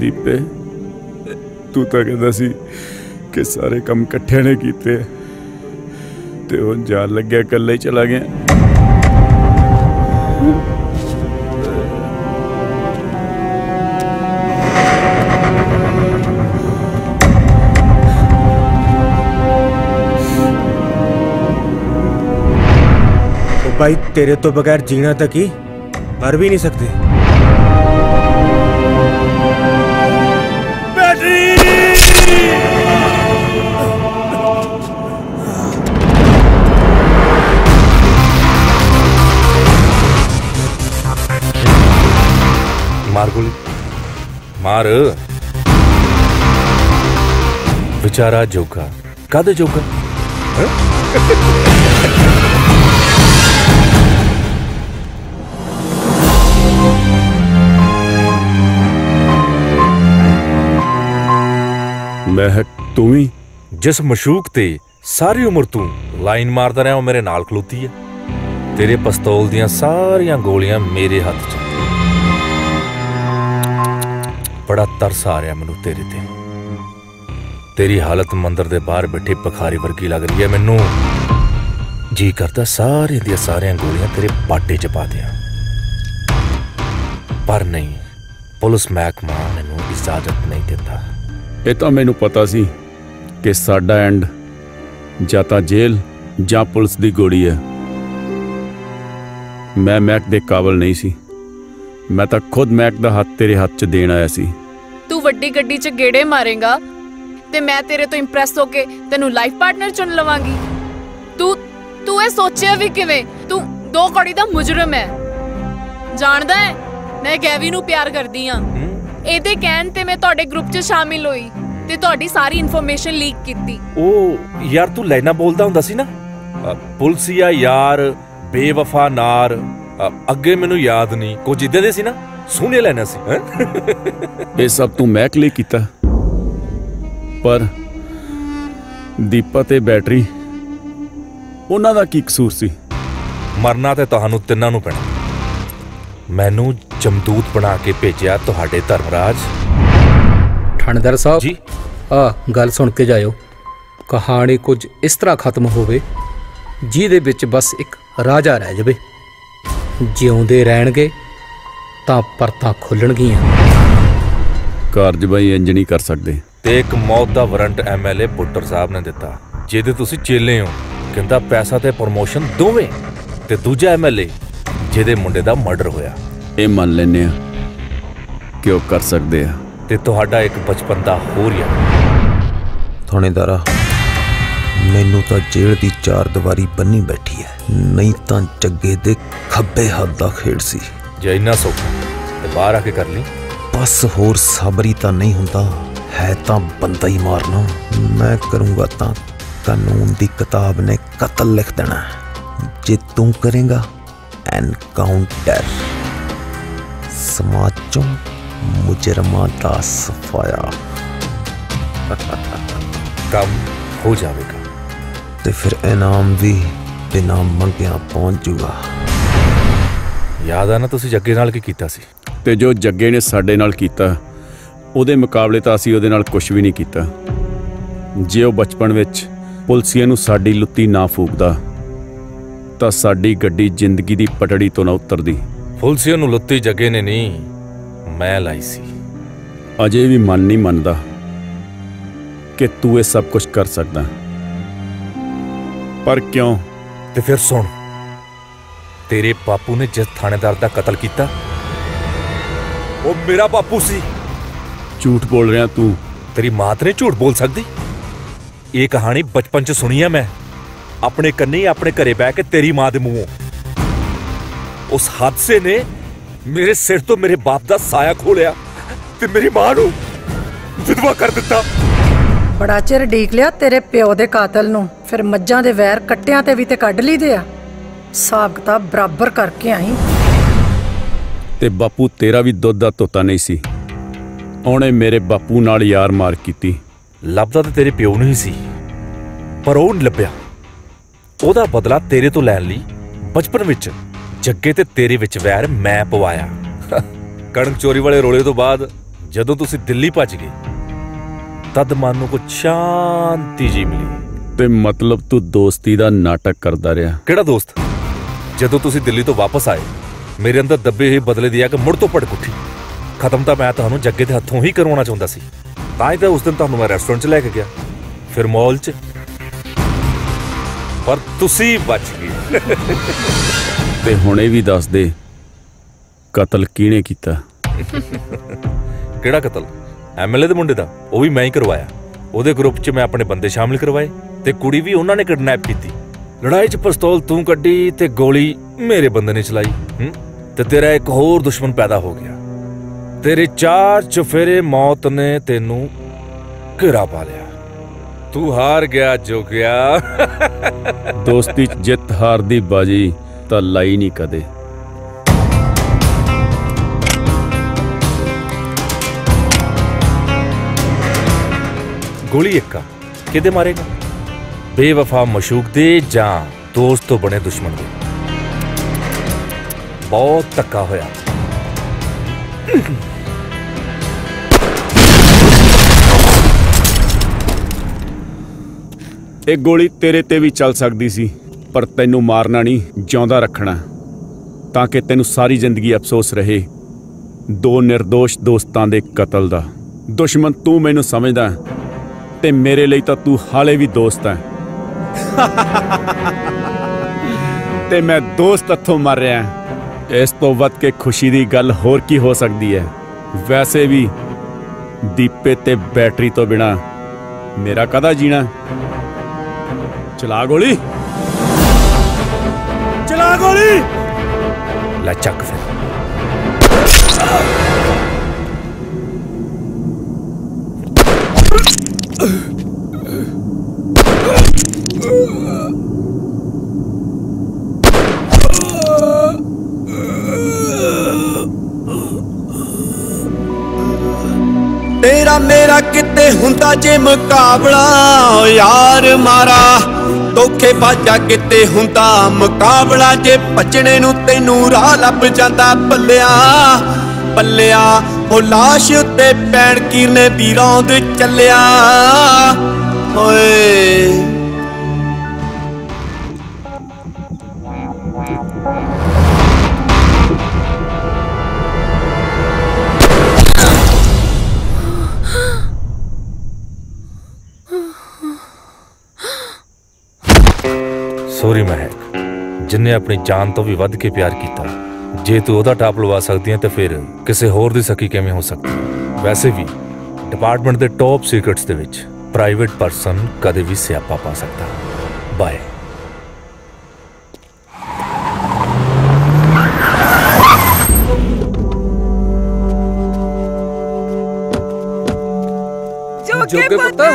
दीपे तू तो कहता सी कि सारे काम कट्ठे ने किते ते हुण जान लग्या कल्ले ही चला गया। तो भाई तेरे तो बगैर जीना तक ही मर भी नहीं सकते। मार गोली, मार। बेचारा जोगा, कादे जोगा? महक तू ही जिस मशूक ते सारी उम्र तू लाइन मारदा रहा, मेरे नाल खलोती है। तेरे पिस्तौल दियां सारियां गोलियां मेरे हाथ च। बड़ा तरस आ रहा मैनू तेरे ते। तेरी हालत मंदिर दे बाहर बैठे पखारी वर्गी लग रही है मैनू। जी करता सारे दिया सारियां गोलियां तेरे पाटे च पा दियां, पर नहीं, पुलिस महकमा मैनू इजाजत नहीं देता। ये तो मैनू पता सी कि साडा एंड जां तां जेल जां पुलिस दी गोली है। मैं महक दे काबल नहीं सी, मैं तो खुद महक दा हाथ तेरे हाथ च देन आया सी। तू वड्डी गड्डी च गेड़े मारेगा ते मैं तेरे तो इंप्रेस होके तेनू लाइफ पार्टनर चुन लवांगी। तू तू ए सोचिया भी किवें? तू दो कौड़ी दा मुजरम है। जानदा है मैं गैवी नू प्यार करदी हां। एदे कहन ते मैं तुहाडे ग्रुप च शामिल होई ते तुहाडी सारी इंफॉर्मेशन लीक कीती। ओ यार तू लेना बोलदा हुंदा सी ना, पुलसिया यार बेवफा नार, अगे मेनू याद नहीं कुछ इदा दे सी ना सुने लेना सी ये सब तू महक ले कीता पर दीपा ते बैटरी उन्हां दा की कसूर सी। मरना ते तुहानू तिन्हां नू पैणा। मैनू जमदूत बना के भेजिया तुहाडे धर्मराज ठंडर साहब जी आ गल सुन के जायो। कहानी कुछ इस तरह खत्म होवे जिहदे विच बस एक राजा रह जावे जिउंदे रहणगे तां परतां खुलणगीआं। कारज भाई इंज नहीं कर सकदे ते एक मौत दा वारंट एमएलए पुੱਟਰ साहब ने दिता जिहदे तुसीं चेले हो। कहंदा पैसा ते प्रमोशन दोवें ते दूजा एमएलए जिहदे मुंडे दा मर्डर होया। इह मान लैणे आ कि ओह कर सकदे आ ते तुहाडा एक बचपन दा होर यार। थाणेदारा मैनू तो जेल की चार दीवारी बनी बैठी है नहीं तो जग्गे दे खब्बे हाथ दा खेड़ सी। जे इन्ना सौखा ते बाहर आके कर ली बस होर साबरी तो नहीं हुंदा है तो बंदा ही मारना। मैं करूँगा तो कानून की किताब ने कतल लिख देना जे तू करेगा एनकाउंटर। समाज चो मुजरमा दा सफाया काम हो जाएगा ते फिर इनाम भी बिना मंगिया पहुंच जूगा। याद आना तुसी जग्गे नाल की कीता सी ते जो जग्गे ने साडे नाल कीता उहदे मुकाबले तां असीं उहदे नाल कुछ भी नहीं कीता। जे उह बचपन विच पुलसियां नूं साडी लुत्ती ना फूकदा तां साडी गड्डी जिंदगी दी पटड़ी तो ना उतरदी। पुलसियां नूं लुत्ती जग्गे ने नहीं मैं लाई सी। अजे भी मन नहीं मनदा कि तू ये सब कुछ कर सकता पर क्यों। ते फिर सुन तेरे बापू ने जिस थानेदार का कतल किया वो मेरा बापू सी। झूठ बोल रहा तू। तेरी मां तो नहीं झूठ बोल सकती। ये कहानी बचपन च सुनी है मैं अपने कन्नी अपने घरे बह के तेरी मां के मुंहों। उस हादसे ने मेरे सिर तो मेरे बाप का साया खो लिया ते मेरी मां नूं विधवा कर दिता। बड़ा चिर ढीक लिया तेरे प्यो दे कातल नूं। फिर मज्जां दे वैर कट्टियां ते भी ते कढ ली दे आ। हिसाब किताब बराबर करके आई ते बापू तेरा भी दुध दा तोता नहीं सी। ओने मेरे बापू नाल यार मार कीती। लभदा ते तेरे प्यो नहीं सी पर ओह नहीं लभ्या। ओहदा बदला तेरे तो लैण लई बचपन विच जग्गे ते तेरे विच वैर मैं पवाया। कणक चोरी वाले रोले तो बाद जदों तुसीं दिल्ली भज गए तद मानू को शांति जी मिली। ते मतलब तू दोस्ती दा नाटक करदा रहा। केड़ा दोस्त? जदों तुसी दिल्ली तो वापस आए मेरे अंदर दबे ही बदले दिया कि मुड़ तो पड़ कुठी खत्म तो मैं तुहानू जग्गे दे हथों ही करवाना चाहुंदा सी। तां ही तां उस दिन तुहानू मैं रेस्टोरेंट च लैके गया फिर मॉल च पर तुसी बच गए। ते हुणे भी दस दे कतल किहने कीता? केड़ा कतल? एमएलए दे मुंडे दा। वो भी मैं ही करवाया। ओहदे ग्रुप च मैं अपने बंदे शामिल करवाए ते कुड़ी भी उन्होंने किडनैप कीती। लड़ाई च पिस्तौल तू कड्डी ते गोली मेरे बंदे ने चलाई हुँ? ते तेरा एक होर दुश्मन पैदा हो गया। तेरे चार चफेरे मौत ने तेनू घेरा पा लिया। तू हार गया जो गया। दोस्ती जित हार दी बाजी तां लाई नहीं कदे। गोली एक्का किदे मारेगा? बेवफा मशूक दे जां दोस्त तो बने दुश्मन दे। बहुत धक्का होया। एक गोली तेरे ते भी चल सकती सी पर तेनू मारना नहीं जिंदा रखना ताकि तेनू सारी जिंदगी अफसोस रहे दो निर्दोष दोस्तां दे कतल दा। दुश्मन तू मैनू समझदा ते मेरे लिए तो तू हाले भी दोस्त है। ते मैं दोस्त हथों मर रहा है। इस तो वध के खुशी दी गल होर की हो सकती है। वैसे भी दीपे ते बैटरी तो बिना मेरा कदा जीना। चला गोली चला गोली ला चक फिर। तेरा मेरा किते हुंदा जे मुकाबला यार मारा, धोखे बाजा किते हुंदा मुकाबला जे बचने नूं तैनू राह लभ जांदा। पल्लिया पल्लिया ओ लाश उत्ते पैण किरने दी रौंद चलिया। ओए सोरी महक, जिन्हें अपनी जान तो भी वध के प्यार किया, जे तू ओहदा टाप लवा सकती है तो फिर किसी होर दी सखी कैसे हो सकती है। वैसे भी डिपार्टमेंट के टॉप सीक्रेट्स के विच प्राइवेट परसन कदे भी स्यापा पा सकता। बाय। जोगे पता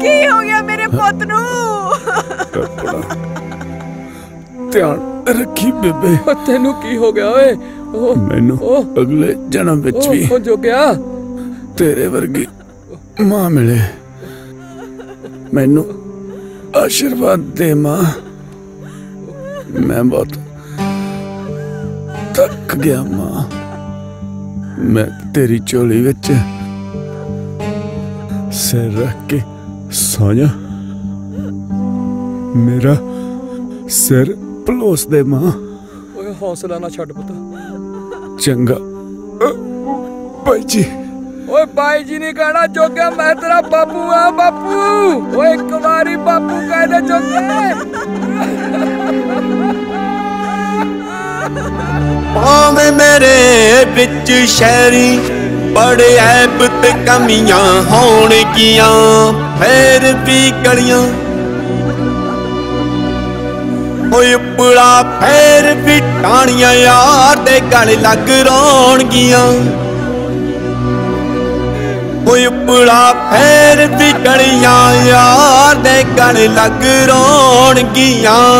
की हो गया मेरे पुत नू? ध्यान रखी बेबे। तेनू की हो गया ओए? ओ मैनू अगले जन्म विच भी ओ जोगिया तेरे वर्गी मां मिले। मैनू आशीर्वाद दे मां, मैं बहुत थक गया मां। मैं तेरी झोली विच सिर रख के सो जा, मेरा सिर पलोस दे मां। ओए हौसला ना छड़ पुत्त। चंगा भाई जी। ओए भाई जी नहीं कहना जोगिया, मैं तेरा बापू आ बापू। ओए एक बारी बापू कह दे जोगिया। भावें मेरे बिच शहरी बड़े ऐब ते कमियां होने गियां, फिर भी गलियां ओए पुड़ा फिर भी टाणियां यार दे गल लग रौन गियां। ओए पुड़ा फिर भी गलियां यार दे गल लग रौन गियां।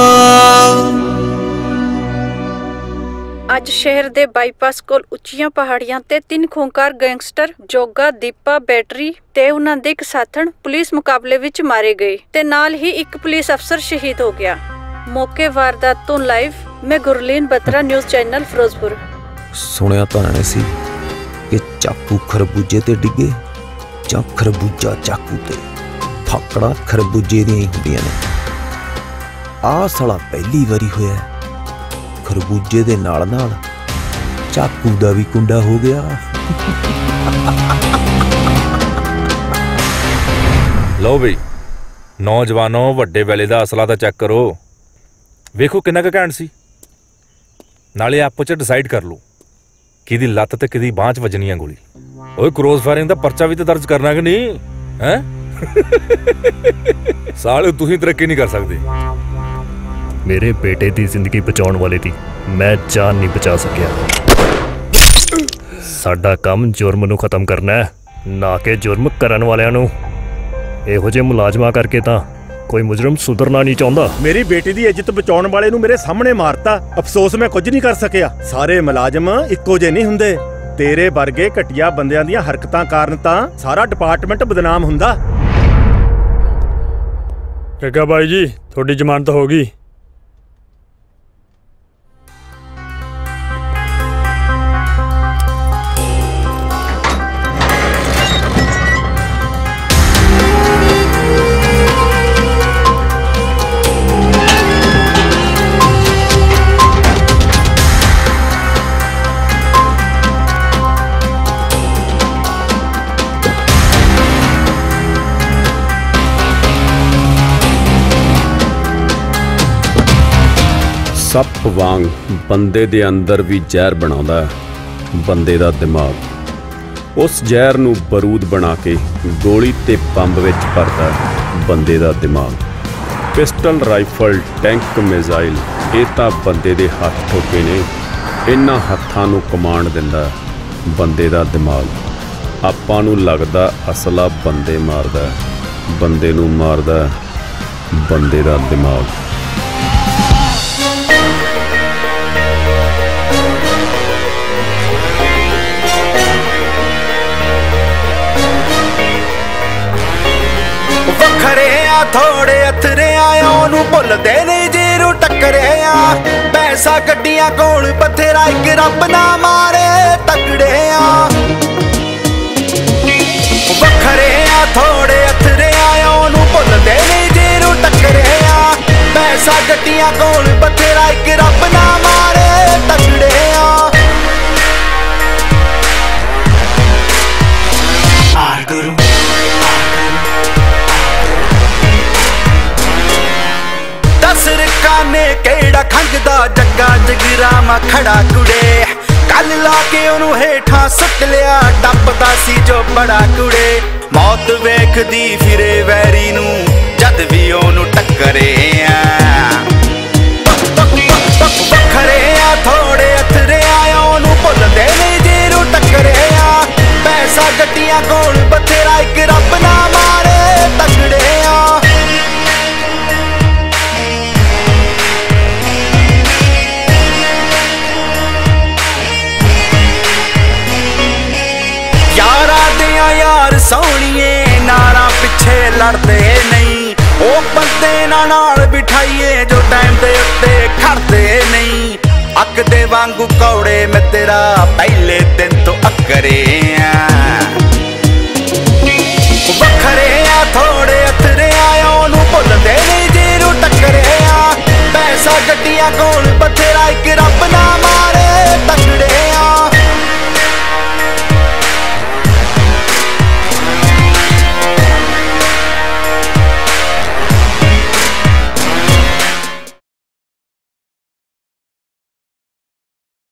आज शहर दे बाईपास कोल उच्चियां पहाड़ियां ते तीन खूंखार गैंगस्टर जोगा, दीपा, बैटरी ते उन्हां दे इक साथण पुलिस मुकाबले विच मारे गए ते नाल ही इक पुलिस अफसर शहीद हो गया। मौके वारदात तो लाइव मैं गुरलीन बत्रा, न्यूज़ चैनल फिरोजपुर। सुनिया तां ने सी कि चाकू खरबूजे ते डिगे जां खरबूजा चाकू ते, फाकड़ा खरबूजे दी हुंदियां ने। आ साला पहली वारी होया खरबूजे दे नाल नाल चाकू दा भी कुंडा हो गया। लो बी नौजवानों, वड्डे वेले दा असला दा चेक करो, वेखो किन्ना क घैंट सी। नाले आपो च डिसाइड कर लो किदी लत्त ते किदी बांह च वजनी गोली। ओए क्रॉस फायरिंग दा परचा भी ते दर्ज करना कि नहीं हैं? साले तुसीं तरक्की नहीं कर सकदे। मेरे बेटे की जिंदगी बचाने वाले थी, मैं जान नहीं बचा सकिया। साडा काम जुर्म नूं खत्म करना है, ना कि जुर्म करन वालियां नूं। इहो जे मुलाजमा करके तां कोई मुजरम सुधरना नहीं चाहुंदा। मेरी बेटी की इज्जत बचाने वाले नूं मेरे सामने मारता, अफसोस मैं कुछ नहीं कर सकिया। सारे मुलाजम इक्को जे नहीं हुंदे, तेरे वर्गे घटिया बंदियां दीयां हरकतां कारण तां सारा डिपार्टमेंट बदनाम हुंदा। जग्गा भाई जी थोड़ी जमानत होगी। सप वांग बंदे दे अंदर भी जहर बनांदा बंदे दा दिमाग, उस जहर नूं बारूद बना के गोली ते पंप विच भरदा बंदे दा दिमाग। पिस्टल, राइफल, टैंक, मिसाइल इह तां बंदे दे हत्थ ठोके ने, इन्हां हत्थां नूं कमांड दिंदा बंदे दा दिमाग। आपां नूं लगदा असला बंदे मारदा, बंदे नूं मारदा बंदे दा दिमाग। चल देने जीरू टकरे आ पैसा गड्डिया कोल बथेरा एक रब ना मारे तकड़े आ बखरे आ थोड़े अथरे आया ओनू भुल देने जीरू टकरे आ पैसा गड्डिया कोल बथेरा एक रब ना मारे तकड़े आ आर गुरु ने केड़ा खंगदा जग्गा जगरावां खड़ा कुड़े कल ला के ओनू हेठा सुट लिया टपदा सी जो बड़ा कुड़े मौत वेखदी फिरे वैरी नू जद भी ओनू टकरे आ बखरे आ थोड़े अथरे आया ओनू भुल देने जीरू टकरे आ पैसा गड्डियां कोल बथेरा एक रब ना मारे तकड़े आ सोहणिए नारा पिछे लड़ते नहीं ओ बंदे ना नाल बिठाइए जो टाइम दे उत्ते खड़ते नहीं अक दे वांगू कौड़े मैं तेरा पहले दिन तो अकरे आ बखरे